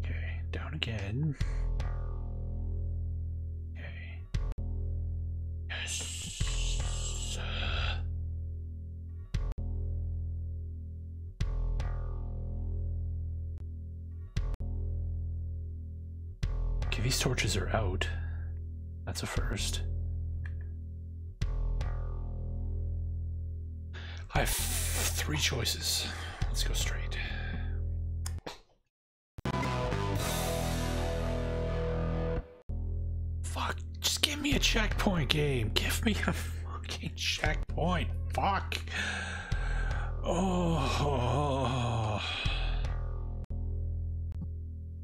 Okay, down again. Okay. Yes. Okay, these torches are out. That's a first. I have three choices. Let's go straight. Fuck, just give me a checkpoint, game. Give me a fucking checkpoint. Fuck. Oh.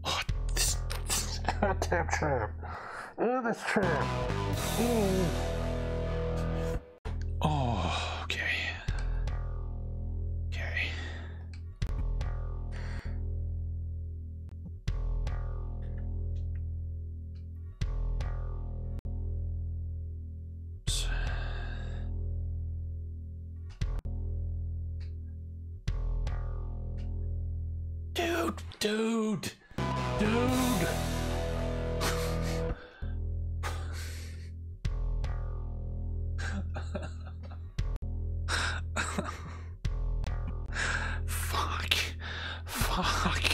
Oh, this, this goddamn trap. Oh, this trap. Oh. Oh. Dude! Dude! Fuck. Fuck.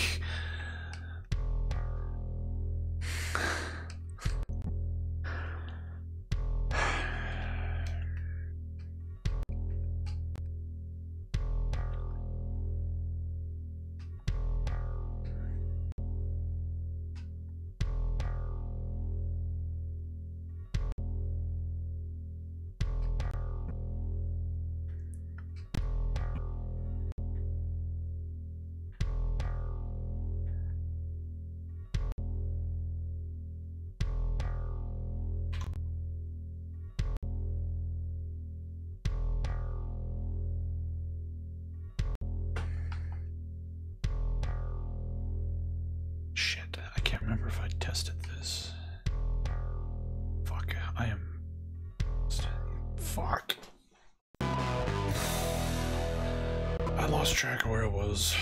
Track of where it was.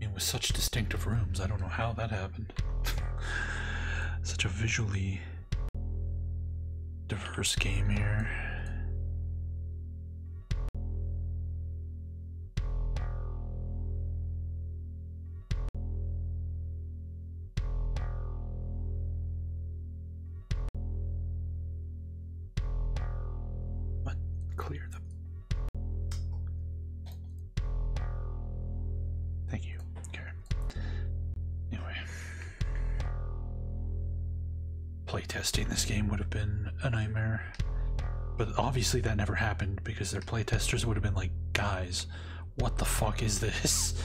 And with such distinctive rooms, I don't know how that happened. Such a visually diverse game here. Thank you. Okay. Anyway. playtesting this game would have been a nightmare. But obviously that never happened, because their playtesters would have been like, guys, what the fuck is this?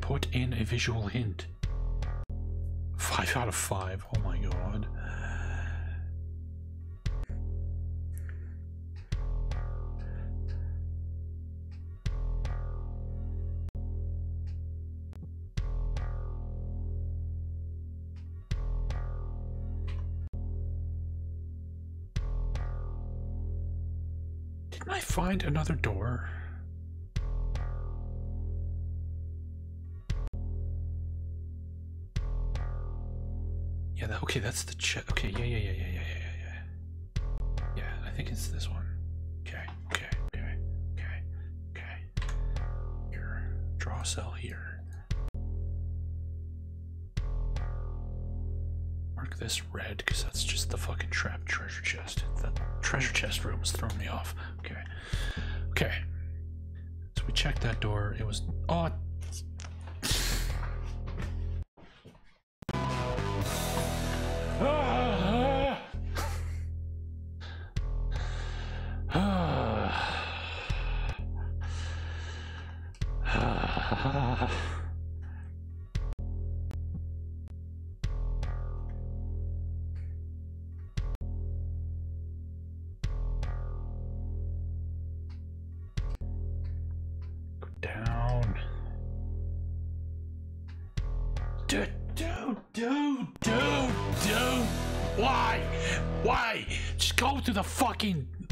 Put in a visual hint. Five out of five, oh my god. Didn't I find another door? Yeah, that, okay, that's the chest. Okay, yeah, yeah, yeah, yeah, yeah, yeah, yeah. Yeah, I think it's this one. Okay, okay, okay, okay, okay. Here, draw cell here. Mark this red, because that's just the fucking trapped treasure chest. That treasure chest room is throwing me off. Okay, okay. So we checked that door. It was, oh,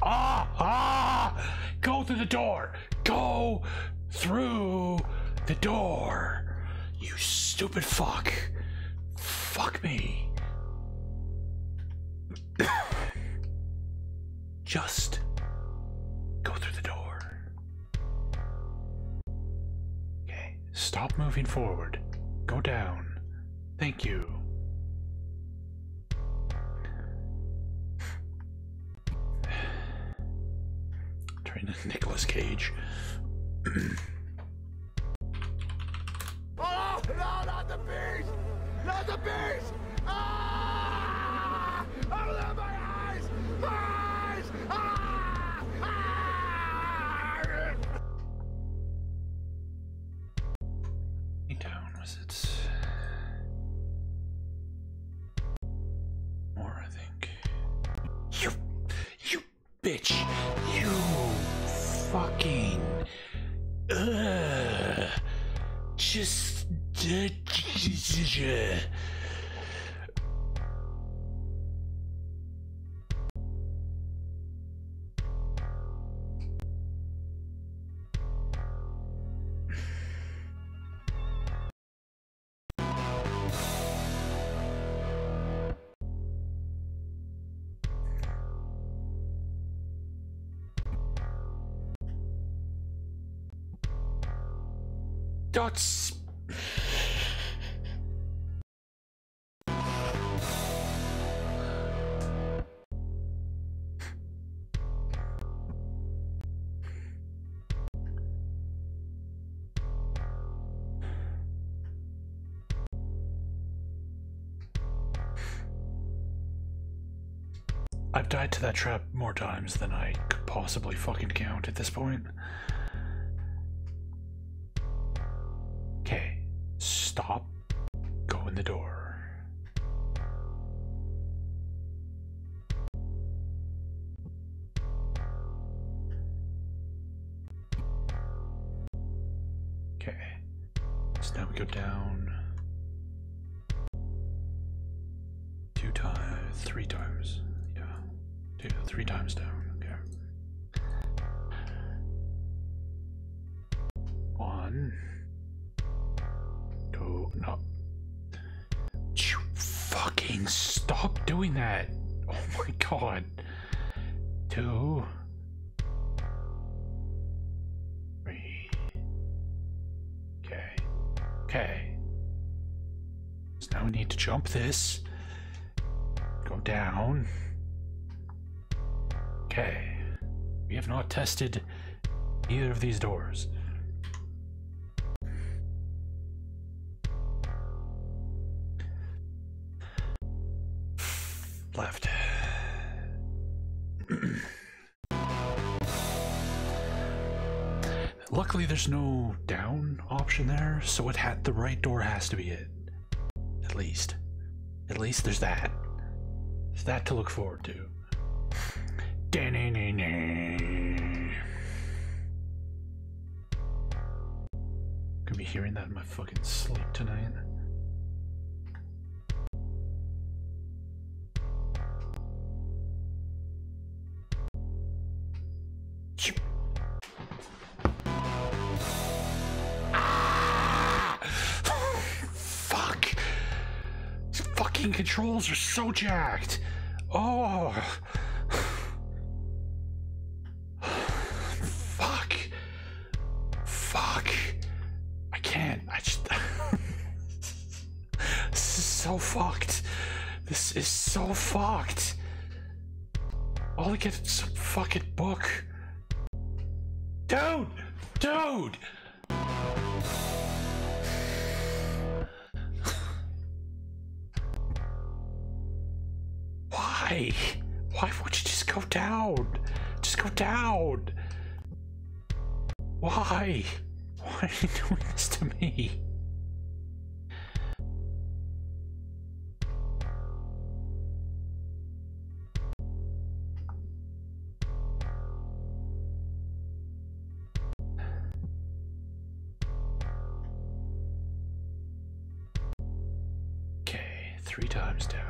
Ah, ah! Go through the door! Go through the door! You stupid fuck! Fuck me! Just go through the door. Okay, stop moving forward. Go down. Thank you. Nicolas Cage. Oh no, not the beast! Not the beast! Ah! Oh, my eyes! My eyes! Ah! Ah! Down was it? More, I think. You, you bitch! You. Fucking, uh, just, uh, dots. I've died to that trap more times than I could possibly fucking count at this point. Stop. Go in the door. Okay. So now we go down. Two times, three times. Yeah. Two, three times down. Okay. One. No. You fucking stop doing that. Oh my god. Two. Three. Okay. Okay. So now we need to jump this. Go down. Okay. We have not tested either of these doors. left. Luckily, there's no down option there, so it had the right door has to be it. At least. At least there's that. There's that to look forward to. Could be hearing that in my fucking sleep tonight. Controls are so jacked. Oh, fuck, fuck. I can't. I just. This is so fucked. This is so fucked. All I get is some fucking book. Dude, dude. Why? Why would you just go down? Just go down! Why? Why are you doing this to me? Okay, three times down.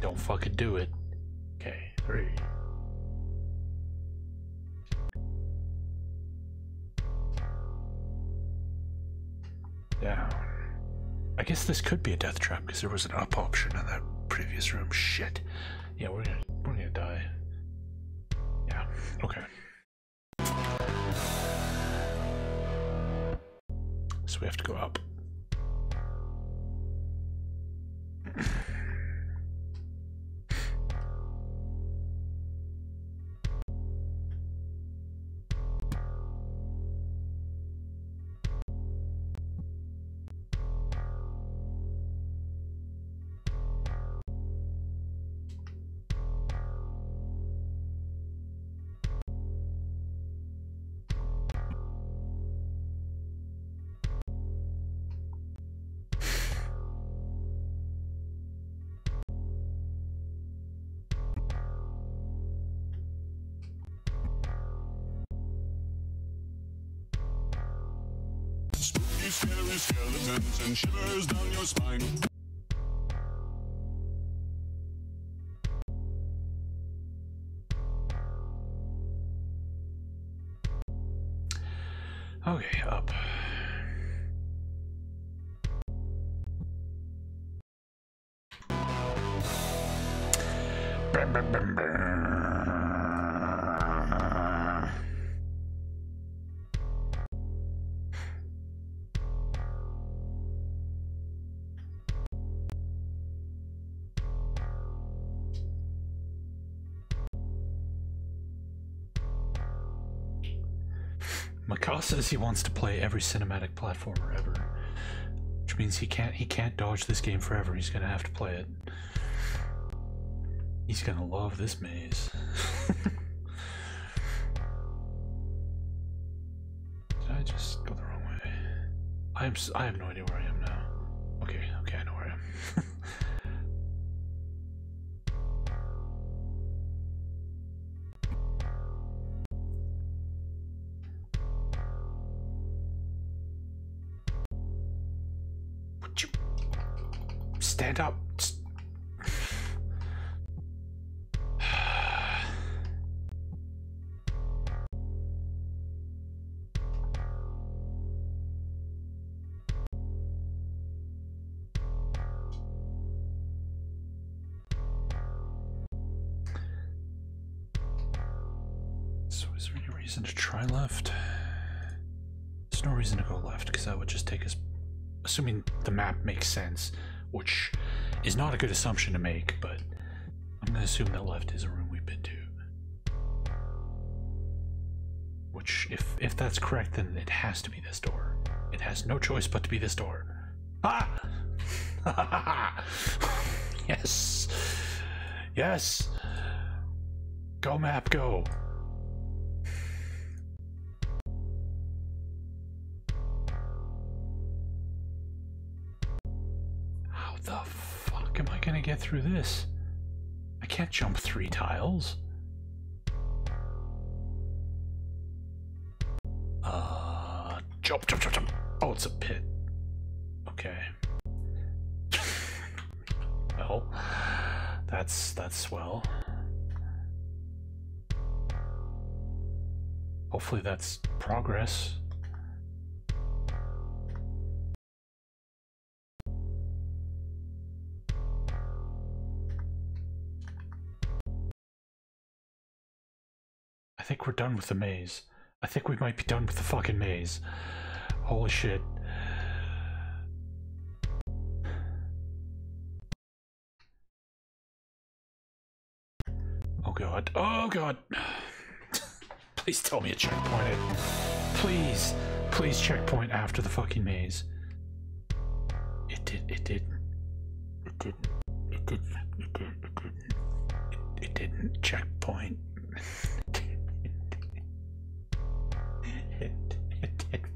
Don't fucking do it. Okay, three. Down. I guess this could be a death trap because there was an up option in that previous room. Shit. Yeah, we're gonna we're gonna die. Yeah. Okay. So we have to go up. Scary skeletons and shivers down your spine. Okay, up. Brum, brum, brum, brum. Says he wants to play every cinematic platformer ever, which means he can't he can't dodge this game forever. He's gonna have to play it. He's gonna love this maze. Did I just go the wrong way? I am I have no idea where I am now. Okay, okay, I know where I am. Stand up. So is there any reason to try left? There's no reason to go left because that would just take us, assuming the map makes sense, which is not a good assumption to make, but I'm gonna assume that left is a room we've been to. which if if that's correct, then it has to be this door. It has no choice but to be this door. Ah! Yes. Yes. Go, map, go. How the fuck am I gonna get through this? I can't jump three tiles. Uh, jump, jump, jump, jump. Oh, it's a pit. Okay. Well, that's, that's swell. Hopefully that's progress. I think we're done with the maze. I think we might be done with the fucking maze. Holy shit. Oh god. Oh god! Please tell me it checkpointed. Please, please checkpoint after the fucking maze. It did. It didn't. It didn't. It didn't. It didn't. It didn't. It, it didn't checkpoint. It, it, it didn't.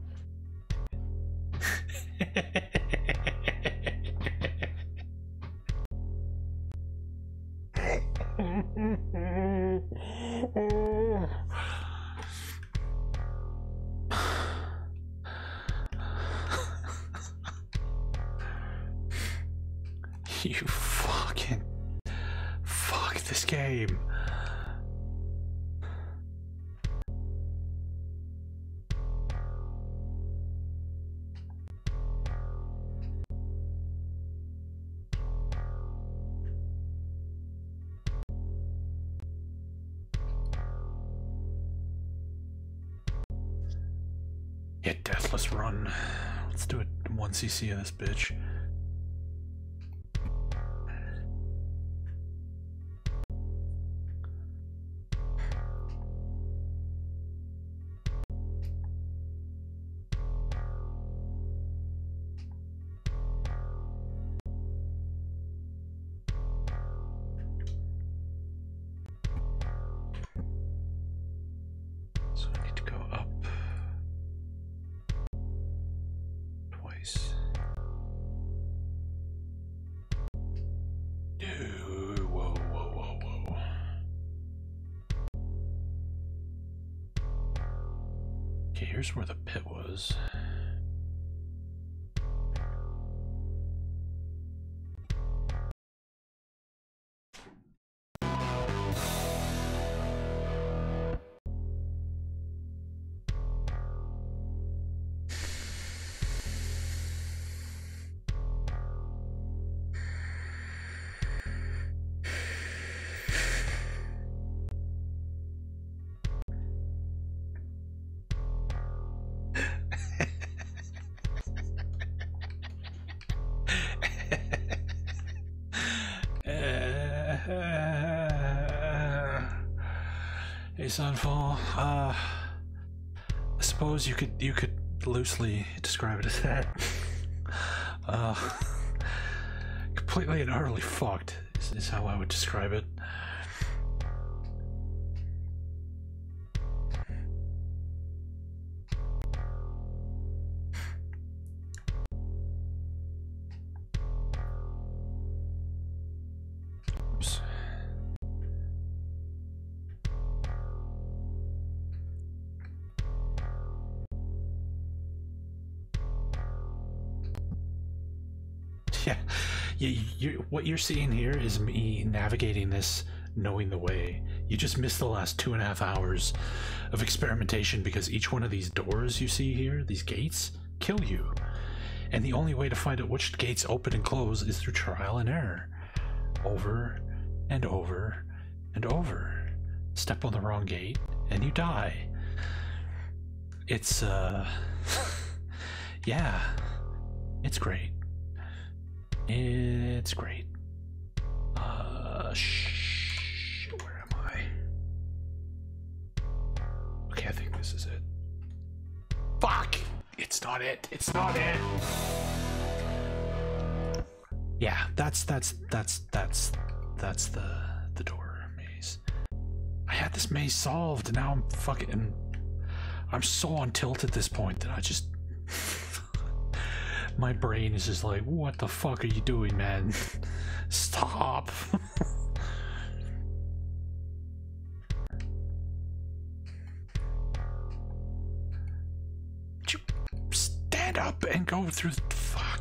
You fucking... Fuck this game. Yeah, deathless run. Let's do it one C C of this bitch. Here's where the pit was. Sunfall. Uh, I suppose you could you could loosely describe it as that. Uh, completely and utterly fucked is, is how I would describe it. What you're seeing here is me navigating this, knowing the way. You just missed the last two and a half hours of experimentation because each one of these doors you see here, these gates, kill you. And the only way to find out which gates open and close is through trial and error. Over and over and over. Step on the wrong gate and you die. It's, uh... yeah. It's great. It's great. Uh, shh. Where am I? Okay, I think this is it. Fuck! It's not it. It's not it. Yeah, that's that's that's that's that's the the door maze. I had this maze solved, and now I'm fucking. I'm so on tilt at this point that I just. My brain is just like, what the fuck are you doing, man? Stop. Did you stand up and go through the fuck?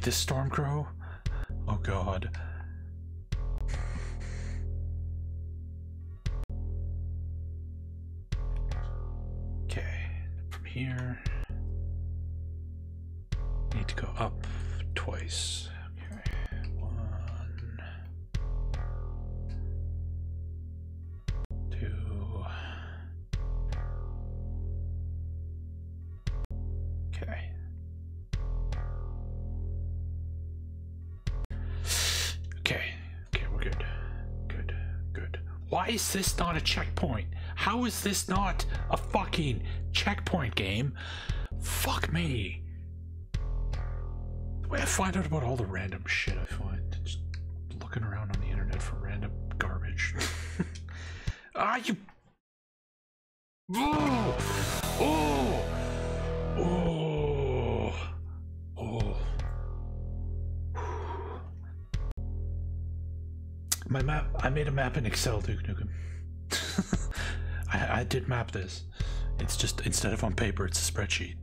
This Stormcrow? Oh god. Okay, from here. Need to go up twice. Okay, one. Two. Okay. Why is this not a checkpoint? How is this not a fucking checkpoint game? Fuck me. The way I find out about all the random shit I find, just looking around on the internet for random garbage. Ah, you. Oh! Oh! Oh! Oh! My map, I made a map in Excel, Duke Nukem. I, I did map this. It's just, instead of on paper, it's a spreadsheet.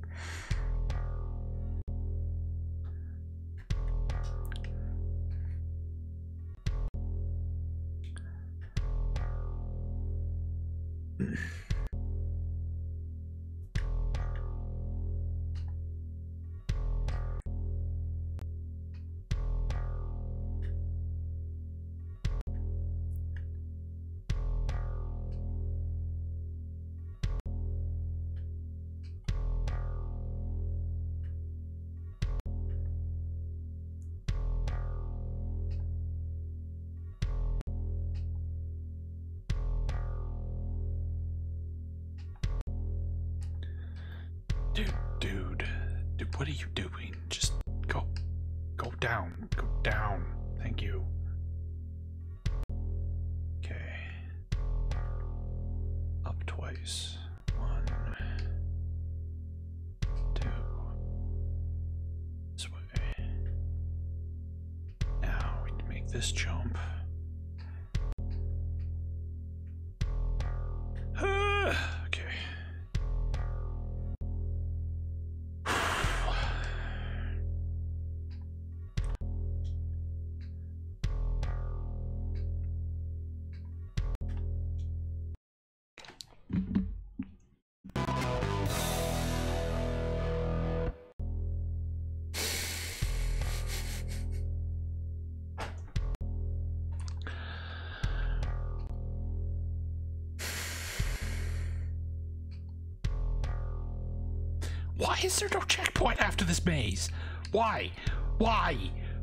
Why is there no checkpoint after this maze? Why? Why?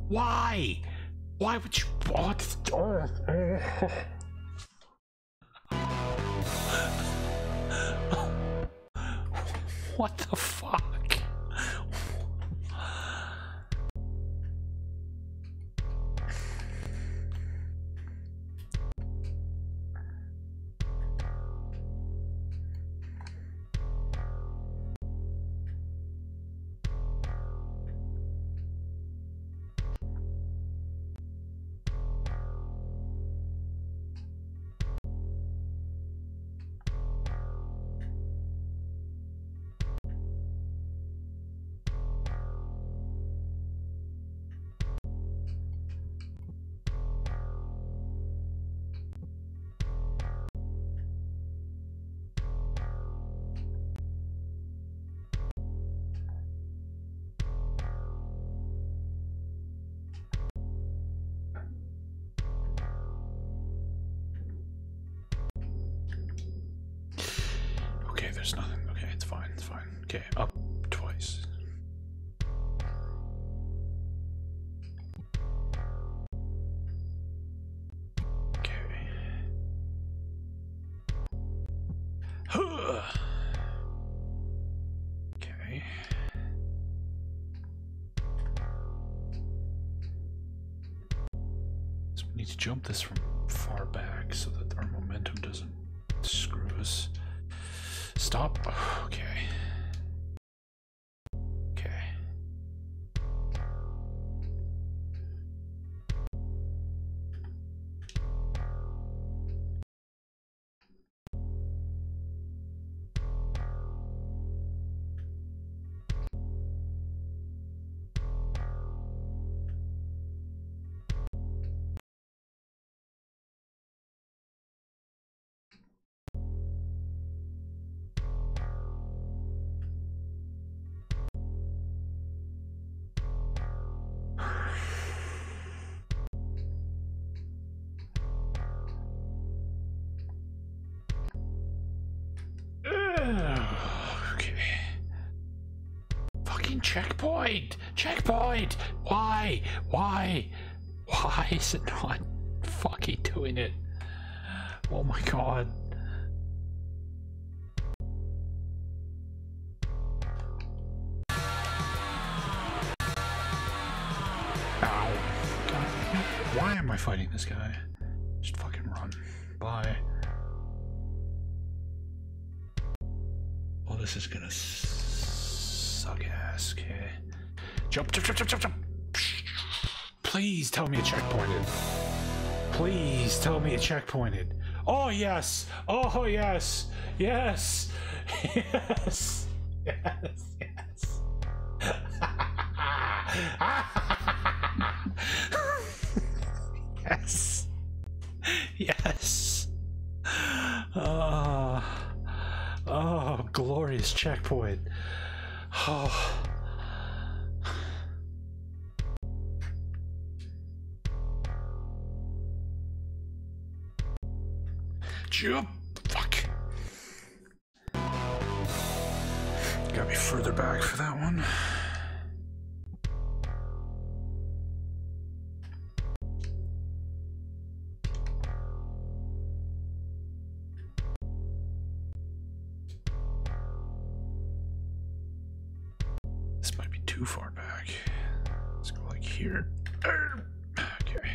Why? Why would you... Oh, what the fuck? there's nothing. Okay, it's fine, it's fine. Okay, up twice. Okay. Huh. Okay. So we need to jump this from far back so that our momentum doesn't screw us. Stop. Okay. Okay. Checkpoint! Checkpoint! Why? Why? Why is it not fucking doing it? Oh my god. Ow. God. Why am I fighting this guy? Just fucking run. Bye. Oh, this is gonna suck ass. Okay. Jump, jump, jump, jump, jump, please tell me it checkpointed. Please tell me it checkpointed. Oh yes! Oh yes! Yes! Yes! Yes! Yes! Yes! Yes! Oh. Oh, glorious checkpoint. Oh. Jump. Fuck. Gotta be further back for that one. Too far back. Let's go like here. Okay. I,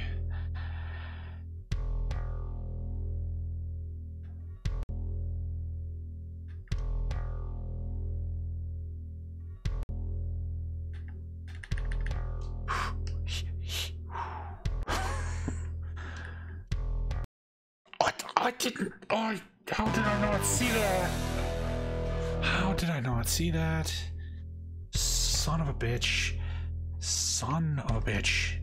I didn't. I. How did I not see that? How did I not see that? Son of a bitch. Son of a bitch.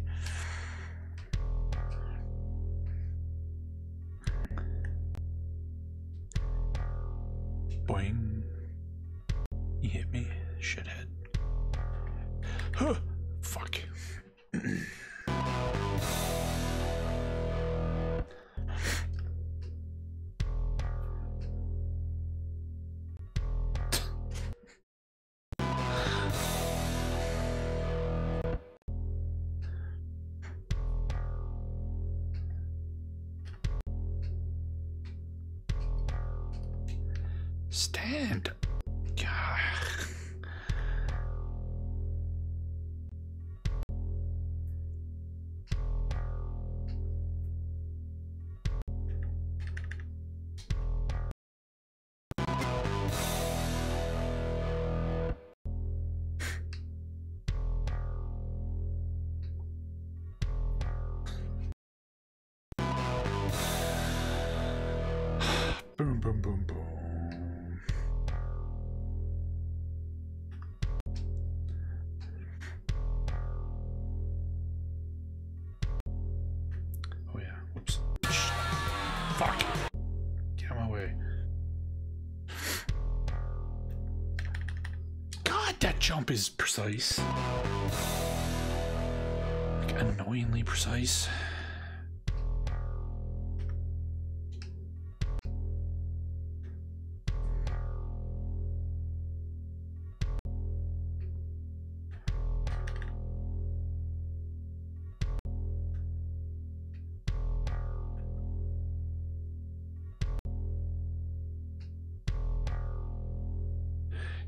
Boing. You hit me, shithead. Huh. Fuck. Stand. God. Boom, boom, boom, boom. Jump is precise, like, annoyingly precise.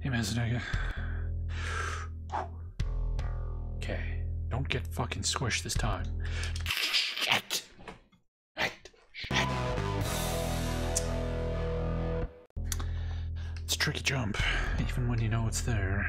Hey, Mazenaga. Okay. Don't get fucking squished this time. Shit! Shit! Shit! It's a tricky jump, even when you know it's there.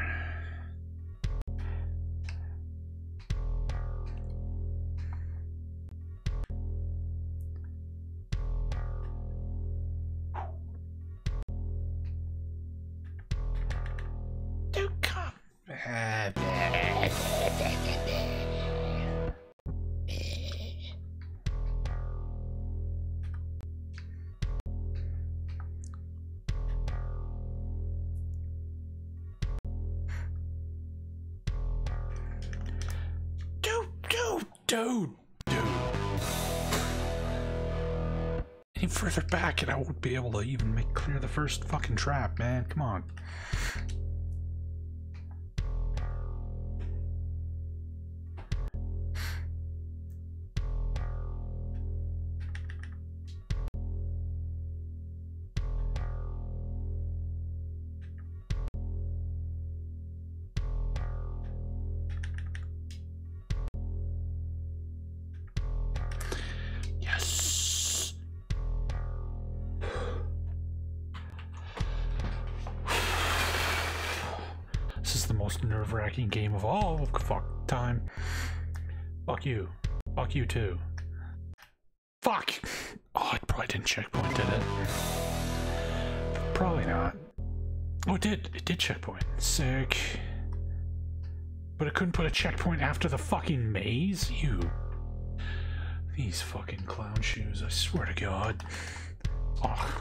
Back and I won't be able to even make clear the first fucking trap, man. Come on. Nerve-wracking game of all fuck time. Fuck you. Fuck you too. Fuck! Oh, it probably didn't checkpoint, did it? Probably not. Oh, it did. It did checkpoint. Sick. But it couldn't put a checkpoint after the fucking maze? You. These fucking clown shoes, I swear to God. Ugh.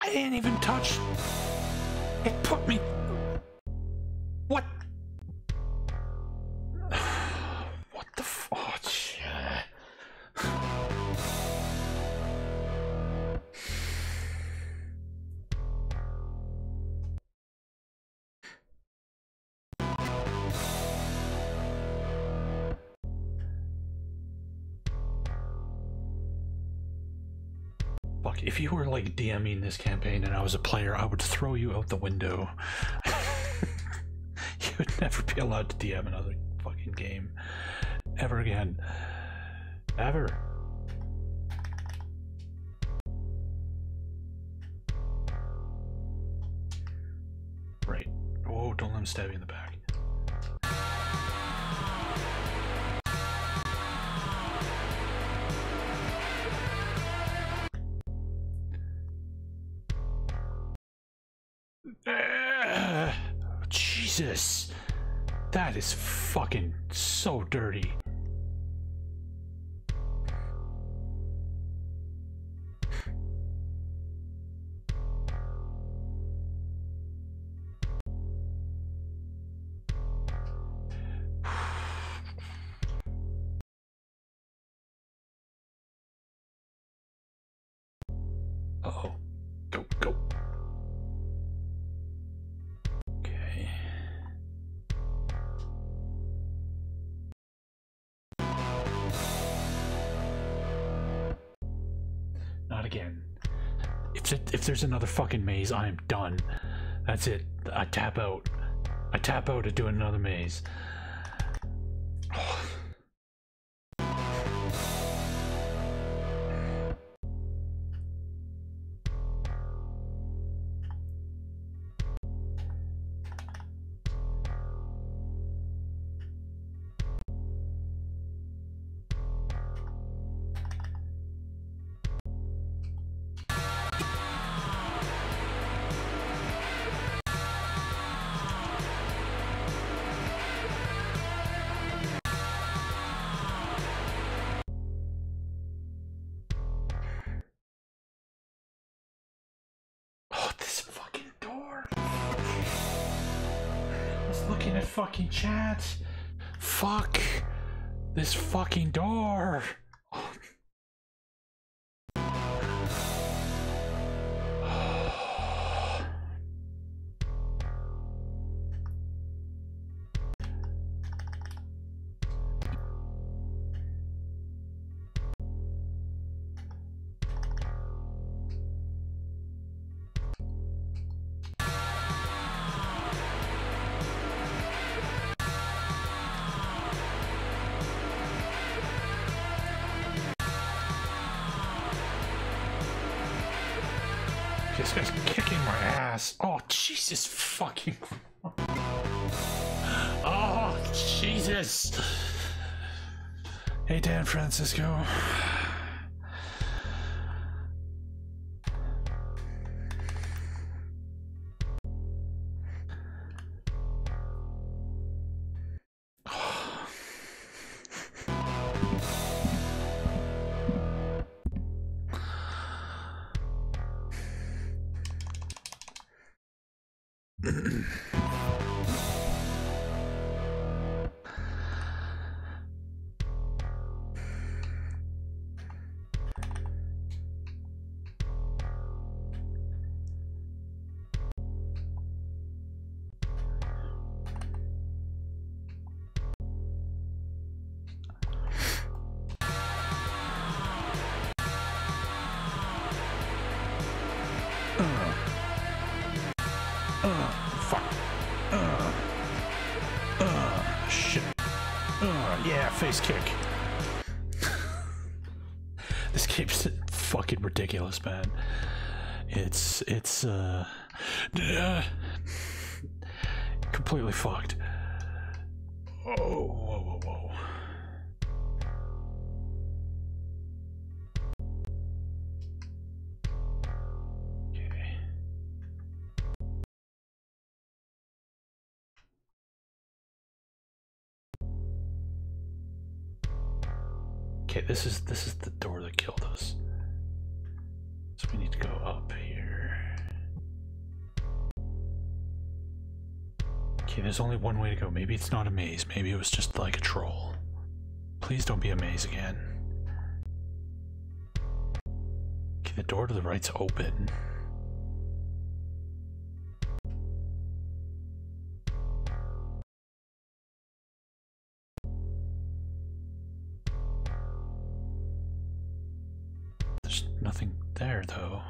I didn't even touch. It put me. What? What the fuck? If you were like DMing this campaign and I was a player, I would throw you out the window. You would never be allowed to D M another fucking game. Ever again. Ever. Right. Oh, don't let him stab you in the back. Jesus, that is fucking so dirty. If there's another fucking maze, I am done. That's it. I tap out. I tap out at doing another maze. Oh, looking at fucking chat. Fuck this fucking door. This guy's kicking my ass. Oh, Jesus fucking. Oh, Jesus. Hey, Dan Francisco. Ridiculous, man. It's it's uh, uh completely fucked. Oh, whoa, whoa, whoa. Okay. Okay, this is this is the door that killed us. So we need to go up here. Okay, there's only one way to go. Maybe it's not a maze. Maybe it was just like a troll. Please don't be a maze again. Okay, the door to the right's open. There's nothing there, though.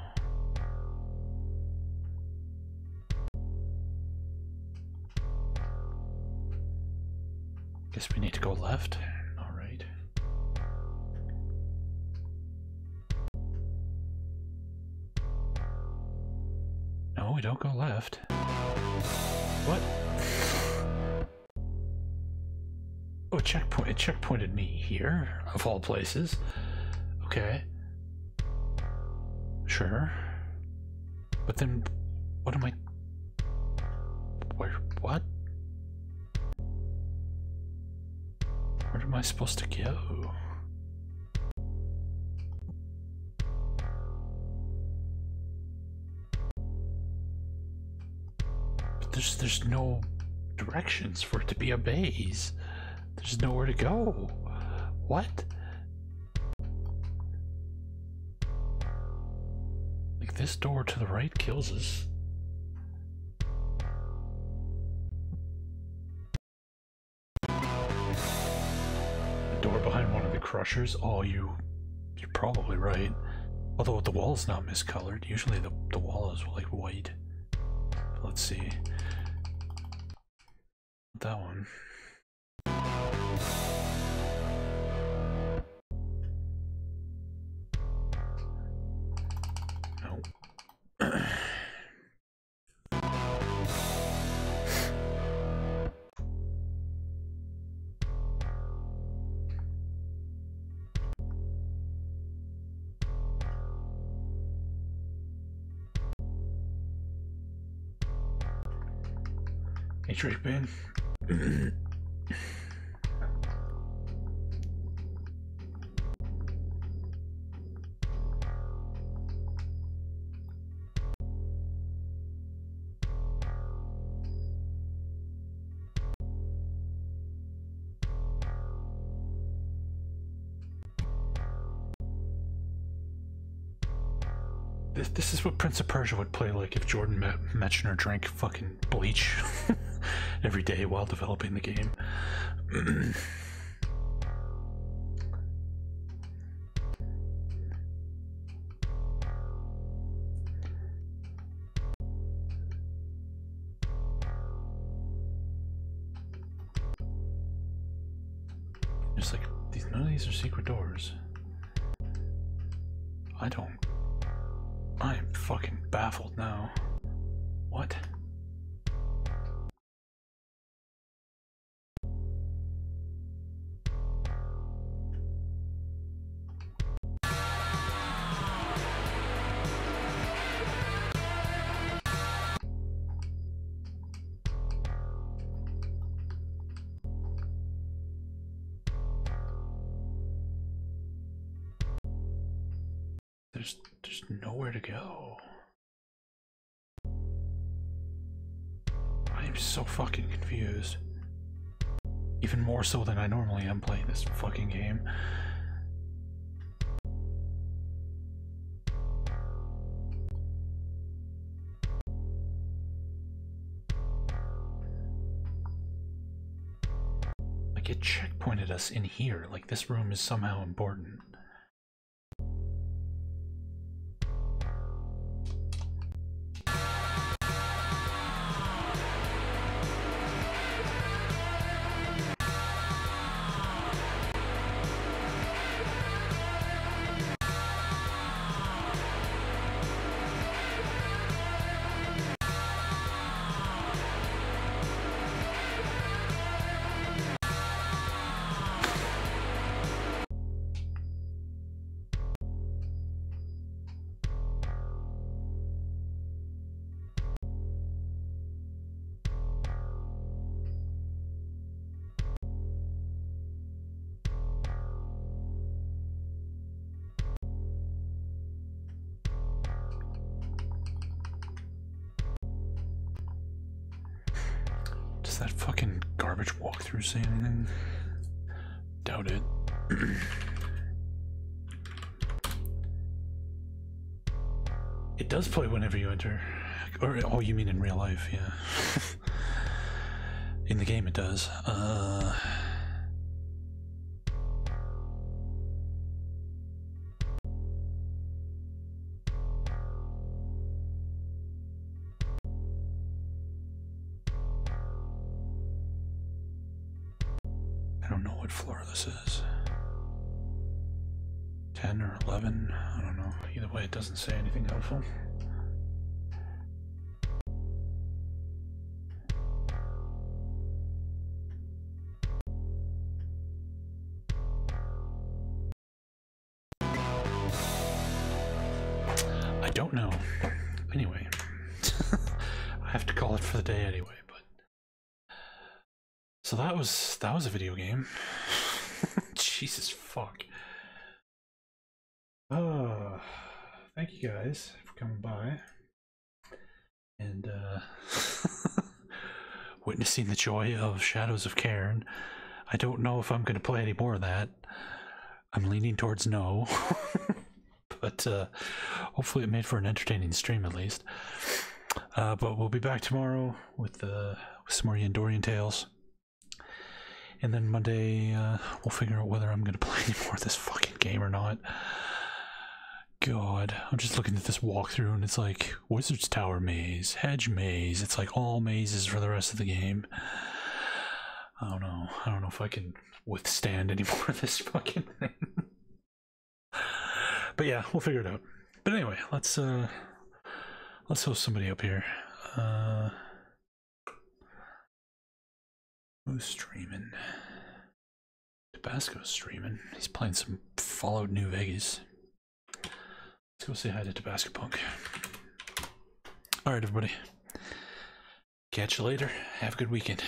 Guess we need to go left. All right. No, we don't go left. What? Oh, checkpoint. It checkpointed me here, of all places. Okay. Sure, but then what am I? Where? What? Where am I supposed to go? But there's there's no directions for it to be a maze. There's nowhere to go. What? This door to the right kills us. The door behind one of the crushers? Oh, you, you're probably right. Although the wall's not miscolored. Usually the, the wall is like white. Let's see. That one. Hey, Trick Ben. This, this is what Prince of Persia would play like if Jordan Mechner drank fucking bleach every day while developing the game. Just like, these, none of these are secret doors. I don't... I am fucking baffled now. What? There's there's nowhere to go. I am so fucking confused. Even more so than I normally am playing this fucking game. Like, it checkpointed us in here. Like, this room is somehow important. Does that fucking garbage walkthrough say anything? Doubt it. It does play whenever you enter. Or, oh, you mean in real life, yeah. In the game it does. Uh... Doesn't say anything helpful. I don't know. Anyway, I have to call it for the day anyway, but so that was that was a video game. Jesus fuck. Oh. Thank you guys for coming by and uh, witnessing the joy of Shadows of Cairn. I don't know if I'm going to play any more of that. I'm leaning towards no, but uh, hopefully it made for an entertaining stream at least. Uh, but we'll be back tomorrow with, uh, with some more Yandorian Tales. And then Monday uh, we'll figure out whether I'm going to play any more of this fucking game or not. God, I'm just looking at this walkthrough and it's like Wizard's Tower maze, hedge maze. It's like all mazes for the rest of the game. I don't know. I don't know if I can withstand any more of this fucking thing. But yeah, we'll figure it out. But anyway, let's uh, let's host somebody up here. Uh, who's streaming? Tabasco's streaming. He's playing some Fallout New Vegas. Let's go say hi to Tabasco Punk. Alright everybody. Catch you later. Have a good weekend.